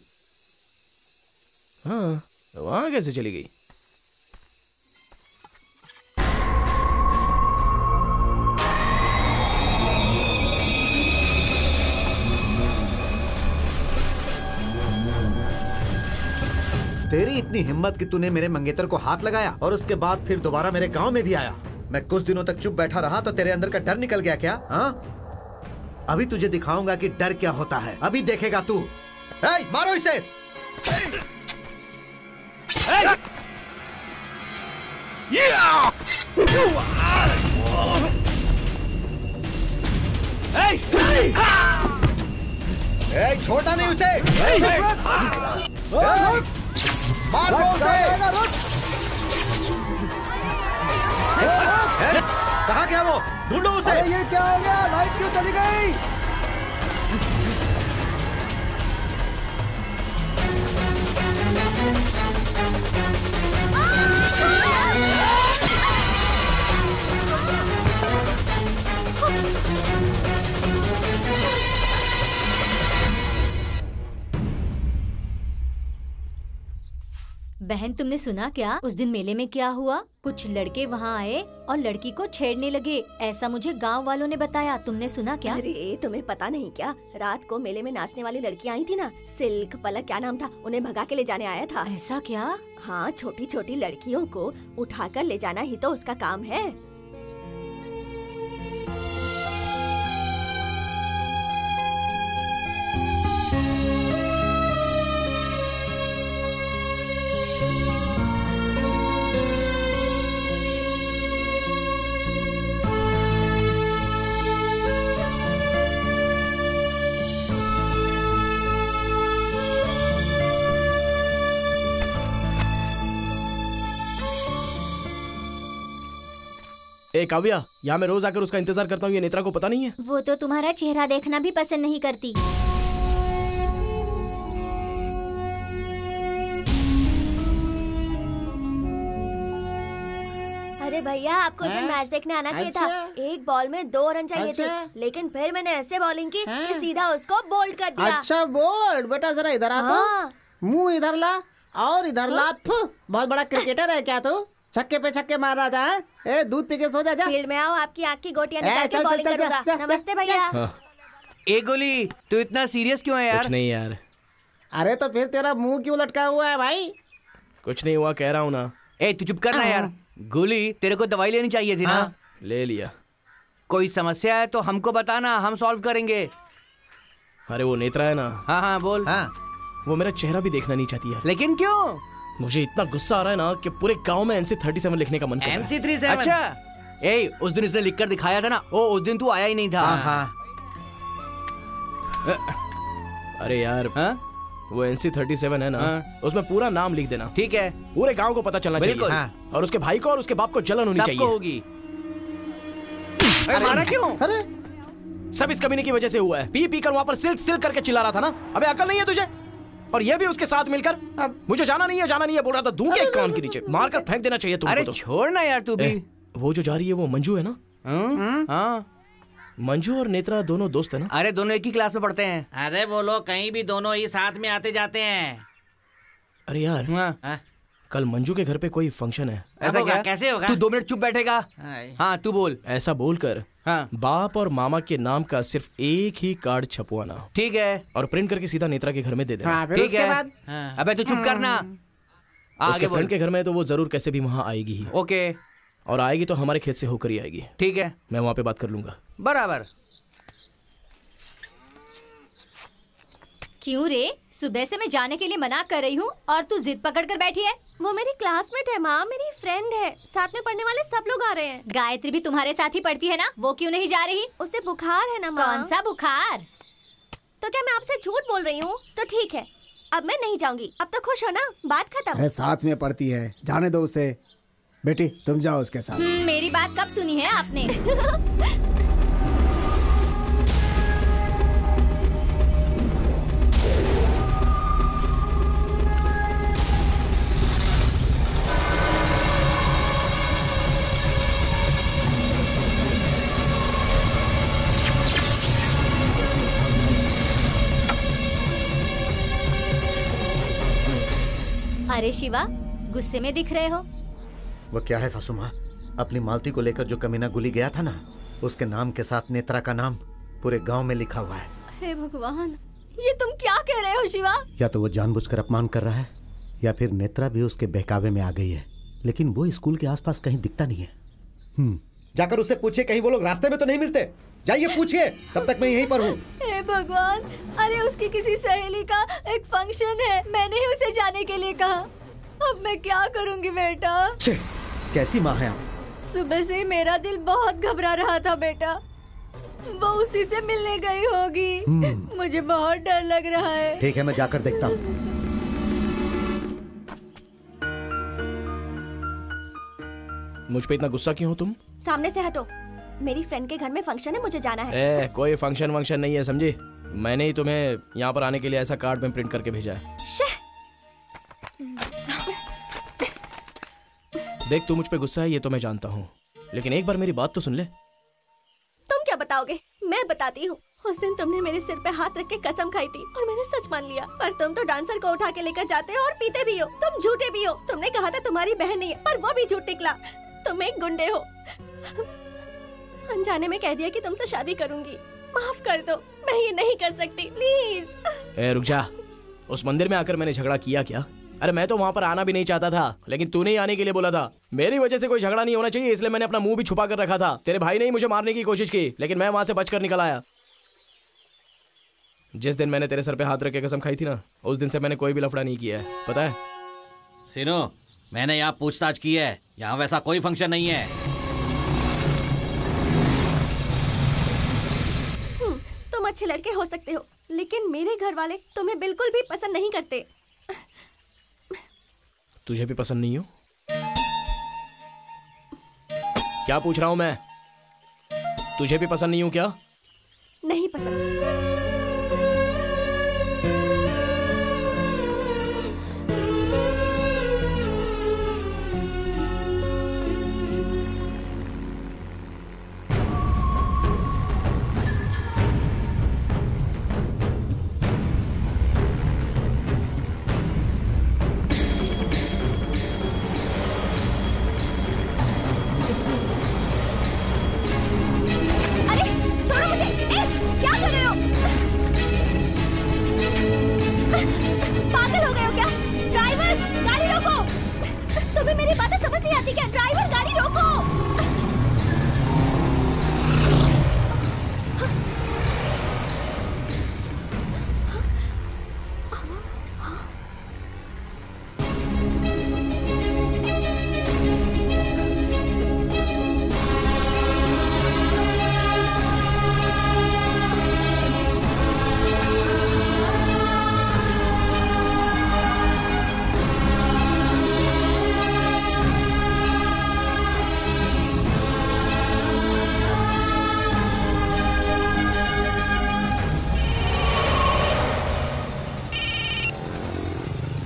हाँ, वहाँ कैसे चली गई? तेरी इतनी हिम्मत कि तूने मेरे मंगेतर को हाथ लगाया और उसके बाद फिर दोबारा मेरे गांव में भी आया। मैं कुछ दिनों तक चुप बैठा रहा तो तेरे अंदर का डर निकल गया क्या? हाँ, अभी तुझे दिखाऊंगा कि डर क्या होता है, अभी देखेगा तू। ए, मारो इसे। ए, छोटा नहीं उसे। मार कहाँ गया वो? ढूंढो उसे। ये क्या हो गया? लाइट क्यों चली गई? बहन, तुमने सुना क्या उस दिन मेले में क्या हुआ? कुछ लड़के वहाँ आए और लड़की को छेड़ने लगे, ऐसा मुझे गांव वालों ने बताया। तुमने सुना क्या? अरे तुम्हें पता नहीं क्या, रात को मेले में नाचने वाली लड़की आई थी ना, सिल्क, पलक, क्या नाम था, उन्हें भगा के ले जाने आया था। ऐसा क्या? हाँ, छोटी छोटी लड़कियों को उठा कर ले जाना ही तो उसका काम है। ए काव्या, यहाँ मैं रोज आकर उसका इंतजार करता हूँ, ये नेत्रा को पता नहीं है। वो तो तुम्हारा चेहरा देखना भी पसंद नहीं करती। अरे भैया, आपको उस दिन मैच देखने आना चाहिए था। एक बॉल में दो रन चाहिए थे, लेकिन फिर मैंने ऐसे बॉलिंग की कि सीधा उसको बोल्ड कर दिया। अच्छा बोल्ड, बेटा जरा इधर आ तो, मुंह इधर ला और इधर ला। बहुत बड़ा क्रिकेटर है क्या तू? छक्के पे छक्के मार रहा था। ए दूध पी के सो जा जा। फील्ड में आओ, आपकी आँख की गोटियां निकाल के बॉलिंग करूंगा। नमस्ते भैया। ए गोली, तू इतना सीरियस क्यों है यार? कुछ नहीं यार। अरे तो फिर तेरा मुंह क्यों लटका हुआ है भाई? कुछ नहीं हुआ, कह रहा हूँ ना। ए तू चुप करना यार। गोली, तेरे को दवाई लेनी चाहिए थी ना? ले लिया। कोई समस्या है तो हमको बताना, हम सॉल्व करेंगे। अरे वो नेत्रा है ना। हाँ हाँ बोल। हाँ, वो मेरा चेहरा भी देखना नहीं चाहती है। लेकिन क्यों? मुझे इतना गुस्सा आ रहा है ना कि पूरे गांव में एन सी थर्टी सेवन लिखने का मन कर रहा है। N C thirty seven? अच्छा, ए उस दिन इसने लिखकर दिखाया था ना। ओ उस दिन तू आया ही नहीं था। हाँ, हाँ। अरे यार हाँ? वो एन सी थर्टी सेवन है ना, हाँ? उसमें पूरा नाम लिख देना, ठीक है? पूरे गांव को पता चलना चाहिए। हाँ। और उसके भाई को और उसके बाप को जलन होनी चाहिए। होगी। मारा क्यों? अरे सब इस कमीने की वजह से हुआ है। पी पी कर वहाँ पर सिल्क सिल्क करके चिल्ला रहा था ना। अबे अकल नहीं है तुझे? और ये भी उसके साथ मिलकर अब मुझे जाना नहीं है जाना नहीं है बोल रहा था। दूं के कान के नीचे मारकर फेंक देना चाहिए तुमको। अरे तो छोड़ ना यार तू भी। वो जो जा रही है वो मंजू है ना। हाँ, मंजू और नेत्रा दोनों दोस्त है ना। अरे दोनों एक ही क्लास में पढ़ते हैं। अरे वो लोग कहीं भी दोनों ही साथ में आते जाते हैं। अरे यार हाँ? कल मंजू के घर पे कोई फंक्शन है। ऐसा क्या? कैसे होगा? तू दो मिनट चुप बैठेगा? हाँ तू बोल। ऐसा बोल कर हाँ, बाप और मामा के नाम का सिर्फ एक ही कार्ड छपवाना, ठीक है? और प्रिंट करके सीधा नेत्रा के घर में दे देना, ठीक है? हाँ। अबे तू चुप करना। आगे फ्रेंड के घर में तो वो जरूर कैसे भी वहाँ आएगी ही। ओके। और आएगी तो हमारे खेत से होकर ही आएगी, ठीक है? मैं वहाँ पे बात कर लूंगा। बराबर। क्यों रे, सुबह से मैं जाने के लिए मना कर रही हूँ और तू जिद पकड़ कर बैठी है। वो मेरी क्लासमेट है माँ, मेरी फ्रेंड है, साथ में पढ़ने वाले सब लोग आ रहे हैं। गायत्री भी तुम्हारे साथ ही पढ़ती है ना, वो क्यों नहीं जा रही? उसे बुखार है ना माँ। कौन सा बुखार? तो क्या मैं आपसे झूठ बोल रही हूँ? तो ठीक है, अब मैं नहीं जाऊँगी। अब तो खुश हो ना, बात खत्म। साथ में पढ़ती है, जाने दो उसे। बेटी तुम जाओ उसके साथ। मेरी बात कब सुनी है आपने? अरे शिवा, गुस्से में दिख रहे हो। वो क्या है सासू माँ, अपनी मालती को लेकर जो कमीना गुली गया था ना, उसके नाम के साथ नेत्रा का नाम पूरे गांव में लिखा हुआ है। हे भगवान, ये तुम क्या कह रहे हो शिवा? या तो वो जानबूझकर अपमान कर रहा है या फिर नेत्रा भी उसके बहकावे में आ गई है। लेकिन वो स्कूल के आसपास कहीं दिखता नहीं है। जाकर उससे पूछिए कहीं वो लोग रास्ते में तो नहीं मिलते। जाइए पूछिए, तब तक मैं यहीं पर हूँ। हे भगवान, अरे उसकी किसी सहेली का एक फंक्शन है, मैंने ही उसे जाने के लिए कहा। अब मैं क्या करूँगी बेटा? छे, कैसी माँ है आप? सुबह से मेरा दिल बहुत घबरा रहा था बेटा। वो उसी से मिलने गई होगी, मुझे बहुत डर लग रहा है। ठीक है, मैं जाकर देखता हूँ। मुझ पे इतना गुस्सा क्यों हो तुम? सामने से हटो, मेरी फ्रेंड के घर में फंक्शन है, मुझे जाना है। ए, कोई फंक्शन फंक्शन नहीं है समझे? मैंने ही तुम्हें यहाँ पर आने के लिए ऐसा कार्ड में प्रिंट करके भेजा है। देख तू मुझ पे गुस्सा है ये तो मैं जानता हूँ, लेकिन एक बार मेरी बात तो सुन ले। तुम क्या बताओगे? मैं बताती हूँ। उस दिन तुमने मेरे सिर पे हाथ रख के कसम खाई थी और मैंने सच मान लिया। पर तुम तो डांसर को उठा के लेकर जाते हो और पीते भी हो। तुम झूठे भी हो। तुमने कहा था तुम्हारी बहन नहीं है, पर वो भी झूठ निकला। तुम एक गुंडे हो। अनजाने में कह दिया कि तुमसे शादी करूंगी। माफ कर दो, मैं ये नहीं कर सकती, प्लीज। ए रुक जा, उस मंदिर में आकर मैंने झगड़ा किया क्या? अरे मैं तो वहाँ पर आना भी नहीं चाहता था, लेकिन तूने ही आने के लिए बोला था। मेरी वजह से कोई झगड़ा नहीं होना चाहिए, इसलिए मैंने अपना मुंह भी छुपा कर रखा था। तेरे भाई ने ही मुझे मारने की कोशिश की, लेकिन मैं वहाँ से बचकर निकल आया। जिस दिन मैंने तेरे सर पे हाथ रख के कसम खाई थी ना, उस दिन से मैंने कोई भी लफड़ा नहीं किया है, पता है? सीनो, मैंने यहाँ पूछताछ की है, यहाँ वैसा कोई फंक्शन नहीं है। तुम अच्छे लड़के हो सकते हो, लेकिन मेरे घर वाले तुम्हें बिल्कुल भी पसंद नहीं करते। तुझे भी पसंद नहीं हो? क्या पूछ रहा हूँ मैं? तुझे भी पसंद नहीं हूँ क्या? नहीं पसंद।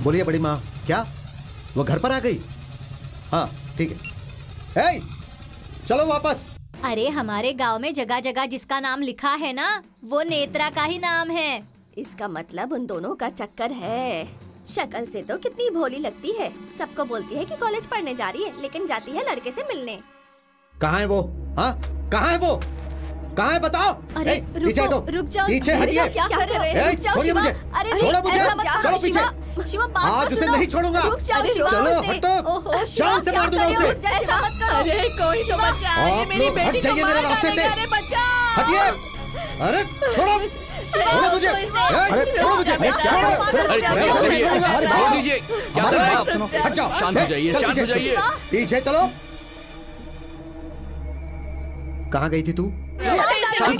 बोलिए बड़ी माँ। क्या वो घर पर आ गई? हाँ ठीक है। ए, चलो वापस। अरे हमारे गांव में जगह जगह जिसका नाम लिखा है ना, वो नेत्रा का ही नाम है। इसका मतलब उन दोनों का चक्कर है। शक्ल से तो कितनी भोली लगती है। सबको बोलती है कि कॉलेज पढ़ने जा रही है, लेकिन जाती है लड़के से मिलने। कहाँ है वो? हाँ कहाँ है वो? कहाँ है बताओ? अरे ए, रुको, रुक जाओ, पीछे हटिए। क्या कर रहे हो? छोड़िए मुझे, छोड़ो मुझे, चलो पीछे। शिवा बात आज उसे नहीं छोड़ूंगा। चलो हटो, जान से मार दूंगा उसे। ऐसा मत करो। अरे कोई तो बचाए मेरी बेटी को। मेरे रास्ते से हटिए। अरे छोड़ो, छोड़ो मुझे, अरे छोड़ो मुझे। क्या कर रहे? हट जाओ, शांत हो जाइए, शांत हो जाइए। पीछे चलो। कहाँ गई थी तू? अरे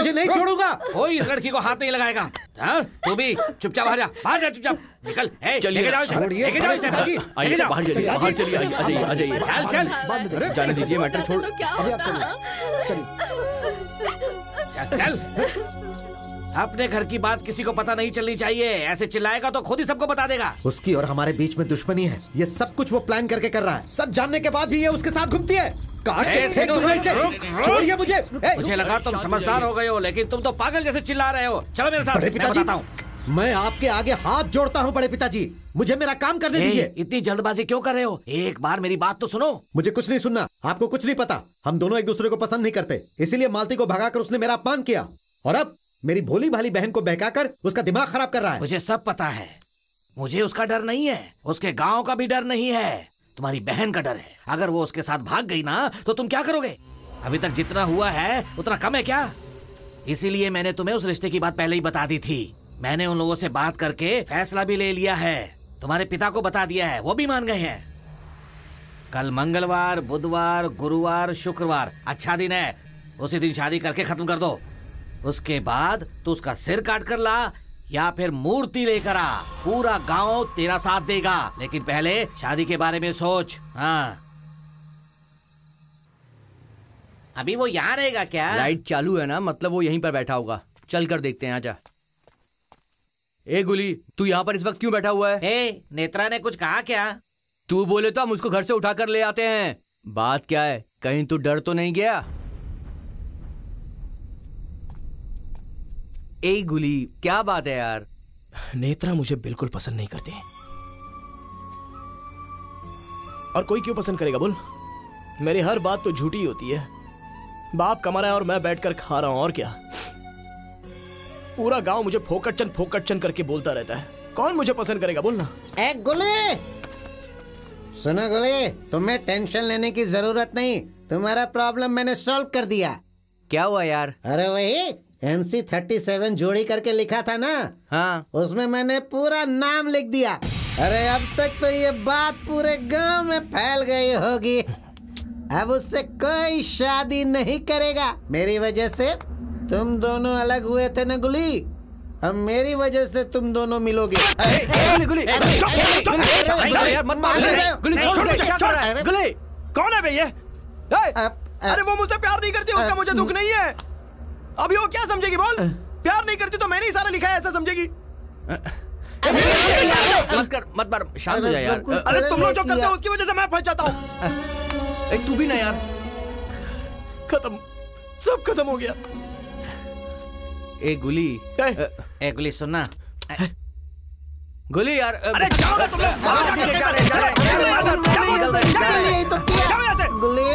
तुझे नहीं छोड़ूंगा। कोई इस लड़की को हाथ नहीं लगाएगा। तू भी चुपचाप बाहर जा, बाहर जा चुपचाप। निकल, लेके जाओ, लेके जाओ, लेके जाओ, बाहर चलिए, बाहर चलिए, आ जाइए, आ जाइए। चल चल, जाने दीजिए मैटर, छोड़। अभी आप चलिए, चल। अपने घर की बात किसी को पता नहीं चलनी चाहिए। ऐसे चिल्लाएगा तो खुद ही सबको बता देगा। उसकी और हमारे बीच में दुश्मनी है। ये सब कुछ वो प्लान करके कर रहा है। सब जानने के बाद भी ये उसके साथ घूमती है। छोड़िए मुझे। मुझे लगा तुम समझदार हो गए हो, लेकिन तुम तो पागल जैसे चिल्ला रहे हो। चलो मेरे साथ, बड़े पिताजी मैं आपके आगे हाथ जोड़ता हूँ। बड़े पिताजी मुझे मेरा काम करने दीजिए। इतनी जल्दबाजी क्यों कर रहे हो? एक बार मेरी बात तो सुनो। मुझे कुछ नहीं सुनना। आपको कुछ नहीं पता। हम दोनों एक दूसरे को पसंद नहीं करते, इसीलिए मालती को भगाकर उसने मेरा अपमान किया, और अब मेरी भोली भाली बहन को बहकाकर उसका दिमाग खराब कर रहा है। मुझे सब पता है। मुझे उसका डर नहीं है, उसके गाँव का भी डर नहीं है, तुम्हारी बहन का डर है। अगर वो उसके साथ भाग गई ना तो तुम क्या करोगे? अभी तक जितना हुआ है उतना कम है क्या? इसीलिए मैंने तुम्हें उस रिश्ते की बात पहले ही बता दी थी। मैंने उन लोगों से बात करके फैसला भी ले लिया है। तुम्हारे पिता को बता दिया है, वो भी मान गए हैं। कल मंगलवार, बुधवार, गुरुवार, शुक्रवार अच्छा दिन है। उसी दिन शादी करके खत्म कर दो। उसके बाद तो उसका सिर काट कर ला या फिर मूर्ति लेकर आ। पूरा गांव तेरा साथ देगा, लेकिन पहले शादी के बारे में सोच। हाँ अभी वो यहाँ रहेगा क्या? लाइट चालू है ना, मतलब वो यहीं पर बैठा होगा। चल कर देखते हैं, आजा। ए गुली, तू यहाँ पर इस वक्त क्यों बैठा हुआ है? ए, नेत्रा ने कुछ कहा क्या? तू बोले तो हम उसको घर से उठा कर ले आते हैं। बात क्या है, कहीं तू डर तो नहीं गया? ए गुली, क्या बात है यार? नेत्रा मुझे बिल्कुल पसंद नहीं करती। और कोई क्यों पसंद करेगा बोल? मेरी हर बात तो झूठी होती है। बाप कमा रहा है और मैं बैठकर खा रहा हूं, और क्या? पूरा गांव मुझे फोकटचन फोकटचन करके बोलता रहता है। कौन मुझे पसंद करेगा बोलना? ए गुली सुनो गुली, तुम्हें टेंशन लेने की जरूरत नहीं। तुम्हारा प्रॉब्लम मैंने सॉल्व कर दिया। क्या हुआ यार? अरे वही एनसी थर्टी सेवन जोड़ी करके लिखा था ना, हाँ उसमें मैंने पूरा नाम लिख दिया। अरे अब तक तो ये बात पूरे गांव में फैल गई होगी। अब उससे कोई शादी नहीं करेगा। मेरी वजह से तुम दोनों अलग हुए थे ना गुली, अब मेरी वजह से तुम दोनों मिलोगे। गुली गुली गुली कौन है भैया? अरे वो मुझसे प्यार नहीं करती, उसका मुझे दुख नहीं है। अभी वो क्या समझेगी बोल? प्यार नहीं करती तो मैंने ही सारा लिखा है, ऐसा समझेगी। मत कर, मत मार, शांत हो जा यार। अरे तुम लोग जो करते हो उसकी वजह से मैं फंस जाता हूँ। तू भी ना यार, खत्म, सब खत्म हो गया। ए गुली, ए गुली सुनना, गुली यार। अरे जाओ ना तुम लोग। गुली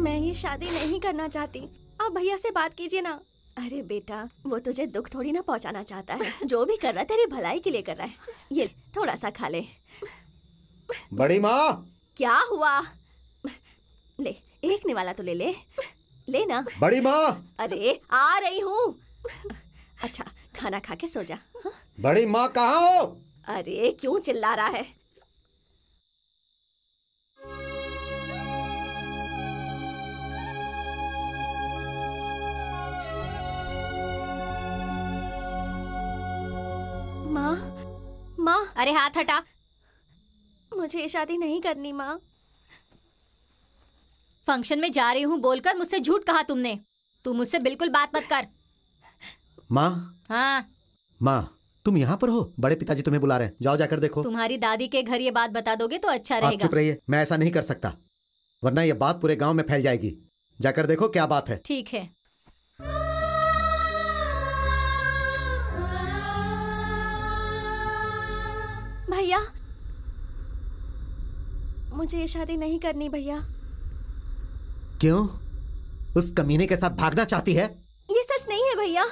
मैं ये शादी नहीं करना चाहती, आप भैया से बात कीजिए ना। अरे बेटा, वो तुझे दुख थोड़ी ना पहुंचाना चाहता है, जो भी कर रहा है तेरी भलाई के लिए कर रहा है। ये थोड़ा सा खा ले। बड़ी माँ, क्या हुआ? ले एक निवाला तो ले ले, ले ना। बड़ी माँ, अरे आ रही हूँ। अच्छा खाना खा के सो जा। बड़ी माँ कहाँ हो? अरे क्यों चिल्ला रहा है? माँ, माँ। अरे हाथ हटा। मुझे शादी नहीं करनी माँ। फंक्शन में जा रही हूँ बोलकर मुझसे झूठ कहा तुमने। तू मुझसे बिल्कुल बात मत कर। माँ। हाँ माँ, तुम यहाँ पर हो? बड़े पिताजी तुम्हें बुला रहे हैं, जाओ जाकर देखो। तुम्हारी दादी के घर ये बात बता दोगे तो अच्छा रहेगा। चुप रहिए, मैं ऐसा नहीं कर सकता, वरना ये बात पूरे गाँव में फैल जाएगी। जाकर देखो क्या बात है। ठीक है। भैया, मुझे ये शादी नहीं करनी भैया। क्यों? उस कमीने के साथ भागना चाहती है? ये सच नहीं है भैया,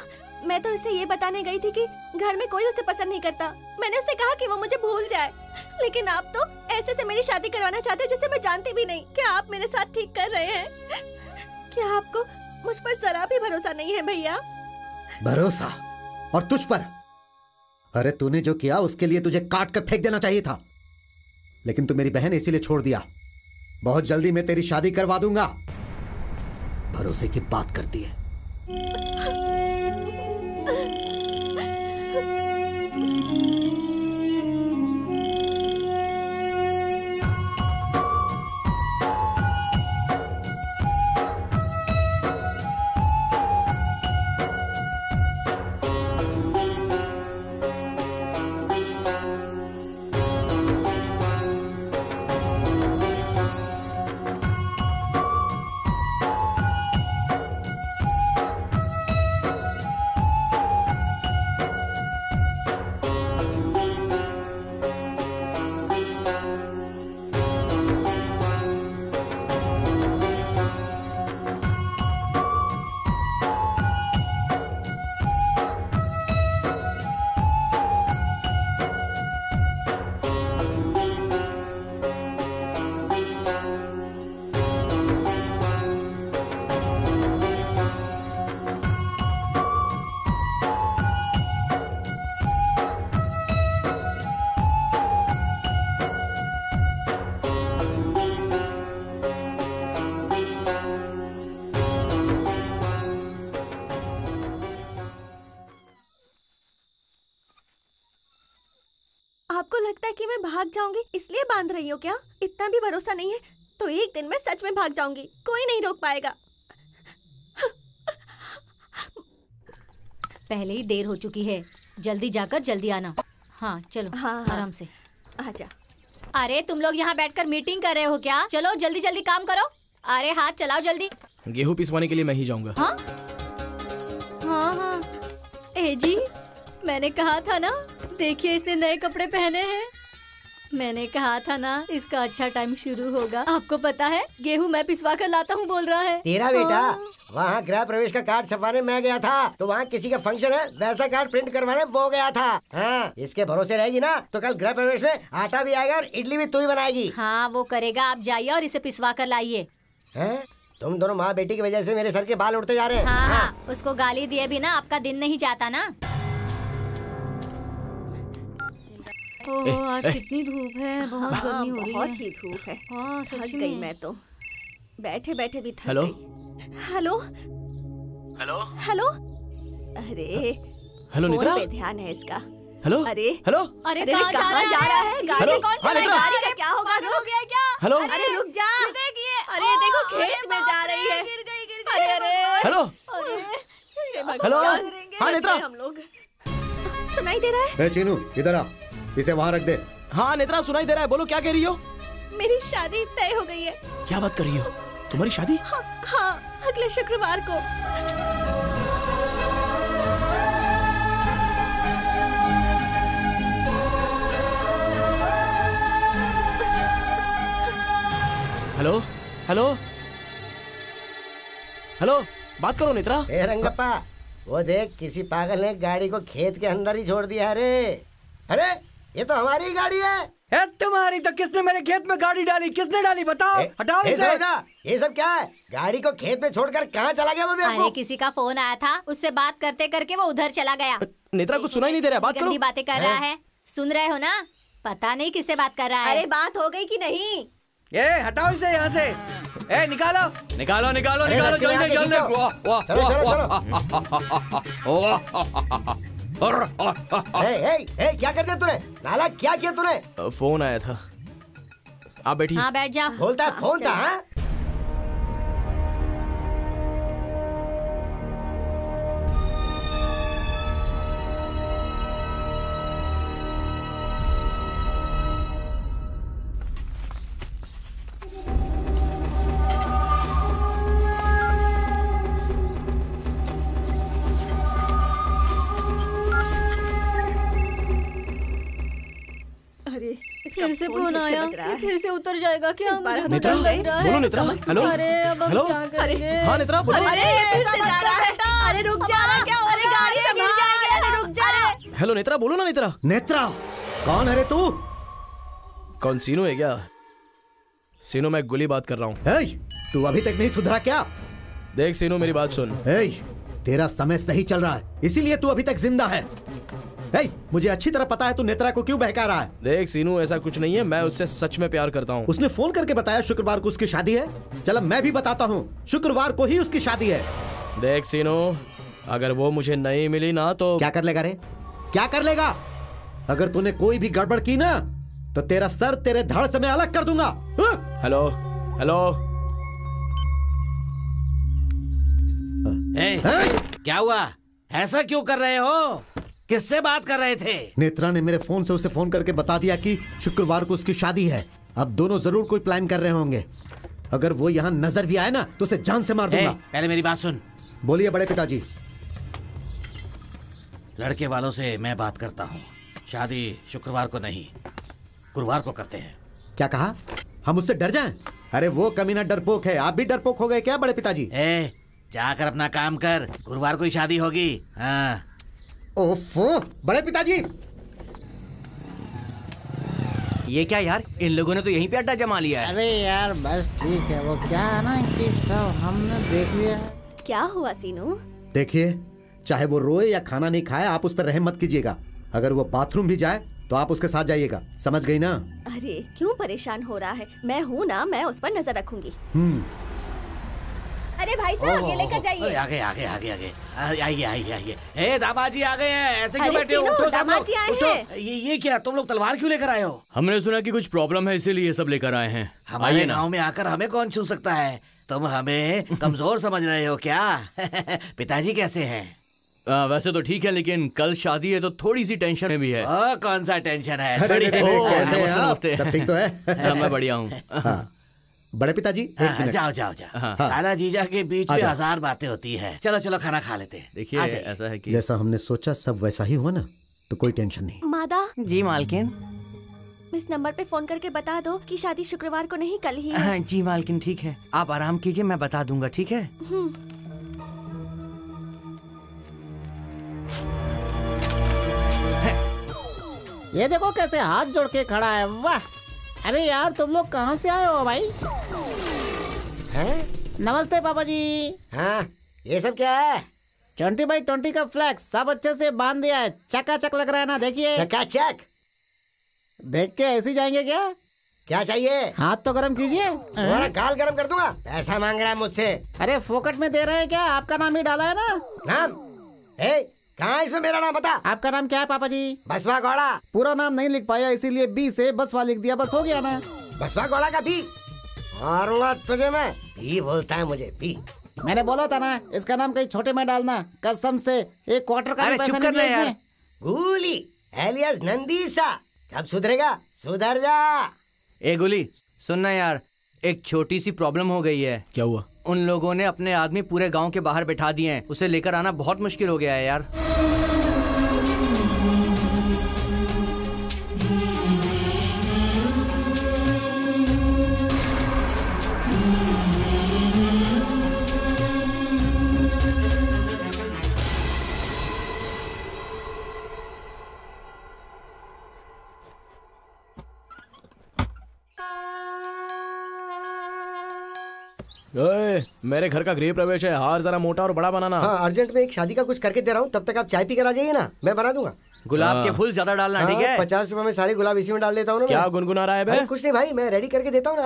मैं तो उसे ये बताने गई थी कि घर में कोई उसे पसंद नहीं करता। मैंने उसे कहा कि वो मुझे भूल जाए, लेकिन आप तो ऐसे से मेरी शादी करवाना चाहते हैं जैसे मैं जानती भी नहीं। क्या आप मेरे साथ ठीक कर रहे हैं? क्या आपको मुझ पर जरा भी भरोसा नहीं है भैया? भरोसा? और तुझ पर? अरे तूने जो किया उसके लिए तुझे काट कर फेंक देना चाहिए था, लेकिन तू मेरी बहन इसीलिए छोड़ दिया। बहुत जल्दी मैं तेरी शादी करवा दूंगा। भरोसे की बात करती है। भाग जाऊंगी इसलिए बांध रही हो क्या? इतना भी भरोसा नहीं है तो एक दिन मैं सच में भाग जाऊंगी, कोई नहीं रोक पाएगा। पहले ही देर हो चुकी है, जल्दी जाकर जल्दी आना। हाँ चलो। हाँ, हाँ, आराम से आजा। अरे तुम लोग यहाँ बैठकर मीटिंग कर रहे हो क्या? चलो जल्दी जल्दी काम करो। अरे हाथ चलाओ जल्दी। गेहूँ पिसवाने के लिए मैं ही जाऊँगा। हाँ हाँ हाँ ए जी, मैंने कहा था ना, देखिए इसने नए कपड़े पहने हैं। मैंने कहा था ना इसका अच्छा टाइम शुरू होगा। आपको पता है गेहूँ मैं पिसवा कर लाता हूँ बोल रहा है। तेरा बेटा वहाँ गृह प्रवेश का कार्ड छपवाने मैं गया था, तो वहाँ किसी का फंक्शन है वैसा कार्ड प्रिंट करवाने वो गया था। हाँ, इसके भरोसे रहेगी ना तो कल गृह प्रवेश में आटा भी आएगा और इडली भी तू ही बनाएगी। हाँ वो करेगा, आप जाइए और इसे पिसवा कर लाइए। तुम दोनों माँ बेटी की वजह से मेरे सर के बाल उड़ते जा रहे हैं। हाँ, हाँ। उसको गाली दिए भी ना आपका दिन नहीं जाता ना। ओहो आज कितनी धूप है, बहुत गर्मी हो रही है। बहुत ही धूप है। हाँ, सच में। मैं तो बैठे बैठे भी थक हेलो हेलो हेलो हेलो अरे हेलो निद्रा पे ध्यान है इसका। हेलो अरे हेलो अरे कहाँ जा रहा है? गाड़ी कौन चला रहा है? क्या होगा? रुक गया क्या? हेलो अरे रुक जा। अरे देखो खेत में जा रही है। गिर गई गिर गई। अरे हेलो हेलो हाँ निद्रा हम लोग सुनाई दे रहा है। चीनू इधर आ, इसे वहाँ रख दे। हाँ नेत्रा सुनाई दे रहा है, बोलो क्या कह रही हो? मेरी शादी तय हो गई है। क्या बात कर रही हो? तुम्हारी शादी? हाँ, हाँ अगले शुक्रवार को। हेलो हेलो हेलो बात करो नेत्रा। ए रंगप्पा वो देख किसी पागल ने गाड़ी को खेत के अंदर ही छोड़ दिया। अरे अरे ये तो हमारी गाड़ी है। ए, तुम्हारी तो किसने मेरे खेत में गाड़ी डाली? किसने डाली बताओ? ए, हटाओ इसे। ये सब क्या है? गाड़ी को खेत में छोड़कर कहाँ चला गया? मैं अरे किसी का फोन आया था, उससे बात करते करके वो उधर चला गया। नेत्रा कुछ सुनाई नहीं दे रहा है, बात करो। बातें कर रहा है, सुन रहे हो ना? पता नहीं किससे बात कर रहा है। अरे बात हो गई कि नहीं? ए हटाओ इसे यहाँ से। ए निकालो निकालो निकालो निकालो जल्दी जल्दी। और ए ए ए क्या कर दिया तूने? नाला क्या किया तूने? फोन आया था, आप बैठी। हाँ बैठ जाओ। बोलता है फोन था। हाँ फिर से फोन आया, फिर से उतर जाएगा क्या? नित्रा बोलो नित्रा। हेलो हेलो हाँ नित्रा बोलो। अरे फिर से जा रहा है। अरे रुक जा रहा क्या? अरे गाड़ी से गिर जाएगा। अरे रुक जा रहा है। हेलो नित्रा बोलो ना। नित्रा नित्रा कौन है रे तू? कौन सीनू है क्या? सीनू मैं गुली बात कर रहा हूँ। तू अभी तक नहीं सुधरा क्या? देख सीनू मेरी बात सुन, तेरा समय सही चल रहा है इसीलिए तू अभी तक जिंदा है। Hey, मुझे अच्छी तरह पता है तू नेत्रा को क्यों बहका रहा है। देख सीनू ऐसा कुछ नहीं है, मैं उससे सच में प्यार करता हूँ। उसने फोन करके बताया शुक्रवार को उसकी शादी है। चलो मैं भी बताता हूँ, शुक्रवार को ही उसकी शादी है। देख सीनू अगर वो मुझे नहीं मिली ना तो क्या कर लेगा रे? क्या कर लेगा? अगर तूने कोई भी गड़बड़ की ना तो तेरा सर तेरे धड़ से मैं अलग कर दूंगा। हेलो हेलो क्या हुआ? ऐसा क्यों कर रहे हो? किससे बात कर रहे थे? नेत्रा ने मेरे फोन से उसे फोन करके बता दिया कि शुक्रवार को उसकी शादी है। अब दोनों जरूर कोई प्लान कर रहे होंगे। अगर वो यहाँ नजर भी आए ना तो उसे जान से मार दूंगा। पहले मेरी बात सुन। बोलिए बड़े पिताजी। लड़के वालों से मैं बात करता हूँ, शादी शुक्रवार को नहीं गुरुवार को करते हैं। क्या कहा? हम उससे डर जाएं? अरे वो कमीना डरपोक है, आप भी डरपोक हो गए क्या बड़े पिताजी? ए जाकर अपना काम कर, गुरुवार को ही शादी होगी। हाँ ओफो बड़े पिताजी। ये क्या यार, इन लोगों ने तो यहीं पे अड्डा जमा लिया है। अरे यार बस ठीक है, वो क्या है ना कि सब हमने देख लिया। क्या हुआ सीनू? देखिए चाहे वो रोए या खाना नहीं खाए आप उस पर रहम मत कीजिएगा। अगर वो बाथरूम भी जाए तो आप उसके साथ जाइएगा, समझ गई ना? अरे क्यों परेशान हो रहा है, मैं हूँ ना, मैं उस पर नजर रखूंगी। अरे भाई साहब ये लेकर जाइए। आगे आगे आगे आगे आइए आइए आइए। ए दामाजी आ गए हैं, ऐसे क्यों बैठे हो? उठो दामाजी आए हैं। ये ये क्या तुम लोग तलवार क्यों लेकर आए हो? हमने सुना कि कुछ प्रॉब्लम है इसीलिए सब लेकर आए हैं। हमारे गाँव में आकर हमें कौन छू सकता है? तुम हमें कमजोर समझ रहे हो क्या? पिताजी कैसे हैं? आ, वैसे तो ठीक है लेकिन कल शादी है तो थोड़ी सी टेंशन में भी है। आ, कौन सा टेंशन है? ठीक तो है, मैं बढ़िया हूँ। बड़े पिताजी हाँ, जाओ जाओ जाओ हाँ, साला जीजा के बीच में हजार बातें होती है। चलो चलो खाना खा लेते हैं। देखिए ऐसा है कि जैसा हमने सोचा सब वैसा ही हुआ ना, तो कोई टेंशन नहीं। मादा जी मालकिन, इस नंबर पे फोन करके बता दो कि शादी शुक्रवार को नहीं कल ही है। हाँ, जी मालकिन ठीक है, आप आराम कीजिए, मैं बता दूंगा ठीक है। ये देखो कैसे हाथ जोड़ के खड़ा है, वाह। अरे यार तुम लोग कहाँ से आए हो भाई? है? नमस्ते पापा जी। हाँ ये सब क्या है? ट्वेंटी बाई ट्वेंटी का फ्लैक्स सब अच्छे से बांध दिया है, चकाचक लग रहा है ना? देखिए चकाचक। देख के ऐसे जाएंगे क्या? क्या चाहिए? हाथ तो गर्म कीजिए, तुम्हारा गाल गर्म कर दूंगा। पैसा मांग रहा है मुझसे? अरे फोकट में दे रहे हैं क्या? आपका नाम ही डाला है ना। नाम? ए, कहाँ इसमें मेरा नाम? बता आपका नाम क्या है पापा जी? बसवा गौड़ा। पूरा नाम नहीं लिख पाया इसीलिए बी से बसवा लिख दिया, बस हो गया ना। बसवा गौड़ा का बी? मारूंगा तुझे मैं। बी बोलता है मुझे बी। मैंने बोला था ना इसका नाम कहीं छोटे में डालना, कसम से एक क्वार्टर का पैसा नहीं दिया इसने। गुली एलियस नंदीशा कब सुधरेगा? सुधर जा। ए गुली सुनना यार, एक छोटी सी प्रॉब्लम हो गई है। क्या हुआ? उन लोगों ने अपने आदमी पूरे गांव के बाहर बैठा दिए हैं, उसे लेकर आना बहुत मुश्किल हो गया है यार। ओए, मेरे घर का गृह प्रवेश है, हार जरा मोटा और बड़ा बनाना। हाँ, अर्जेंट में एक शादी का कुछ करके दे रहा हूँ, तब तक आप चाय पी कर आ जाइए ना, मैं बना दूंगा। गुलाब हाँ। के फूल ज्यादा डालना, ठीक हाँ, है? पचास रुपए में सारे गुलाब इसी में डाल देता हूँ। क्या गुनगुना रहा है बे? कुछ नहीं भाई, मैं रेडी करके देता हूँ।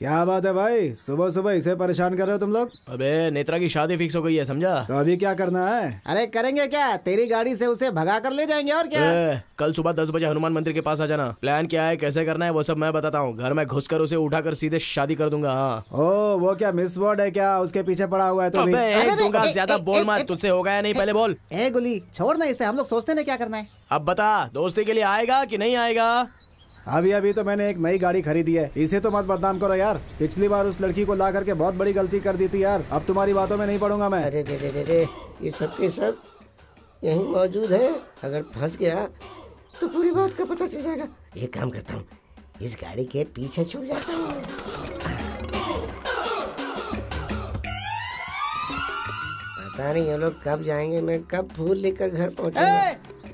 क्या बात है भाई, सुबह सुबह इसे परेशान कर रहे हो तुम लोग? अबे नेत्रा की शादी फिक्स हो गई है, समझा? तो अभी क्या करना है? अरे करेंगे क्या, तेरी गाड़ी से उसे भगा कर ले जाएंगे और क्या। ए, कल सुबह दस बजे हनुमान मंदिर के पास आ जाना। प्लान क्या है, कैसे करना है, वो सब मैं बताता हूँ। घर में घुसकर उसे उठाकर सीधे शादी कर दूंगा। हाँ। ओ, वो क्या मिस वर्ड है क्या? उसके पीछे पड़ा हुआ है तो दूंगा। ज्यादा बोल मत, तुझसे होगा या नहीं पहले बोल। ए गुली छोड़ ना इसे, हम लोग सोचते ना क्या करना है। अब बता दोस्ती के लिए आएगा कि नहीं आएगा? अभी अभी तो मैंने एक नई गाड़ी खरीदी है, इसे तो मत बदनाम करो यार। पिछली बार उस लड़की को ला करके बहुत बड़ी गलती कर दी थी यार, अब तुम्हारी बातों में नहीं पड़ूंगा मैं। अरे रे रे रे रे, ये सब के सब यहीं मौजूद है, अगर फंस गया तो पूरी बात का पता चल जाएगा। एक काम करता हूँ, इस गाड़ी के पीछे छुप जाता हूँ। पता नहीं ये लोग कब जाएंगे, मैं कब फूल लेकर घर पहुँचूंगा।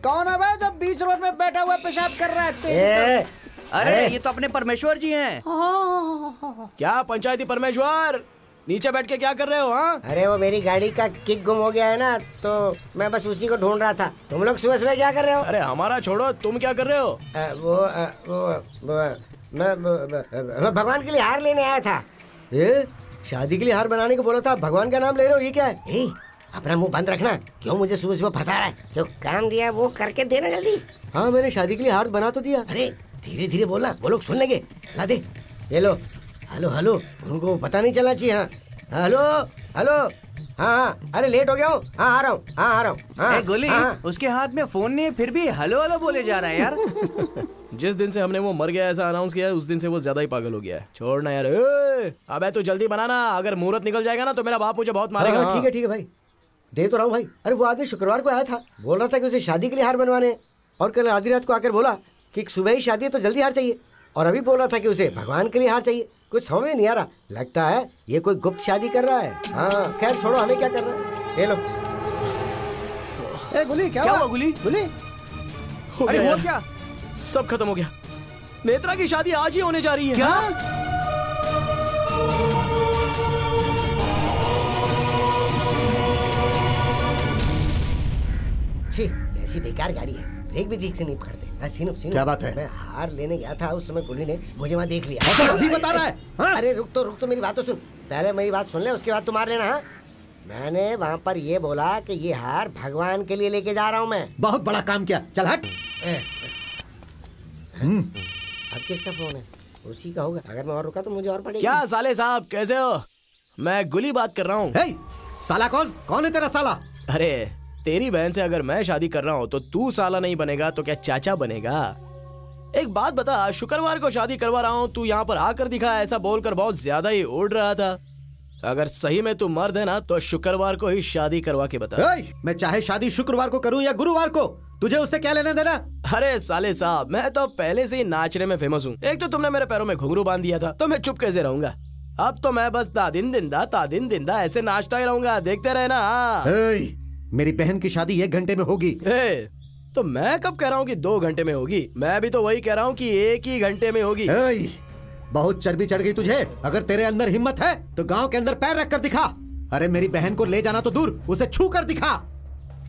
कौन है भाई जब बीच रोड में बैठा हुआ पेशाब कर रहा है? अरे ये तो अपने परमेश्वर जी हैं। क्या पंचायती परमेश्वर, नीचे बैठ के क्या कर रहे हो? हाँ अरे वो मेरी गाड़ी का किक गुम हो गया है ना, तो मैं बस उसी को ढूंढ रहा था। तुम लोग सुबह सुबह क्या कर रहे हो? अरे हमारा छोड़ो, तुम क्या कर रहे हो? आ, वो आ, वो, वो मैं, मैं भगवान के लिए हार लेने आया था। ए, शादी के लिए हार बनाने को बोला था, भगवान का नाम ले रहे हो, ये क्या है? अपना मुँह बंद रखना, क्यों मुझे सुबह सुबह फंसा रहा है? जो काम दिया वो करके देना जल्दी। हाँ मैंने शादी के लिए हार बना तो दिया। अरे धीरे धीरे बोलना, वो लोग सुन लेंगे। ला दे, ये लो। हेलो हेलो, उनको पता नहीं चलना चाहिए। हाँ हेलो हेलो, हाँ हाँ अरे लेट हो गया हूँ, हाँ आ रहा हूँ, हाँ आ रहा हूँ। हाँ, गोली हाँ, उसके हाथ में फोन नहीं है फिर भी हेलो हेलो बोले जा रहा है यार। जिस दिन से हमने वो मर गया ऐसा अनाउंस किया उस दिन से वो ज्यादा ही पागल हो गया है। छोड़ना यार। अबे तू जल्दी बनाना, अगर मुहूर्त निकल जाएगा ना तो मेरा बाप मुझे बहुत मारेगा। ठीक है ठीक है भाई, दे तो रहा हूँ भाई। अरे वो आदमी शुक्रवार को आया था, बोल रहा था कि उसे शादी के लिए हार बनवाने, और कल आधी रात को आकर बोला कि सुबह ही शादी है तो जल्दी हार चाहिए, और अभी बोल रहा था कि उसे भगवान के लिए हार चाहिए। कुछ समझ में नहीं आ रहा, लगता है ये कोई गुप्त शादी कर रहा है। हाँ खैर छोड़ो, हमें क्या करना है। ये लो। ए गुली, क्या, क्या हुआ गुली? गुली हो अरे वो क्या, सब खत्म हो गया। नेत्रा की शादी आज ही होने जा रही है। क्या हा? ऐसी बेकार गाड़ी है, ब्रेक भी ठीक से नहीं पकड़ते। सीनो, सीनो, क्या बात है? मैं हार लेने गया था, उस समय गुली ने मुझे वहाँ देख लिया। तो अभी बता रहा है? हाँ? अरे रुक तो रुक तो मेरी बात तो सुन, पहले मेरी बात सुन ले उसके बाद तुम हार लेना। हाँ? मैंने वहाँ पर ये बोला कि ये हार भगवान के लिए लेके जा रहा हूँ मैं। बहुत बड़ा काम किया, चल हट। अब किसका फोन है? उसी का होगा, अगर मैं और रुका तो मुझे और पड़ेगा। क्या साले साहब कैसे हो? मैं गुली बात कर रहा हूँ। साला कौन कौन है तेरा साला? अरे तेरी बहन से अगर मैं शादी कर रहा हूँ तो तू साला नहीं बनेगा तो क्या चाचा बनेगा? एक बात बता, शुक्रवार को शादी करवा रहा हूँ, तू यहाँ पर आकर दिखा ऐसा बोलकर बहुत ज्यादा ही उड़ रहा था। अगर सही में तू मर्द है ना तो शुक्रवार को ही शादी करवा के बता। ए, मैं चाहे शादी शुक्रवार को करूँ या गुरुवार को, तुझे उससे क्या लेना देना? अरे साले साहब मैं तो पहले से ही नाचने में फेमस हूँ। एक तो तुमने मेरे पैरों में घुंघरू बांध दिया था तो मैं चुप कैसे रहूंगा? अब तो मैं बस तादिन दिंदा तादिन दिंदा ऐसे नाचता ही रहूंगा, देखते रहना। मेरी बहन की शादी एक घंटे में होगी। ए, तो मैं कब कह रहा हूँ कि दो घंटे में होगी? मैं भी तो वही कह रहा हूँ कि एक ही घंटे में होगी। ए, बहुत चर्बी चढ़ गई तुझे। अगर तेरे अंदर हिम्मत है तो गांव के अंदर पैर रख कर दिखा। अरे मेरी बहन को ले जाना तो दूर, उसे छू कर दिखा।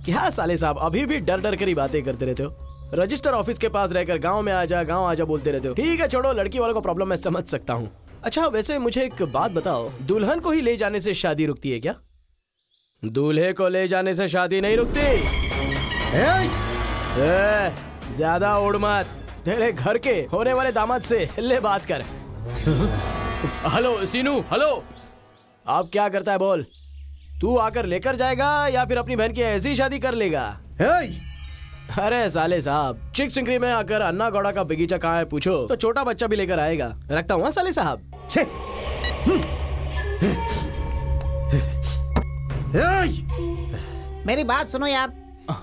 क्या साले साहब अभी भी डर डर कर ही बातें करते रहते हो? रजिस्टर ऑफिस के पास रहकर गाँव में आजा गाँव आजा बोलते रहते हो। ठीक है छोड़ो, लड़की वालों को प्रॉब्लम मैं समझ सकता हूँ। अच्छा वैसे मुझे एक बात बताओ, दुल्हन को ही ले जाने से शादी रुकती है क्या? दूल्हे को ले जाने से शादी नहीं रुकती। ए, ज्यादा ओढ़ मत, तेरे घर के होने वाले दामाद से ले बात कर। हेलो सीनू, हेलो आप क्या करता है बोल? तू आकर लेकर जाएगा या फिर अपनी बहन की ऐसी शादी कर लेगा? अरे साले साहब, चिक सिंकरी में आकर अन्ना गौड़ा का बगीचा कहाँ है पूछो तो छोटा बच्चा भी लेकर आएगा। रखता हूँ साले साहब। मेरी बात सुनो यार,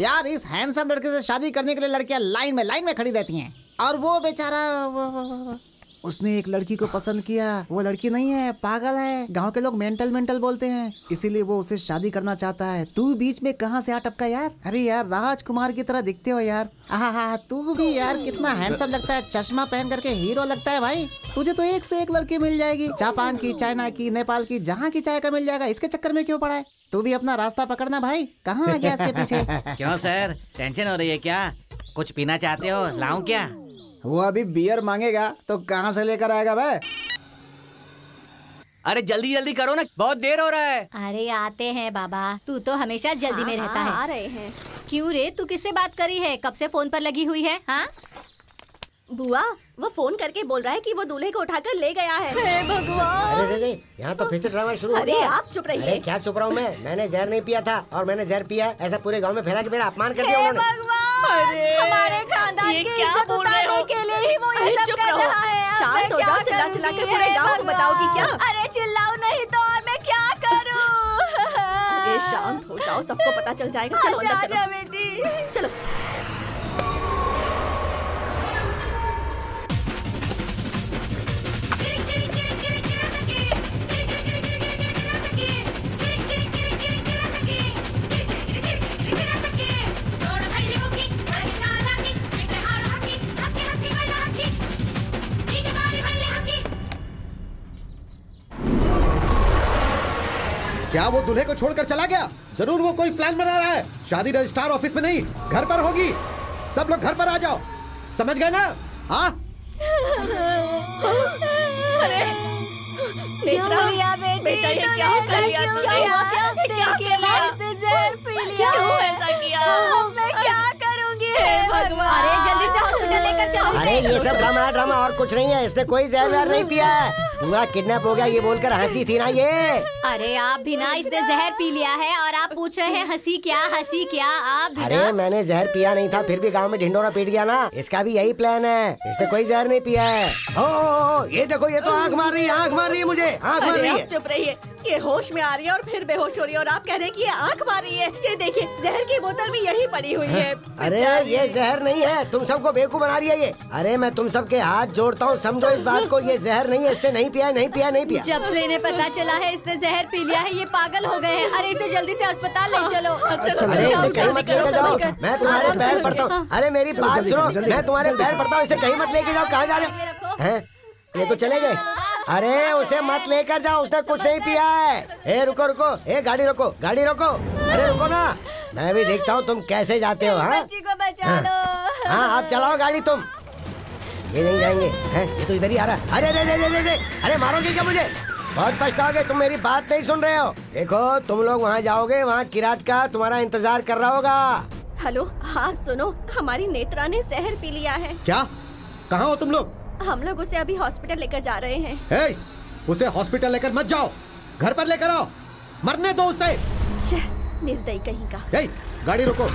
यार इस हैंडसम लड़के से शादी करने के लिए लड़कियां लाइन में लाइन में खड़ी रहती हैं, और वो बेचारा वो, वो, वो, उसने एक लड़की को पसंद किया। वो लड़की नहीं है, पागल है। गांव के लोग मेंटल मेंटल बोलते हैं, इसीलिए वो उसे शादी करना चाहता है। तू बीच में कहाँ से आ टपका यार? अरे यार राजकुमार की तरह दिखते हो यार। आहा, तू भी यार कितना हैंडसम लगता है, चश्मा पहन करके हीरो लगता है भाई। तुझे तो एक से एक लड़की मिल जाएगी, जापान की, चाइना की, नेपाल की, जहाँ की चाय का मिल जाएगा। इसके चक्कर में क्यों पड़ा है? तू भी अपना रास्ता पकड़ना भाई, कहाँ आ गया इसके पीछे? क्यों सर टेंशन हो रही है क्या? कुछ पीना चाहते हो? लाऊं क्या? वो अभी बियर मांगेगा तो कहाँ से लेकर आएगा भाई? अरे जल्दी जल्दी करो ना, बहुत देर हो रहा है। अरे आते हैं बाबा, तू तो हमेशा जल्दी आ, में रहता है। आ रहे हैं। क्यों रे, तू किससे बात करी है? कब से फोन पर लगी हुई है? हाँ बुआ, वो फोन करके बोल रहा है कि वो दूल्हे को उठाकर ले गया है। हे भगवान! अरे अरे यहाँ तो फिर से ड्रामा शुरू हो गया। अरे आप चुप रहिए। क्या चुप रहा हूँ मैं? मैंने जहर नहीं पिया था, और मैंने जहर पिया है ऐसा पूरे गांव में फैला के मेरा अपमान कर दिया उन्होंने। हमारे खानदान की इज्जत उतारने के लिए ही वो ये सब कर रहा है। शांत हो जाओ, चिल्ला चिल्ला के पूरे गाँव को बताओगी क्या? अरे चिल्लाओ नहीं तो और मैं क्या करूँ? शांत हो जाओ, सबको पता चल जाएगा। चलो चलो बेटी, चलो। क्या वो दूल्हे को छोड़कर चला गया? जरूर वो कोई प्लान बना रहा है। शादी रजिस्ट्रार ऑफिस में नहीं, घर पर होगी। सब लोग घर पर आ जाओ, समझ गए ना? हाँ। अरे नेत्रा, बेटा ये क्या कर लिया? क्या हुआ? ऐसा किया? मैं क्या करूँगी? भगवान! अरे जल्दी से हॉस्पिटल लेकर चलो। अरे ये सब ड्रामा ड्रामा और कुछ नहीं है। इसने कोई जहर नहीं पिया है। पूरा किडनैप हो गया ये बोलकर हंसी थी ना ये। अरे आप भी ना, इसने जहर पी लिया है और आप पूछ रहे हैं हंसी क्या हंसी क्या? आप भी? अरे मैंने जहर पिया नहीं था, फिर भी गांव में ढिंडोरा पीट गया ना। इसका भी यही प्लान है, इसने कोई जहर नहीं पिया है। ओ, ओ, ओ ये देखो, ये तो आँख मार रही है, आँख मार रही है मुझे, आँख मार रही है। चुप रहिए, ये होश में आ रही है और फिर बेहोश हो रही है, और आप कह रहे हैं कि ये आँख मार रही है। ये देखिए जहर की बोतल भी यही पड़ी हुई है। अरे ये जहर नहीं है, तुम सबको बेवकूफ बना रही है ये। अरे मैं तुम सबके हाथ जोड़ता हूँ, समझो इस बात को, ये जहर नहीं है। इसने पिया नहीं पिया नहीं पिया। जब से इन्हें पता चला है इसने जहर पी लिया है, ये पागल हो गए हैं। अरे इसे जल्दी से अस्पताल ले चलो। अरे इसे कहीं मत लेके जाओ, मैं तुम्हारे पैर पड़ता हूँ। अरे मेरी बात सुनो, मैं तुम्हारे पैर पड़ता हूँ, इसे कहीं मत लेके जाओ। कहाँ जा रहे हैं? ये तो चले गए। अरे उसे मत लेकर जाओ, उसने कुछ नहीं पिया है। ए रुको रुको, ए गाड़ी रोको, गाड़ी रोको। अरे रुको ना, मैं भी देखता हूँ तुम कैसे जाते हो। हाँ आप चलाओ गाड़ी, तुम ये नहीं जाएंगे हैं, ये तो इधर ही आ रहा है। अरे अरे अरे अरे अरे अरे मारोगे क्या मुझे? बहुत पछताओगे, तुम मेरी बात नहीं सुन रहे हो। देखो तुम लोग वहाँ जाओगे, वहाँ किराट का तुम्हारा इंतजार कर रहा होगा। हेलो हाँ सुनो, हमारी नेत्रा ने जहर पी लिया है। क्या? कहाँ हो तुम लोग? हम लोग उसे अभी हॉस्पिटल लेकर जा रहे हैं। हे, उसे हॉस्पिटल लेकर मत जाओ, घर पर लेकर आओ, मरने दो उसे। निर्दयी कहीं का। हे, गाड़ी रोको।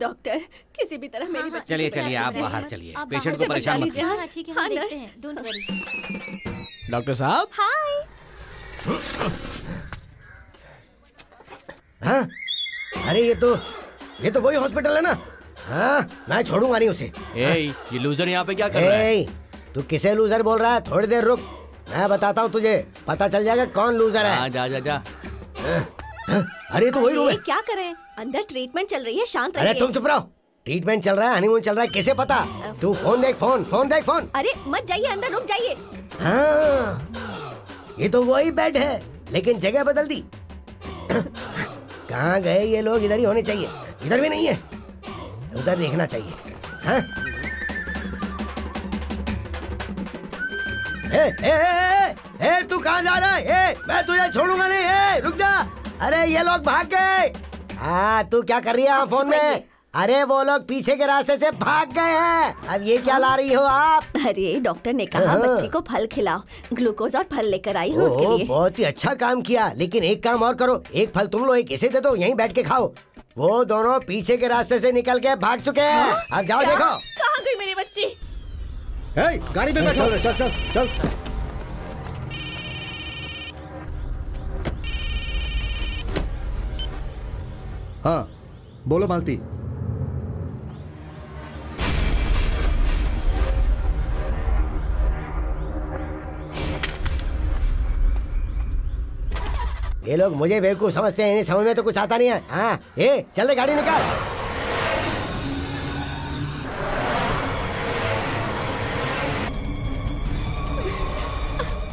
डॉक्टर किसी भी तरह मेरी बच्ची। चलिए चलिए आप बाहर चलिए, पेशेंट को परेशान मत कीजिए। ठीक है, हम देखते हैं, डोंट वरी। डॉक्टर साहब हाय। हाँ अरे ये तो ये तो वही हॉस्पिटल है ना। हाँ मैं छोड़ूंगा नहीं उसे। ए ये लूजर यहाँ पे क्या कर रहा है? तू किसे लूजर बोल रहा है? थोड़ी देर रुक, मैं बताता हूँ तुझे, पता चल जाएगा कौन लूजर है। जा जा जा। अरे तो वही रूम है, क्या करें? अंदर ट्रीटमेंट चल रही है, शांत रहिए। अरे तुम चुप रहो, ट्रीटमेंट चल रहा है, हनीमून चल रहा है, किसे पता? तू फोन देख, फोन फोन देख फोन। अरे मत जाइए अंदर, रुक जाइए। हाँ ये तो वही बेड है लेकिन जगह बदल दी। कहाँ गए ये लोग? इधर ही होने चाहिए। इधर भी नहीं है, उधर देखना चाहिए। हाँ? ए, ए, ए, ए, तू कहाँ जा रहा है? ए, मैं तुझे छोड़ूंगा नहीं। ए, रुक जा। अरे ये लोग भाग गए। हाँ तू क्या कर रही है फोन में? अरे वो लोग पीछे के रास्ते से भाग गए हैं। अब ये क्या ला रही हो आप? अरे डॉक्टर ने कहा बच्ची को फल खिलाओ, ग्लूकोज और फल लेकर आई हूँ उसके लिए। बहुत ही अच्छा काम किया, लेकिन एक काम और करो, एक फल तुम लोग एक इसे दे दो, यहीं बैठ के खाओ। वो दोनों पीछे के रास्ते से निकल के भाग चुके हैं। अब जाओ क्या? देखो कहाँ गई मेरी बच्ची। ए, गाड़ी पे चल चल चल चल। हाँ बोलो मालती। ये लोग मुझे बेवकूफ समझते हैं, इन्हें समझ में तो कुछ आता नहीं है। हाँ ए, चल रे गाड़ी निकाल।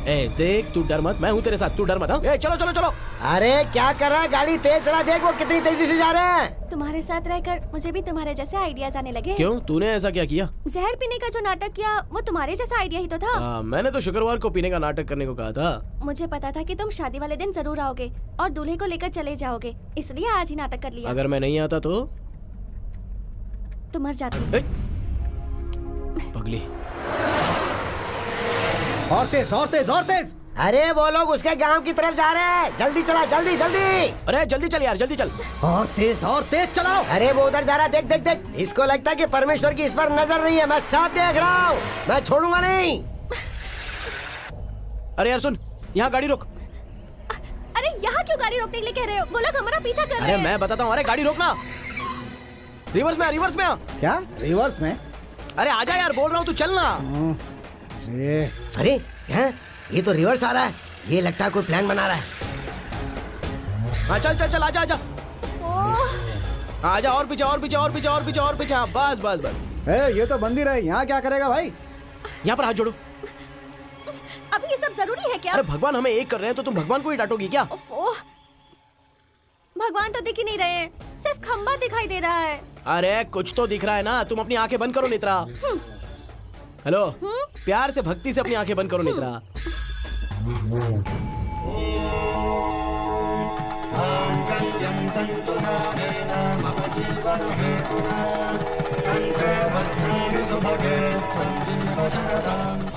ए, देख तू डर मत, मैं हूँ तेरे साथ, तू डर मत। हाँ चलो चलो चलो। अरे क्या कर रहा है? गाड़ी तेज चला, देख वो कितनी तेजी से जा रहे हैं। तुम्हारे साथ रहकर मुझे भी तुम्हारे जैसे आइडियाज आने लगे। क्यों तूने ऐसा क्या किया? जहर पीने का जो नाटक किया वो तुम्हारे जैसा आइडिया ही तो था। आ, मैंने तो शुक्रवार को पीने का नाटक करने को कहा था। मुझे पता था कि तुम शादी वाले दिन जरूर आओगे और दूल्हे को लेकर चले जाओगे, इसलिए आज ही नाटक कर लिया। अगर मैं नहीं आता तो तुम मर जाते। पगली और तेज और तेज और तेज। अरे वो लोग उसके गांव की तरफ जा रहे हैं, जल्दी चला जल्दी जल्दी। अरे जल्दी चल यार, जल्दी चल। और तेज और तेज चलाओ। अरे वो उधर जा रहा है, देख देख देख। इसको लगता है कि परमेश्वर की इस पर नजर नहीं है, मैं साफ देख रहा हूँ, मैं छोड़ूंगा नहीं। अरे यार सुन, यहाँ गाड़ी रोक। अरे यहाँ क्यों गाड़ी रोकने के लिए कह रहे हो? वो लोग हमारा पीछा कर रहे हैं। मैं बताता हूँ। अरे गाड़ी रोकना, रिवर्स में रिवर्स में। क्या रिवर्स में? अरे आजा यार, बोल रहा हूँ तू चलना। अरे हैं? ये तो रिवर्स आ रहा है, ये लगता है कोई प्लान बना रहा है। हाँ चल चल चल, आजा आजा आजा। और पीछे और पीछे और पीछे और पीछे और पीछे। बस बस बस। ए, ये तो मंदिर है, यहाँ क्या करेगा भाई? यहाँ पर हाथ जोड़ो। अभी ये सब जरूरी है क्या? अरे भगवान हमें एक कर रहे हैं तो तुम भगवान को ही डांटोगी क्या? भगवान तो दिख ही नहीं रहे हैं, सिर्फ खम्बा दिखाई दे रहा है। अरे कुछ तो दिख रहा है ना, तुम अपनी आँखें बंद करो नेत्रा। हेलो, प्यार से भक्ति से अपनी आंखें बंद करो नेत्रा।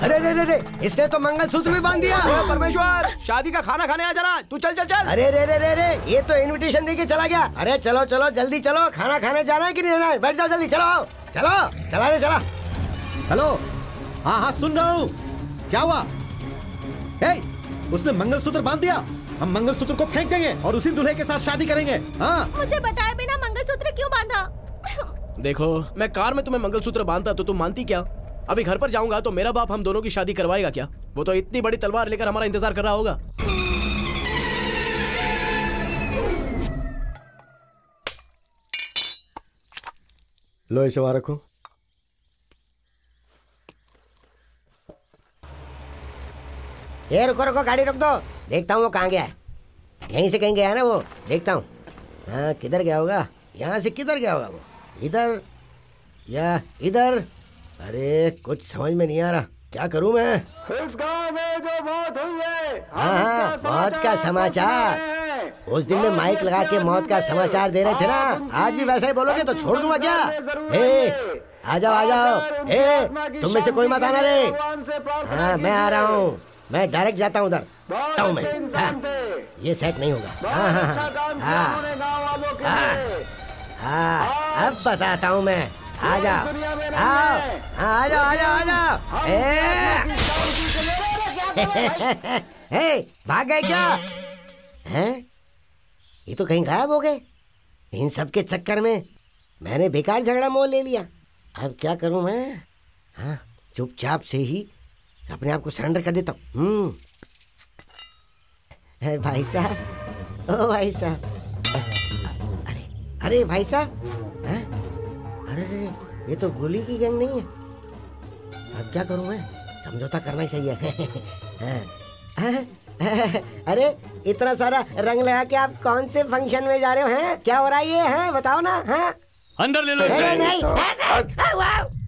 अरे रे रे रे, इसने तो मंगलसूत्र भी बांध दिया। परमेश्वर, शादी का खाना खाने आ जाना, तू चल चल चल। अरे रे रे रे रे, ये तो इनविटेशन देके चला गया। अरे चलो चलो जल्दी चलो, खाना खाने जाना है कि नहीं जाना? बैठ जाओ जल्दी, चलो चलो चला रे चला। हेलो, हाँ हाँ सुन रहा हूँ। क्या हुआ? ए, उसने मंगलसूत्र बांध दिया, हम मंगलसूत्र को फेंक देंगे और उसी दूल्हे के साथ शादी करेंगे। हाँ मुझे बताए बिना मंगलसूत्र क्यों बांधा? देखो, मैं कार में तुम्हें मंगलसूत्र बांधता तो तुम मानती क्या? अभी घर पर जाऊंगा तो मेरा बाप हम दोनों की शादी करवाएगा क्या? वो तो इतनी बड़ी तलवार लेकर हमारा इंतजार कर रहा होगा। लो इसे वहां रखो। ये रुको रुको, गाड़ी रोक दो, देखता हूँ वो कहाँ गया है। यहीं से कहीं गया है ना वो, देखता हूँ। हाँ किधर गया होगा? यहाँ से किधर गया होगा वो? इधर या इधर? अरे कुछ समझ में नहीं आ रहा, क्या करूँ मैं? इस गांव में जो मौत हुई है, हाँ मौत का समाचार। उस दिन में माइक लगा के मौत का समाचार दे रहे थे ना, आज भी वैसा ही बोलोगे तो छोड़ दूंगा क्या? आ जाओ आ जाओ, तुम में से कोई मत आना रे। हाँ मैं आ रहा हूँ, मैं डायरेक्ट जाता हूँ उधर। हाँ, ये सेट नहीं होगा। हाँ हाँ हाँ हाँ, अब बताता हूँ मैं। आ जाओ आओ, आ जाओ आ जाओ आ जाओ। भाग गए क्या? हैं? ये तो कहीं गायब हो गए। इन सब के चक्कर में मैंने बेकार झगड़ा मोल ले लिया। अब क्या करूँ मैं? हाँ चुपचाप से ही अपने आप को सरेंडर कर देता हूँ। भाई साहब, ओ भाई साहब, अरे अरे भाई साहब, अरे ये तो गोली की गैंग नहीं है। अब क्या करूँ मैं? समझौता करना ही सही है। अरे इतना सारा रंग लगा के आप कौन से फंक्शन में जा रहे हो? हैं क्या हो रहा है ये? हैं बताओ ना। हाँ अंदर ले लो इसे। नहीं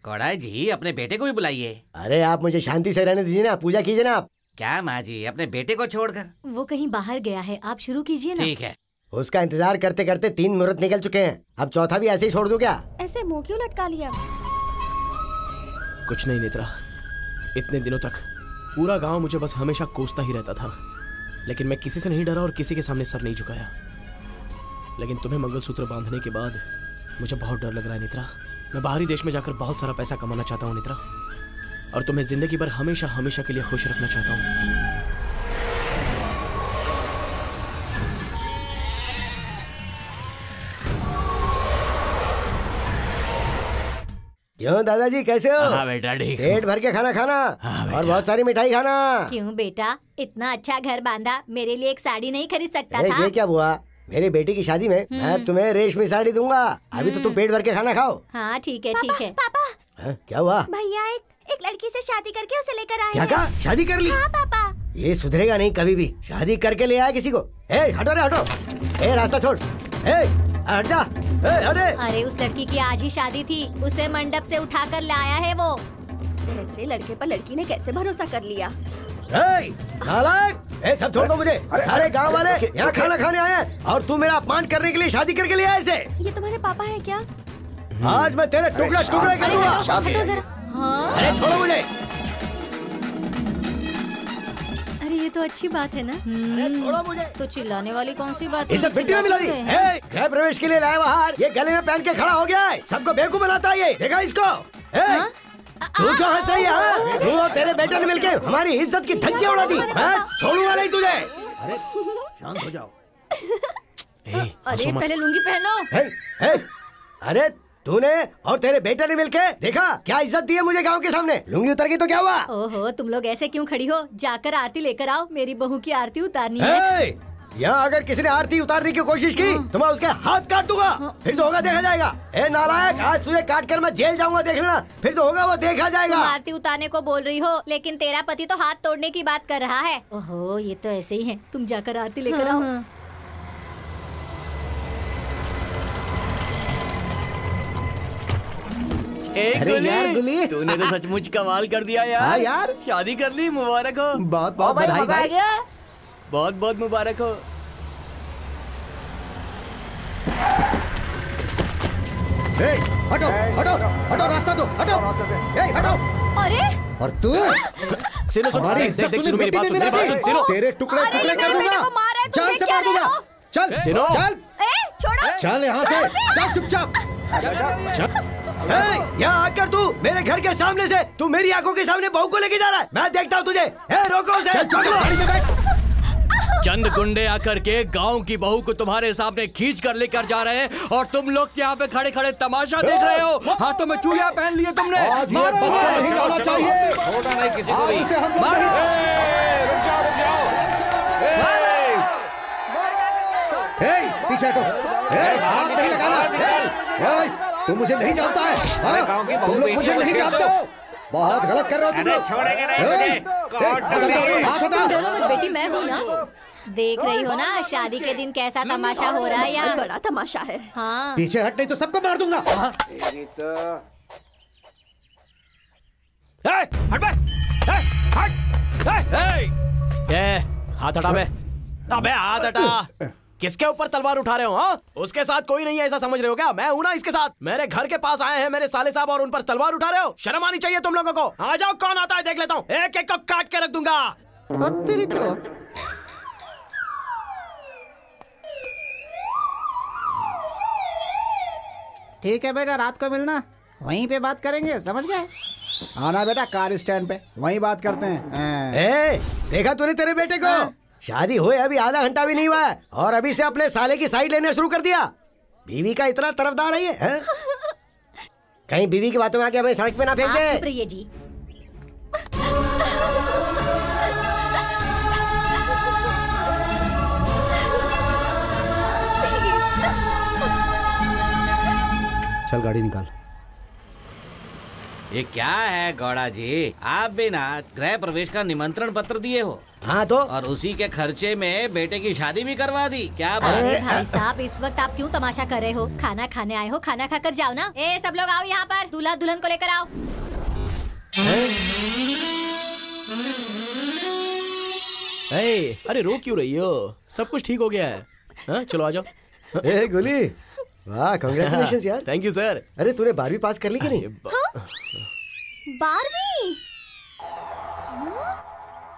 कोड़ा जी अपने बेटे को भी बुलाइए। अरे आप मुझे शांति से रहने दीजिए ना, पूजा कीजिए ना आप। क्या माँ जी अपने बेटे को छोड़कर? वो कहीं बाहर गया है, आप शुरू कीजिए ना। ठीक है, उसका इंतजार करते करते तीन मुहूर्त निकल चुके हैं, अब चौथा भी ऐसे ही छोड़ दूं क्या? ऐसे मुँह क्यों लटका लिया? कुछ नहीं नेत्रा, इतने दिनों तक पूरा गांव मुझे बस हमेशा कोसता ही रहता था, लेकिन मैं किसी से नहीं डरा और किसी के सामने सर नहीं झुकाया। लेकिन तुम्हें मंगलसूत्र बांधने के बाद मुझे बहुत डर लग रहा है नेत्रा। मैं बाहरी देश में जाकर बहुत सारा पैसा कमाना चाहता हूँ नेत्रा, और तुम्हें जिंदगी भर हमेशा हमेशा के लिए खुश रखना चाहता हूँ। क्यों दादाजी कैसे हो? हाँ बेटा ठीक। पेट भर के खाना खाना। हाँ और बहुत सारी मिठाई खाना। क्यों बेटा इतना अच्छा घर बांधा, मेरे लिए एक साड़ी नहीं खरीद सकता था? ये क्या हुआ? मेरी बेटी की शादी में मैं तुम्हें रेशमी साड़ी दूंगा। अभी तो तुम पेट भर के खाना खाओ। हाँ ठीक है ठीक है। पापा, पापा। क्या हुआ? भैया एक एक लड़की से शादी करके उसे लेकर आए। क्या कहा? शादी कर ली? हाँ पापा। ये सुधरेगा नहीं कभी भी, शादी करके ले आया किसी को। ए हटो रे हटो, ए रास्ता छोड़, ए हट जा। अरे अरे उस लड़की की आज ही शादी थी, उसे मंडप से उठा कर लाया है वो। ऐसे लड़के पर लड़की ने कैसे भरोसा कर लिया? ए, ए सब छोड़ दो मुझे। अरे, सारे गांव वाले यहाँ खाना खाने आए हैं और तू मेरा अपमान करने के लिए शादी करके ले आया इसे। ये तुम्हारे पापा है क्या? आज मैं तेरे टुकड़ा टुकड़ा कर दूंगा। हाँ? अरे छोड़ो मुझे। अरे ये तो अच्छी बात है ना। अरे छोड़ो मुझे। तो चिल्लाने वाली कौन सी बात है? इसे मिट्टी में मिला दी। गृह प्रवेश के लिए लाया बाहर, ये गले में पहन के खड़ा हो गया है, सबको बेवकूफ बनाता है ये। देखा इसको? तू क्यों हंस रही है? तू और तेरे बेटे ने मिलके हमारी इज्जत की धज्जियां उड़ा दी। छोड़ूंगा नहीं तुझे। अरे शांत हो जाओ। अरे पहले लुंगी पहनो। अरे तूने और तेरे बेटे ने मिलके देखा क्या इज्जत दी है मुझे गांव के सामने? लुंगी उतर गई तो क्या हुआ? ओहो तुम लोग ऐसे क्यों खड़ी हो? जाकर आरती लेकर आओ, मेरी बहू की आरती उतारनी है। यहाँ अगर किसी ने आरती उतारने की कोशिश की तो मैं उसके हाथ काट दूंगा। फिर तो होगा देखा जाएगा। ए नालायक, आज तुझे काट कर मैं जेल जाऊंगा, देख लेना। फिर तो होगा वो देखा जाएगा। आरती उतारने को बोल रही हो लेकिन तेरा पति तो हाथ तोड़ने की बात कर रहा है। ओहो ये तो ऐसे ही है, तुम जाकर आरती लेकर आओ। एक गुली, यार गुली तूने तो सचमुच कमाल कर दिया यार। हाँ यार शादी कर ली, मुबारक हो। बहुत बहुत बधाई भाई, बहुत बहुत मुबारक हो। हटो हटो हटो, रास्ता दो, हटो रास्ते से, हटो। अरे और तू सुनो सुनो मेरी बात, मेरी बात सुनो, तेरे टुकड़े टुकड़े कर दूंगा, जान से मार दूंगा। चल सुनो, चल छोड़ो, चल यहाँ से, चल चुपचाप। यहाँ आकर तू मेरे घर के सामने से तू मेरी आंखों के सामने बहू को लेके जा रहा है, मैं देखता हूँ तुझे। ए, रोको उसे। चल, चल, गाड़ी में बैठ। चंद गुंडे आकर के गांव की बहू को तुम्हारे सामने खींच कर लेकर जा रहे हैं और तुम लोग यहाँ पे खड़े खड़े तमाशा देख रहे हो। हाथों में चूड़ियाँ पहन लिए तुमने। नहीं जाना चाहिए, तुम मुझे नहीं जानता है। अरे तुम लोग मुझे नहीं जानते हो, बहुत गलत कर रहे हो तुम लोग। छोड़ेंगे नहीं, हाथ हटाओ। डरो मत बेटी, मैं हूँ ना। देख रही हो ना शादी के दिन कैसा तमाशा हो रहा है यहाँ। बड़ा तमाशा है। हाँ पीछे हट नहीं तो सबको मार दूंगा। हाथ हटा बे, अबे हाथ हटा। किसके ऊपर तलवार उठा रहे हो? हाँ उसके साथ कोई नहीं है ऐसा समझ रहे हो क्या? मैं हूँ ना इसके साथ। मेरे घर के पास आए हैं मेरे साले साहब और उन पर तलवार उठा रहे हो। शर्म आनी चाहिए तुम लोगों को। आ जाओ, कौन आता है देख लेता हूँ, एक एक को काट के रख दूंगा। ठीक है बेटा, रात को मिलना, वहीं पे बात करेंगे, समझ गए? आना बेटा कार स्टैंड पे, वहीं बात करते हैं। देखा तूने तेरे बेटे को? शादी हुए अभी आधा घंटा भी नहीं हुआ है और अभी से अपने साले की साइड लेने शुरू कर दिया। बीवी का इतना तरफदार है, है? कहीं बीवी की बातों में आके हमें सड़क पे ना फेंक दे। आप चुप रहिए जी। चल गाड़ी निकाल। ये क्या है गौड़ा जी, आप भी ना गृह प्रवेश का निमंत्रण पत्र दिए हो। हाँ तो, और उसी के खर्चे में बेटे की शादी भी करवा दी। क्या बात है भाई साहब, इस वक्त आप क्यों तमाशा कर रहे हो? खाना खाने आए हो, खाना खा कर जाओ ना। ए सब लोग आओ यहाँ पर, दूल्हा दुल्हन को लेकर आओ। ए, अरे रो क्यों रही हो, सब कुछ ठीक हो गया है। हा? चलो आ जाओ। ए गुली, वाह कांग्रेचुलेशंस यार। Thank you sir. अरे तूने बारहवीं पास कर ली कि नहीं? बारहवीं?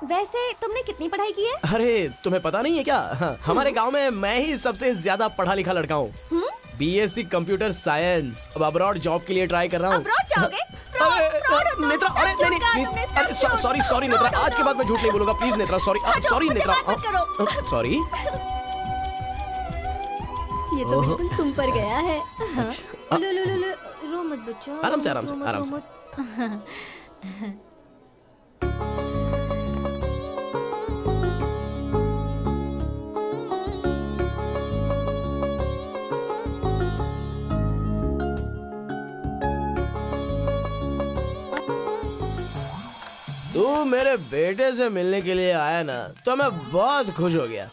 वैसे तुमने कितनी पढ़ाई की है? अरे तुम्हें पता नहीं है क्या, हमारे गांव में मैं ही सबसे ज्यादा पढ़ा लिखा लड़का हूँ। बीएससी कंप्यूटर साइंस, अब अब्रॉड जॉब के लिए ट्राई कर रहा हूँ। नेत्रा, अरे नहीं नहीं, सॉरी सॉरी नेत्रा, आज के बाद मैं झूठ नहीं बोलूंगा, please Netra, sorry sorry Netra, sorry. ये तो बिल्कुल तुम पर गया है। अच्छा। लो लो लो लो, रो मत बच्चों, आराम से आराम से आराम से। तू मेरे बेटे से मिलने के लिए आया ना, तो मैं बहुत खुश हो गया।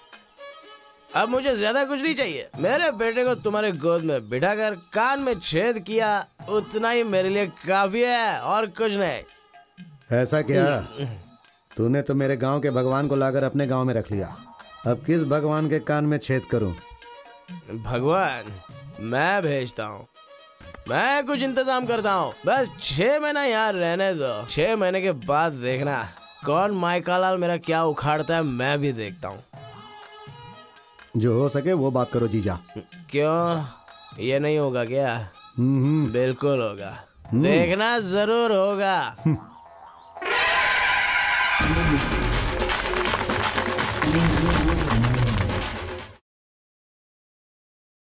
अब मुझे ज्यादा कुछ नहीं चाहिए, मेरे बेटे को तुम्हारे गोद में बिठाकर कान में छेद किया, उतना ही मेरे लिए काफी है और कुछ नहीं। ऐसा क्या, तूने तो मेरे गांव के भगवान को लाकर अपने गांव में रख लिया, अब किस भगवान के कान में छेद करूं? भगवान मैं भेजता हूं, मैं कुछ इंतजाम करता हूं, बस छह महीना यहाँ रहने दो। छह महीने के बाद देखना कौन माइकालाल मेरा क्या उखाड़ता है, मैं भी देखता हूँ। जो हो सके वो बात करो जीजा। क्यों, ये नहीं होगा क्या? बिल्कुल होगा, देखना जरूर होगा।